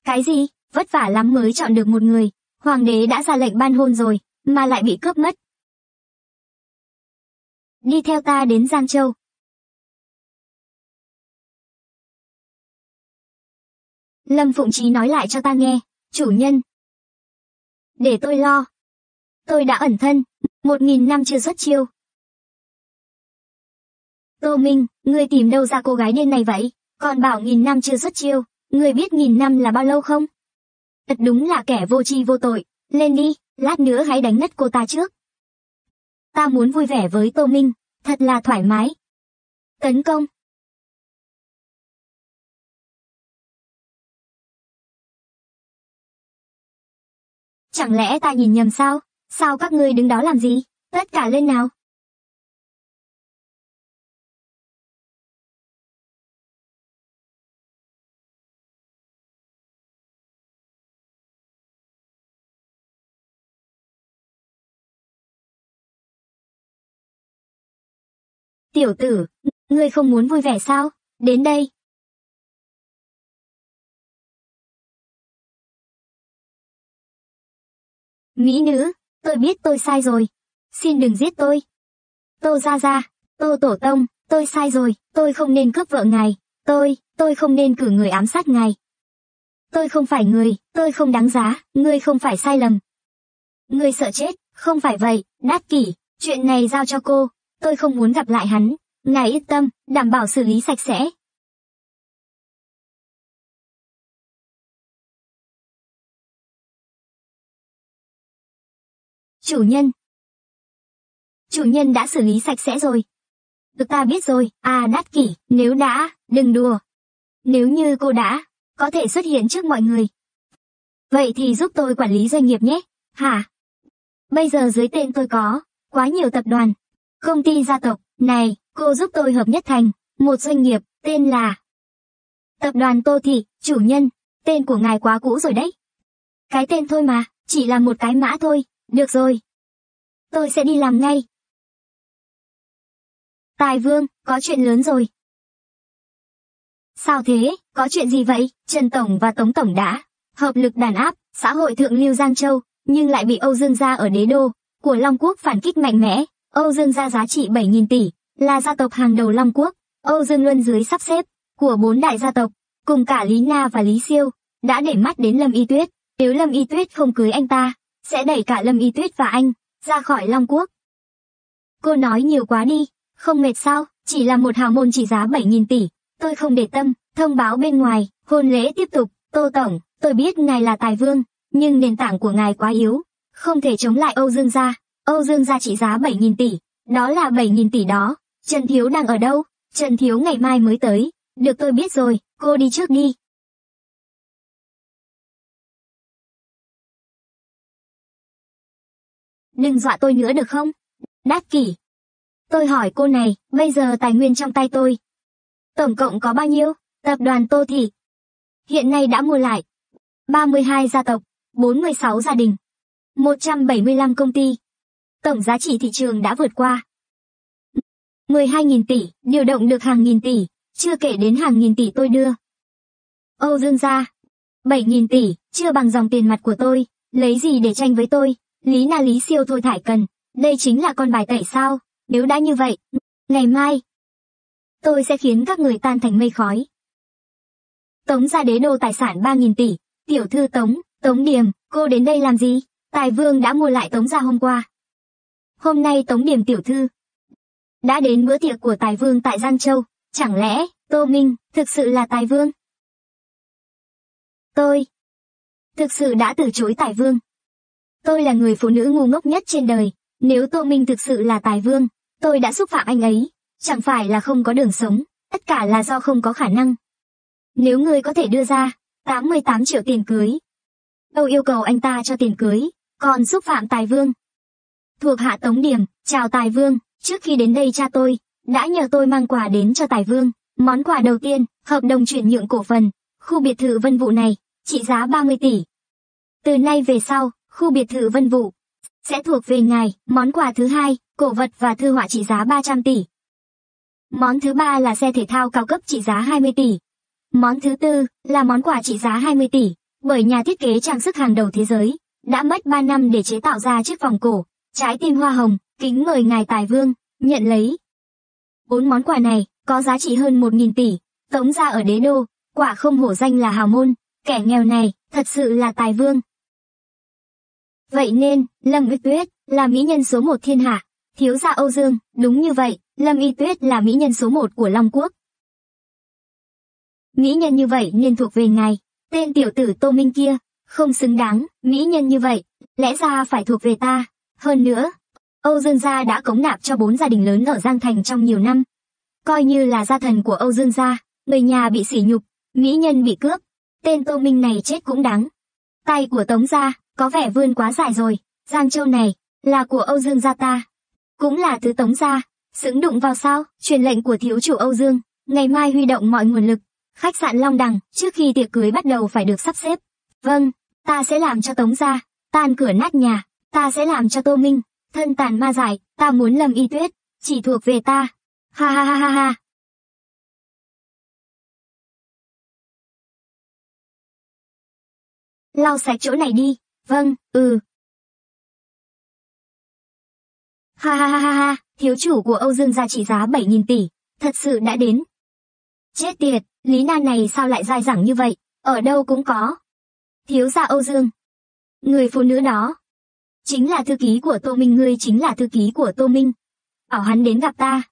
Cái gì? Vất vả lắm mới chọn được một người, hoàng đế đã ra lệnh ban hôn rồi, mà lại bị cướp mất. Đi theo ta đến Giang Châu. Lâm Phụng Chí nói lại cho ta nghe, chủ nhân. Để tôi lo. Tôi đã ẩn thân, 1.000 năm chưa xuất chiêu. Tô Minh, ngươi tìm đâu ra cô gái điên này vậy? Còn bảo 1.000 năm chưa xuất chiêu, ngươi biết 1.000 năm là bao lâu không? Thật đúng là kẻ vô tri vô tội, lên đi, lát nữa hãy đánh ngất cô ta trước. Ta muốn vui vẻ với Tô Minh, thật là thoải mái. Tấn công. Chẳng lẽ ta nhìn nhầm sao? Sao các ngươi đứng đó làm gì? Tất cả lên nào! Tiểu tử, ngươi không muốn vui vẻ sao? Đến đây! Mỹ nữ, tôi biết tôi sai rồi. Xin đừng giết tôi. Tô Gia Gia, Tô Tổ Tông, tôi sai rồi. Tôi không nên cướp vợ ngài. Tôi không nên cử người ám sát ngài. Tôi không phải người, tôi không đáng giá, ngươi không phải sai lầm. Ngươi sợ chết, không phải vậy, Đắc Kỷ, chuyện này giao cho cô. Tôi không muốn gặp lại hắn. Ngài yên tâm, đảm bảo xử lý sạch sẽ. Chủ nhân đã xử lý sạch sẽ rồi. Được, ta biết rồi. À, Đắc Kỷ, nếu đã, đừng đùa. Nếu như cô đã có thể xuất hiện trước mọi người, vậy thì giúp tôi quản lý doanh nghiệp nhé. Hả? Bây giờ dưới tên tôi có quá nhiều tập đoàn, công ty gia tộc. Này, cô giúp tôi hợp nhất thành một doanh nghiệp tên là Tập đoàn Tô Thị. Chủ nhân, tên của ngài quá cũ rồi đấy. Cái tên thôi mà, chỉ là một cái mã thôi. Được rồi, tôi sẽ đi làm ngay. Tài Vương, có chuyện lớn rồi. Sao thế, có chuyện gì vậy? Trần Tổng và Tống Tổng đã hợp lực đàn áp xã hội thượng lưu Giang Châu, nhưng lại bị Âu Dương Gia ở Đế Đô của Long Quốc phản kích mạnh mẽ. Âu Dương Gia giá trị 7.000 tỷ, là gia tộc hàng đầu Long Quốc. Âu Dương Luân dưới sắp xếp của 4 đại gia tộc, cùng cả Lý Na và Lý Siêu, đã để mắt đến Lâm Y Tuyết. Nếu Lâm Y Tuyết không cưới anh ta, sẽ đẩy cả Lâm Y Tuyết và anh ra khỏi Long Quốc. Cô nói nhiều quá đi, không mệt sao? Chỉ là một hào môn trị giá 7.000 tỷ, tôi không để tâm. Thông báo bên ngoài, hôn lễ tiếp tục. Tô Tổng, tôi biết ngài là Tài Vương, nhưng nền tảng của ngài quá yếu, không thể chống lại Âu Dương gia. Âu Dương gia trị giá 7.000 tỷ, đó là 7.000 tỷ đó. Trần Thiếu đang ở đâu? Trần Thiếu ngày mai mới tới. Được, tôi biết rồi, cô đi trước đi. Đừng dọa tôi nữa được không? Đắc Kỷ, tôi hỏi cô này, bây giờ tài nguyên trong tay tôi tổng cộng có bao nhiêu? Tập đoàn Tô Thị hiện nay đã mua lại 32 gia tộc, 46 gia đình, 175 công ty. Tổng giá trị thị trường đã vượt qua 12.000 tỷ, điều động được hàng nghìn tỷ, chưa kể đến hàng nghìn tỷ tôi đưa. Âu Dương gia, 7.000 tỷ, chưa bằng dòng tiền mặt của tôi, lấy gì để tranh với tôi? Lý Na, Lý Siêu thôi thải cần, đây chính là con bài tẩy sao? Nếu đã như vậy, ngày mai tôi sẽ khiến các người tan thành mây khói. Tống gia Đế Đô tài sản 3.000 tỷ, tiểu thư Tống, Tống Điềm, cô đến đây làm gì? Tài Vương đã mua lại Tống gia hôm qua. Hôm nay Tống Điềm tiểu thư đã đến bữa tiệc của Tài Vương tại Giang Châu, chẳng lẽ Tô Minh thực sự là Tài Vương? Tôi thực sự đã từ chối Tài Vương. Tôi là người phụ nữ ngu ngốc nhất trên đời, nếu Tô Minh thực sự là Tài Vương, tôi đã xúc phạm anh ấy, chẳng phải là không có đường sống, tất cả là do không có khả năng. Nếu ngươi có thể đưa ra 88 triệu tiền cưới, tôi yêu cầu anh ta cho tiền cưới, còn xúc phạm Tài Vương. Thuộc hạ Tống Điềm, chào Tài Vương, trước khi đến đây cha tôi đã nhờ tôi mang quà đến cho Tài Vương. Món quà đầu tiên, hợp đồng chuyển nhượng cổ phần, khu biệt thự Vân Vụ này, trị giá 30 tỷ. Từ nay về sau, khu biệt thự Vân Vụ sẽ thuộc về ngài. Món quà thứ hai, cổ vật và thư họa trị giá 300 tỷ. Món thứ ba là xe thể thao cao cấp trị giá 20 tỷ. Món thứ tư là món quà trị giá 20 tỷ, bởi nhà thiết kế trang sức hàng đầu thế giới đã mất 3 năm để chế tạo ra chiếc vòng cổ, trái tim hoa hồng, kính mời ngài Tài Vương nhận lấy. 4 món quà này có giá trị hơn 1.000 tỷ, Tống gia ở Đế Đô, quả không hổ danh là hào môn, kẻ nghèo này thật sự là Tài Vương. Vậy nên, Lâm Y Tuyết là mỹ nhân số 1 thiên hạ, thiếu gia Âu Dương, đúng như vậy, Lâm Y Tuyết là mỹ nhân số 1 của Long Quốc. Mỹ nhân như vậy nên thuộc về ngài, tên tiểu tử Tô Minh kia, không xứng đáng, mỹ nhân như vậy, lẽ ra phải thuộc về ta. Hơn nữa, Âu Dương gia đã cống nạp cho 4 gia đình lớn ở Giang Thành trong nhiều năm. Coi như là gia thần của Âu Dương gia, người nhà bị sỉ nhục, mỹ nhân bị cướp, tên Tô Minh này chết cũng đáng. Tay của Tống gia có vẻ vươn quá dài rồi, Giang Châu này là của Âu Dương gia ta, cũng là thứ Tống gia, xứng đụng vào sao? Truyền lệnh của thiếu chủ Âu Dương, ngày mai huy động mọi nguồn lực, khách sạn Long Đằng trước khi tiệc cưới bắt đầu phải được sắp xếp. Vâng, ta sẽ làm cho Tống gia tan cửa nát nhà, ta sẽ làm cho Tô Minh thân tàn ma giải, ta muốn Lâm Y Tuyết chỉ thuộc về ta. Ha ha ha ha ha. Lau sạch chỗ này đi. Vâng, Ha ha ha ha ha, thiếu chủ của Âu Dương gia trị giá 7.000 tỷ, thật sự đã đến. Chết tiệt, Lý Na này sao lại dai dẳng như vậy, ở đâu cũng có. Thiếu gia Âu Dương, người phụ nữ đó chính là thư ký của Tô Minh, ngươi chính là thư ký của Tô Minh. Bảo hắn đến gặp ta.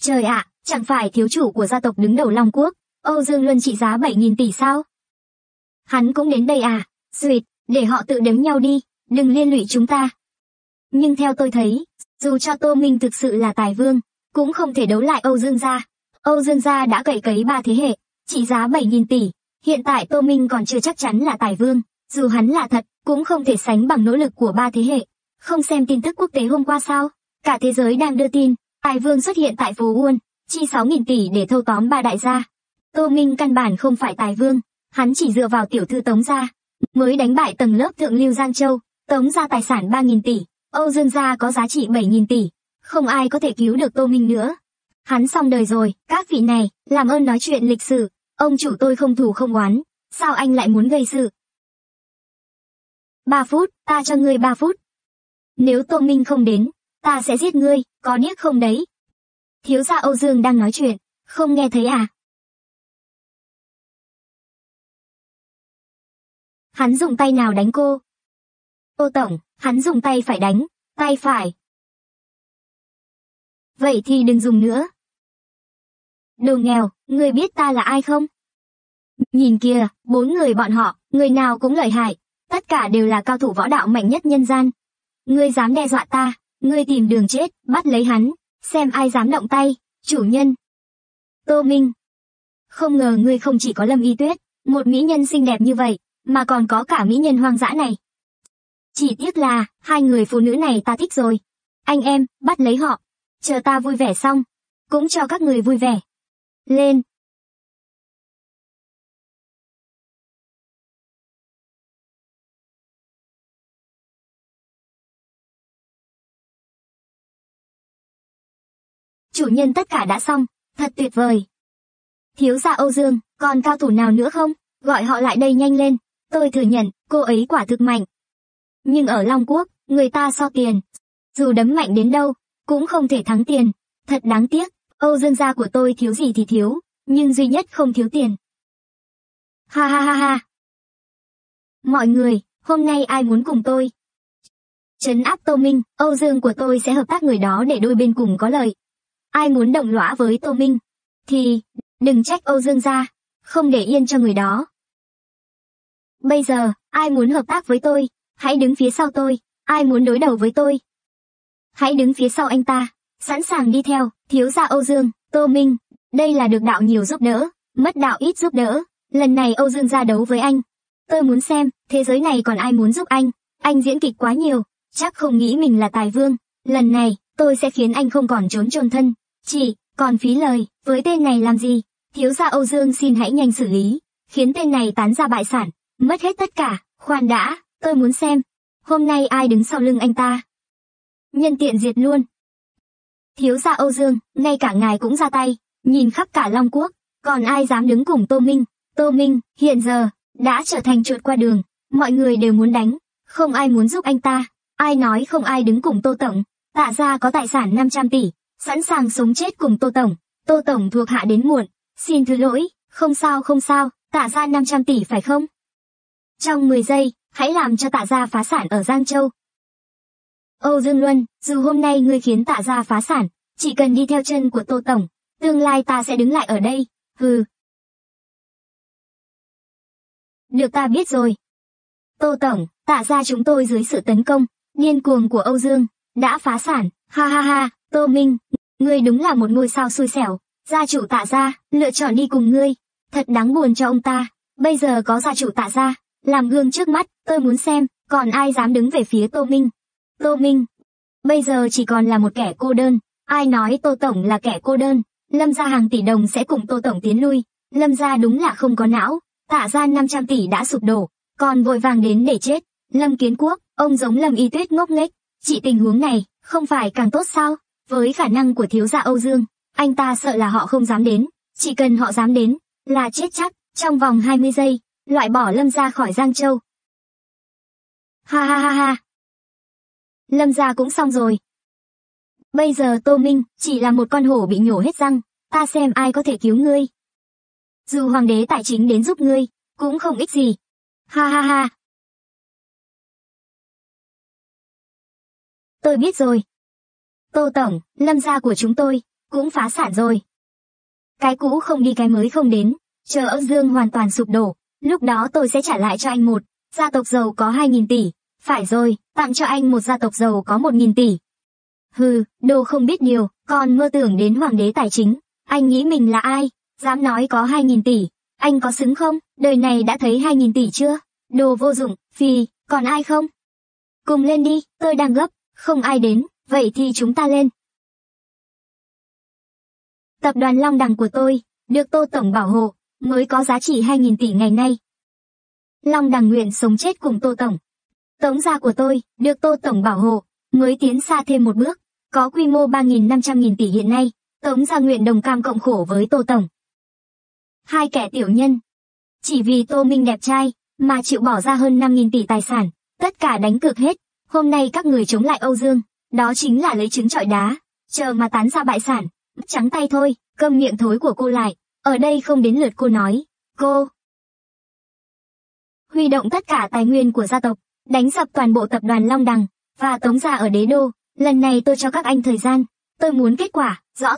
Trời ạ, chẳng phải thiếu chủ của gia tộc đứng đầu Long Quốc, Âu Dương Luân trị giá 7.000 tỷ sao? Hắn cũng đến đây à? Duyệt, để họ tự đếm nhau đi, đừng liên lụy chúng ta. Nhưng theo tôi thấy, dù cho Tô Minh thực sự là Tài Vương, cũng không thể đấu lại Âu Dương gia. Âu Dương gia đã cày cấy 3 thế hệ, trị giá 7.000 tỷ, hiện tại Tô Minh còn chưa chắc chắn là Tài Vương. Dù hắn là thật, cũng không thể sánh bằng nỗ lực của 3 thế hệ. Không xem tin tức quốc tế hôm qua sao? Cả thế giới đang đưa tin, Tài Vương xuất hiện tại Phố Wall, chi 6.000 tỷ để thâu tóm 3 đại gia. Tô Minh căn bản không phải Tài Vương, hắn chỉ dựa vào tiểu thư Tống gia, mới đánh bại tầng lớp thượng lưu Giang Châu. Tống gia tài sản 3.000 tỷ, Âu Dương gia có giá trị 7.000 tỷ, không ai có thể cứu được Tô Minh nữa. Hắn xong đời rồi, các vị này, làm ơn nói chuyện lịch sự, ông chủ tôi không thù không oán, sao anh lại muốn gây sự? 3 phút, ta cho ngươi 3 phút. Nếu Tô Minh không đến, ta sẽ giết ngươi, có điếc không đấy? Thiếu gia Âu Dương đang nói chuyện, không nghe thấy à? Hắn dùng tay nào đánh cô? Ô tổng, hắn dùng tay phải đánh, tay phải. Vậy thì đừng dùng nữa. Đồ nghèo, ngươi biết ta là ai không? Nhìn kia, bốn người bọn họ, người nào cũng lợi hại, tất cả đều là cao thủ võ đạo mạnh nhất nhân gian. Ngươi dám đe dọa ta, ngươi tìm đường chết, bắt lấy hắn, xem ai dám động tay, chủ nhân. Tô Minh, không ngờ ngươi không chỉ có Lâm Y Tuyết, một mỹ nhân xinh đẹp như vậy, mà còn có cả mỹ nhân hoang dã này. Chỉ tiếc là, hai người phụ nữ này ta thích rồi. Anh em, bắt lấy họ, chờ ta vui vẻ xong, cũng cho các người vui vẻ. Lên! Chủ nhân tất cả đã xong, thật tuyệt vời. Thiếu gia Âu Dương, còn cao thủ nào nữa không? Gọi họ lại đây nhanh lên, tôi thừa nhận, cô ấy quả thực mạnh. Nhưng ở Long Quốc, người ta so tiền. Dù đấm mạnh đến đâu, cũng không thể thắng tiền. Thật đáng tiếc, Âu Dương gia của tôi thiếu gì thì thiếu, nhưng duy nhất không thiếu tiền. Ha ha ha ha. Mọi người, hôm nay ai muốn cùng tôi trấn áp Tô Minh, Âu Dương của tôi sẽ hợp tác người đó để đôi bên cùng có lợi. Ai muốn đồng lõa với Tô Minh, thì đừng trách Âu Dương gia, không để yên cho người đó. Bây giờ, ai muốn hợp tác với tôi, hãy đứng phía sau tôi, ai muốn đối đầu với tôi, hãy đứng phía sau anh ta, sẵn sàng đi theo, thiếu gia Âu Dương, Tô Minh, đây là được đạo nhiều giúp đỡ, mất đạo ít giúp đỡ, lần này Âu Dương ra đấu với anh. Tôi muốn xem, thế giới này còn ai muốn giúp anh diễn kịch quá nhiều, chắc không nghĩ mình là Tài Vương, lần này, tôi sẽ khiến anh không còn chôn thân, chỉ, còn phí lời, với tên này làm gì, thiếu gia Âu Dương xin hãy nhanh xử lý, khiến tên này tán ra bại sản, mất hết tất cả, khoan đã, tôi muốn xem, hôm nay ai đứng sau lưng anh ta. Nhân tiện diệt luôn. Thiếu gia Âu Dương, ngay cả ngài cũng ra tay, nhìn khắp cả Long Quốc, còn ai dám đứng cùng Tô Minh. Tô Minh, hiện giờ, đã trở thành chuột qua đường, mọi người đều muốn đánh, không ai muốn giúp anh ta, ai nói không ai đứng cùng Tô Tổng, Tạ gia có tài sản 500 tỷ, sẵn sàng sống chết cùng Tô Tổng thuộc hạ đến muộn, xin thứ lỗi, không sao, Tạ gia 500 tỷ phải không? Trong 10 giây, hãy làm cho Tạ gia phá sản ở Giang Châu. Âu Dương Luân, dù hôm nay ngươi khiến Tạ gia phá sản, chỉ cần đi theo chân của Tô Tổng, tương lai ta sẽ đứng lại ở đây, hừ. Được ta biết rồi. Tô Tổng, Tạ gia chúng tôi dưới sự tấn công, điên cuồng của Âu Dương, đã phá sản, ha ha ha, Tô Minh, ngươi đúng là một ngôi sao xui xẻo, gia chủ Tạ gia, lựa chọn đi cùng ngươi, thật đáng buồn cho ông ta, bây giờ có gia chủ Tạ gia, làm gương trước mắt, tôi muốn xem, còn ai dám đứng về phía Tô Minh. Tô Minh, bây giờ chỉ còn là một kẻ cô đơn, ai nói Tô Tổng là kẻ cô đơn, Lâm gia hàng tỷ đồng sẽ cùng Tô Tổng tiến lui, Lâm gia đúng là không có não, Tạ gia 500 tỷ đã sụp đổ, còn vội vàng đến để chết, Lâm Kiến Quốc, ông giống Lâm Y Tuyết ngốc nghếch, chỉ tình huống này, không phải càng tốt sao, với khả năng của thiếu gia Âu Dương, anh ta sợ là họ không dám đến, chỉ cần họ dám đến, là chết chắc, trong vòng 20 giây, loại bỏ Lâm gia khỏi Giang Châu. Ha ha ha ha. Lâm gia cũng xong rồi. Bây giờ Tô Minh chỉ là một con hổ bị nhổ hết răng, ta xem ai có thể cứu ngươi. Dù hoàng đế tài chính đến giúp ngươi, cũng không ích gì. Ha ha ha. Tôi biết rồi. Tô Tổng, Lâm gia của chúng tôi, cũng phá sản rồi. Cái cũ không đi cái mới không đến, chờ Âu Dương hoàn toàn sụp đổ, lúc đó tôi sẽ trả lại cho anh một gia tộc giàu có 2.000 tỷ. Phải rồi, tặng cho anh một gia tộc giàu có 1.000 tỷ. Hừ, đồ không biết điều, còn mơ tưởng đến hoàng đế tài chính. Anh nghĩ mình là ai, dám nói có 2.000 tỷ. Anh có xứng không, đời này đã thấy 2.000 tỷ chưa? Đồ vô dụng, phì, còn ai không? Cùng lên đi, tôi đang gấp, không ai đến, vậy thì chúng ta lên. Tập đoàn Long Đằng của tôi, được Tô Tổng bảo hộ, mới có giá trị 2.000 tỷ ngày nay. Long Đằng nguyện sống chết cùng Tô Tổng. Tống gia của tôi, được Tô Tổng bảo hộ, mới tiến xa thêm một bước, có quy mô 3.500.000 tỷ hiện nay, Tống gia nguyện đồng cam cộng khổ với Tô Tổng. Hai kẻ tiểu nhân, chỉ vì Tô Minh đẹp trai, mà chịu bỏ ra hơn 5.000 tỷ tài sản, tất cả đánh cược hết, hôm nay các người chống lại Âu Dương, đó chính là lấy trứng chọi đá, chờ mà tán ra bại sản, trắng tay thôi, câm miệng thối của cô lại, ở đây không đến lượt cô nói, cô. Huy động tất cả tài nguyên của gia tộc. Đánh sập toàn bộ tập đoàn Long Đằng và Tống gia ở Đế Đô, lần này tôi cho các anh thời gian, tôi muốn kết quả, rõ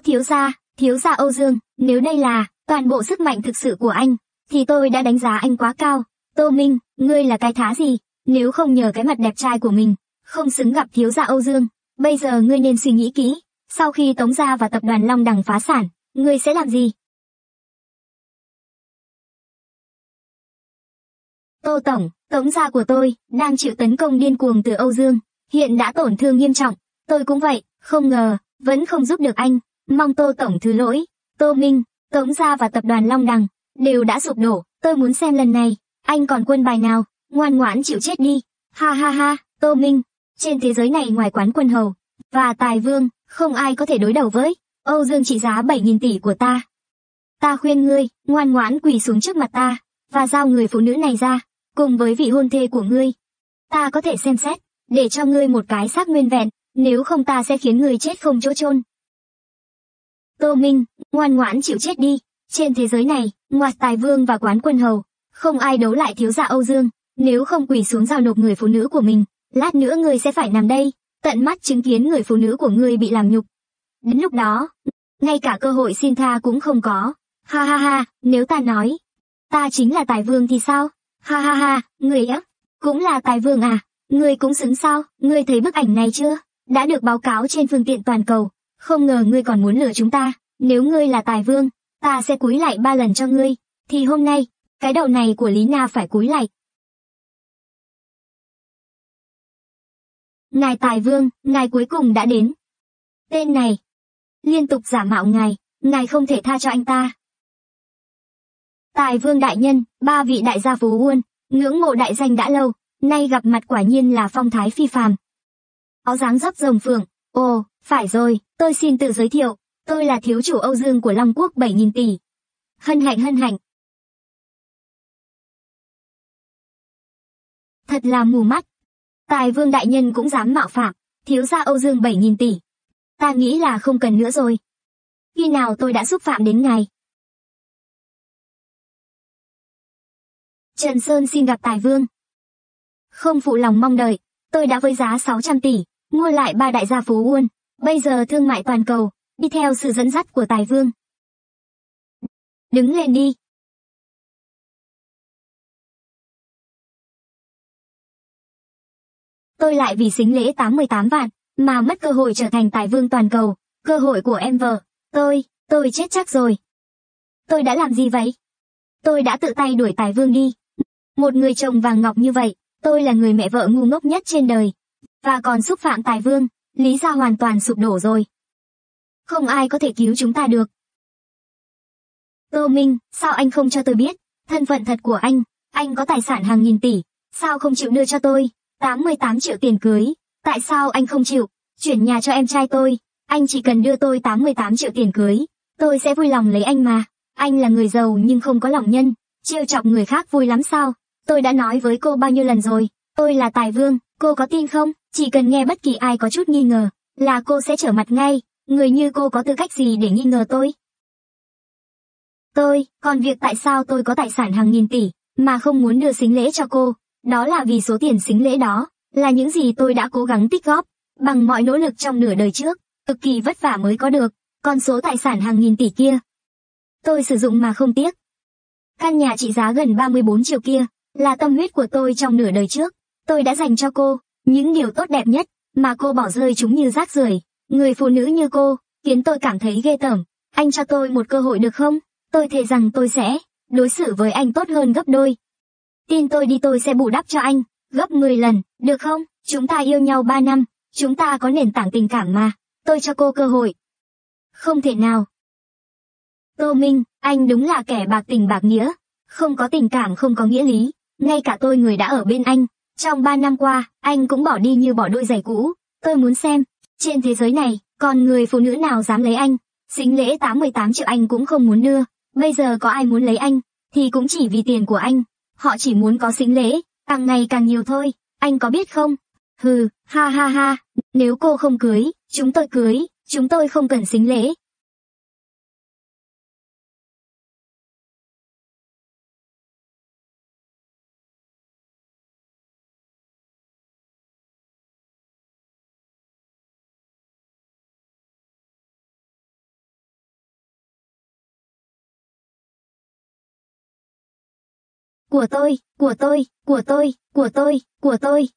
thiếu gia Âu Dương, nếu đây là toàn bộ sức mạnh thực sự của anh, thì tôi đã đánh giá anh quá cao. Tô Minh, ngươi là cái thá gì? Nếu không nhờ cái mặt đẹp trai của mình, không xứng gặp thiếu gia Âu Dương. Bây giờ ngươi nên suy nghĩ kỹ, sau khi Tống gia và tập đoàn Long Đằng phá sản, ngươi sẽ làm gì? Tô Tổng, Tống gia của tôi đang chịu tấn công điên cuồng từ Âu Dương, hiện đã tổn thương nghiêm trọng. Tôi cũng vậy, không ngờ, vẫn không giúp được anh. Mong Tô Tổng thứ lỗi. Tô Minh, Tống gia và tập đoàn Long Đằng đều đã sụp đổ. Tôi muốn xem lần này, anh còn quân bài nào, ngoan ngoãn chịu chết đi. Ha ha ha, Tô Minh, trên thế giới này ngoài quán quân hầu và Tài Vương, không ai có thể đối đầu với. Âu Dương trị giá 7.000 tỷ của ta. Ta khuyên ngươi, ngoan ngoãn quỳ xuống trước mặt ta, và giao người phụ nữ này ra, cùng với vị hôn thê của ngươi. Ta có thể xem xét, để cho ngươi một cái xác nguyên vẹn, nếu không ta sẽ khiến ngươi chết không chỗ chôn. Tô Minh, ngoan ngoãn chịu chết đi. Trên thế giới này, ngoài Tài Vương và quán quân hầu, không ai đấu lại thiếu gia Âu Dương. Nếu không quỳ xuống giao nộp người phụ nữ của mình, lát nữa ngươi sẽ phải nằm đây, tận mắt chứng kiến người phụ nữ của ngươi bị làm nhục. Đến lúc đó, ngay cả cơ hội xin tha cũng không có. Ha ha ha, nếu ta nói, ta chính là Tài Vương thì sao? Ha ha ha, ngươi á, cũng là Tài Vương à? Ngươi cũng xứng sao? Ngươi thấy bức ảnh này chưa? Đã được báo cáo trên phương tiện toàn cầu. Không ngờ ngươi còn muốn lừa chúng ta. Nếu ngươi là Tài Vương, ta sẽ cúi lại 3 lần cho ngươi. Thì hôm nay, cái đầu này của Lý Na phải cúi lại. Ngài Tài Vương, ngài cuối cùng đã đến. Tên này liên tục giả mạo ngài, ngài không thể tha cho anh ta. Tài Vương đại nhân, 3 vị đại gia Phố Wall, ngưỡng mộ đại danh đã lâu, nay gặp mặt quả nhiên là phong thái phi phàm. Có dáng dấp rồng phượng. Ồ, phải rồi, tôi xin tự giới thiệu, tôi là thiếu chủ Âu Dương của Long Quốc 7.000 tỷ. Hân hạnh, hân hạnh. Thật là mù mắt. Tài Vương đại nhân cũng dám mạo phạm thiếu gia Âu Dương 7.000 tỷ. Ta nghĩ là không cần nữa rồi. Khi nào tôi đã xúc phạm đến ngài? Trần Sơn xin gặp Tài Vương. Không phụ lòng mong đợi, tôi đã với giá 600 tỷ, mua lại 3 đại gia Phố Wall. Bây giờ thương mại toàn cầu, đi theo sự dẫn dắt của Tài Vương. Đứng lên đi. Tôi lại vì xính lễ 88 vạn, mà mất cơ hội trở thành Tài Vương toàn cầu, cơ hội của em vợ. Tôi chết chắc rồi. Tôi đã làm gì vậy? Tôi đã tự tay đuổi Tài Vương đi. Một người chồng vàng ngọc như vậy, tôi là người mẹ vợ ngu ngốc nhất trên đời. Và còn xúc phạm Tài Vương, Lý gia hoàn toàn sụp đổ rồi. Không ai có thể cứu chúng ta được. Tô Minh, sao anh không cho tôi biết thân phận thật của anh có tài sản hàng nghìn tỷ, sao không chịu đưa cho tôi? 88 triệu tiền cưới, tại sao anh không chịu chuyển nhà cho em trai tôi? Anh chỉ cần đưa tôi 88 triệu tiền cưới, tôi sẽ vui lòng lấy anh mà. Anh là người giàu nhưng không có lòng nhân, trêu chọc người khác vui lắm sao? Tôi đã nói với cô bao nhiêu lần rồi, tôi là Tài Vương, cô có tin không? Chỉ cần nghe bất kỳ ai có chút nghi ngờ, là cô sẽ trở mặt ngay. Người như cô có tư cách gì để nghi ngờ tôi? Tôi, còn việc tại sao tôi có tài sản hàng nghìn tỷ, mà không muốn đưa sính lễ cho cô, đó là vì số tiền sính lễ đó, là những gì tôi đã cố gắng tích góp, bằng mọi nỗ lực trong nửa đời trước, cực kỳ vất vả mới có được, còn số tài sản hàng nghìn tỷ kia, tôi sử dụng mà không tiếc. Căn nhà trị giá gần 34 triệu kia, là tâm huyết của tôi trong nửa đời trước, tôi đã dành cho cô, những điều tốt đẹp nhất, mà cô bỏ rơi chúng như rác rưởi. Người phụ nữ như cô, khiến tôi cảm thấy ghê tởm. Anh cho tôi một cơ hội được không? Tôi thề rằng tôi sẽ đối xử với anh tốt hơn gấp đôi. Tin tôi đi, tôi sẽ bù đắp cho anh, gấp 10 lần, được không? Chúng ta yêu nhau 3 năm, chúng ta có nền tảng tình cảm mà, tôi cho cô cơ hội. Không thể nào. Tô Minh, anh đúng là kẻ bạc tình bạc nghĩa, không có tình cảm không có nghĩa lý, ngay cả tôi người đã ở bên anh, trong 3 năm qua, anh cũng bỏ đi như bỏ đôi giày cũ, tôi muốn xem. Trên thế giới này, còn người phụ nữ nào dám lấy anh? Sính lễ 88 triệu anh cũng không muốn đưa. Bây giờ có ai muốn lấy anh, thì cũng chỉ vì tiền của anh. Họ chỉ muốn có sính lễ, càng ngày càng nhiều thôi. Anh có biết không? Hừ, ha ha ha. Nếu cô không cưới, chúng tôi cưới. Chúng tôi không cần sính lễ. của tôi, của tôi, của tôi, của tôi, của tôi,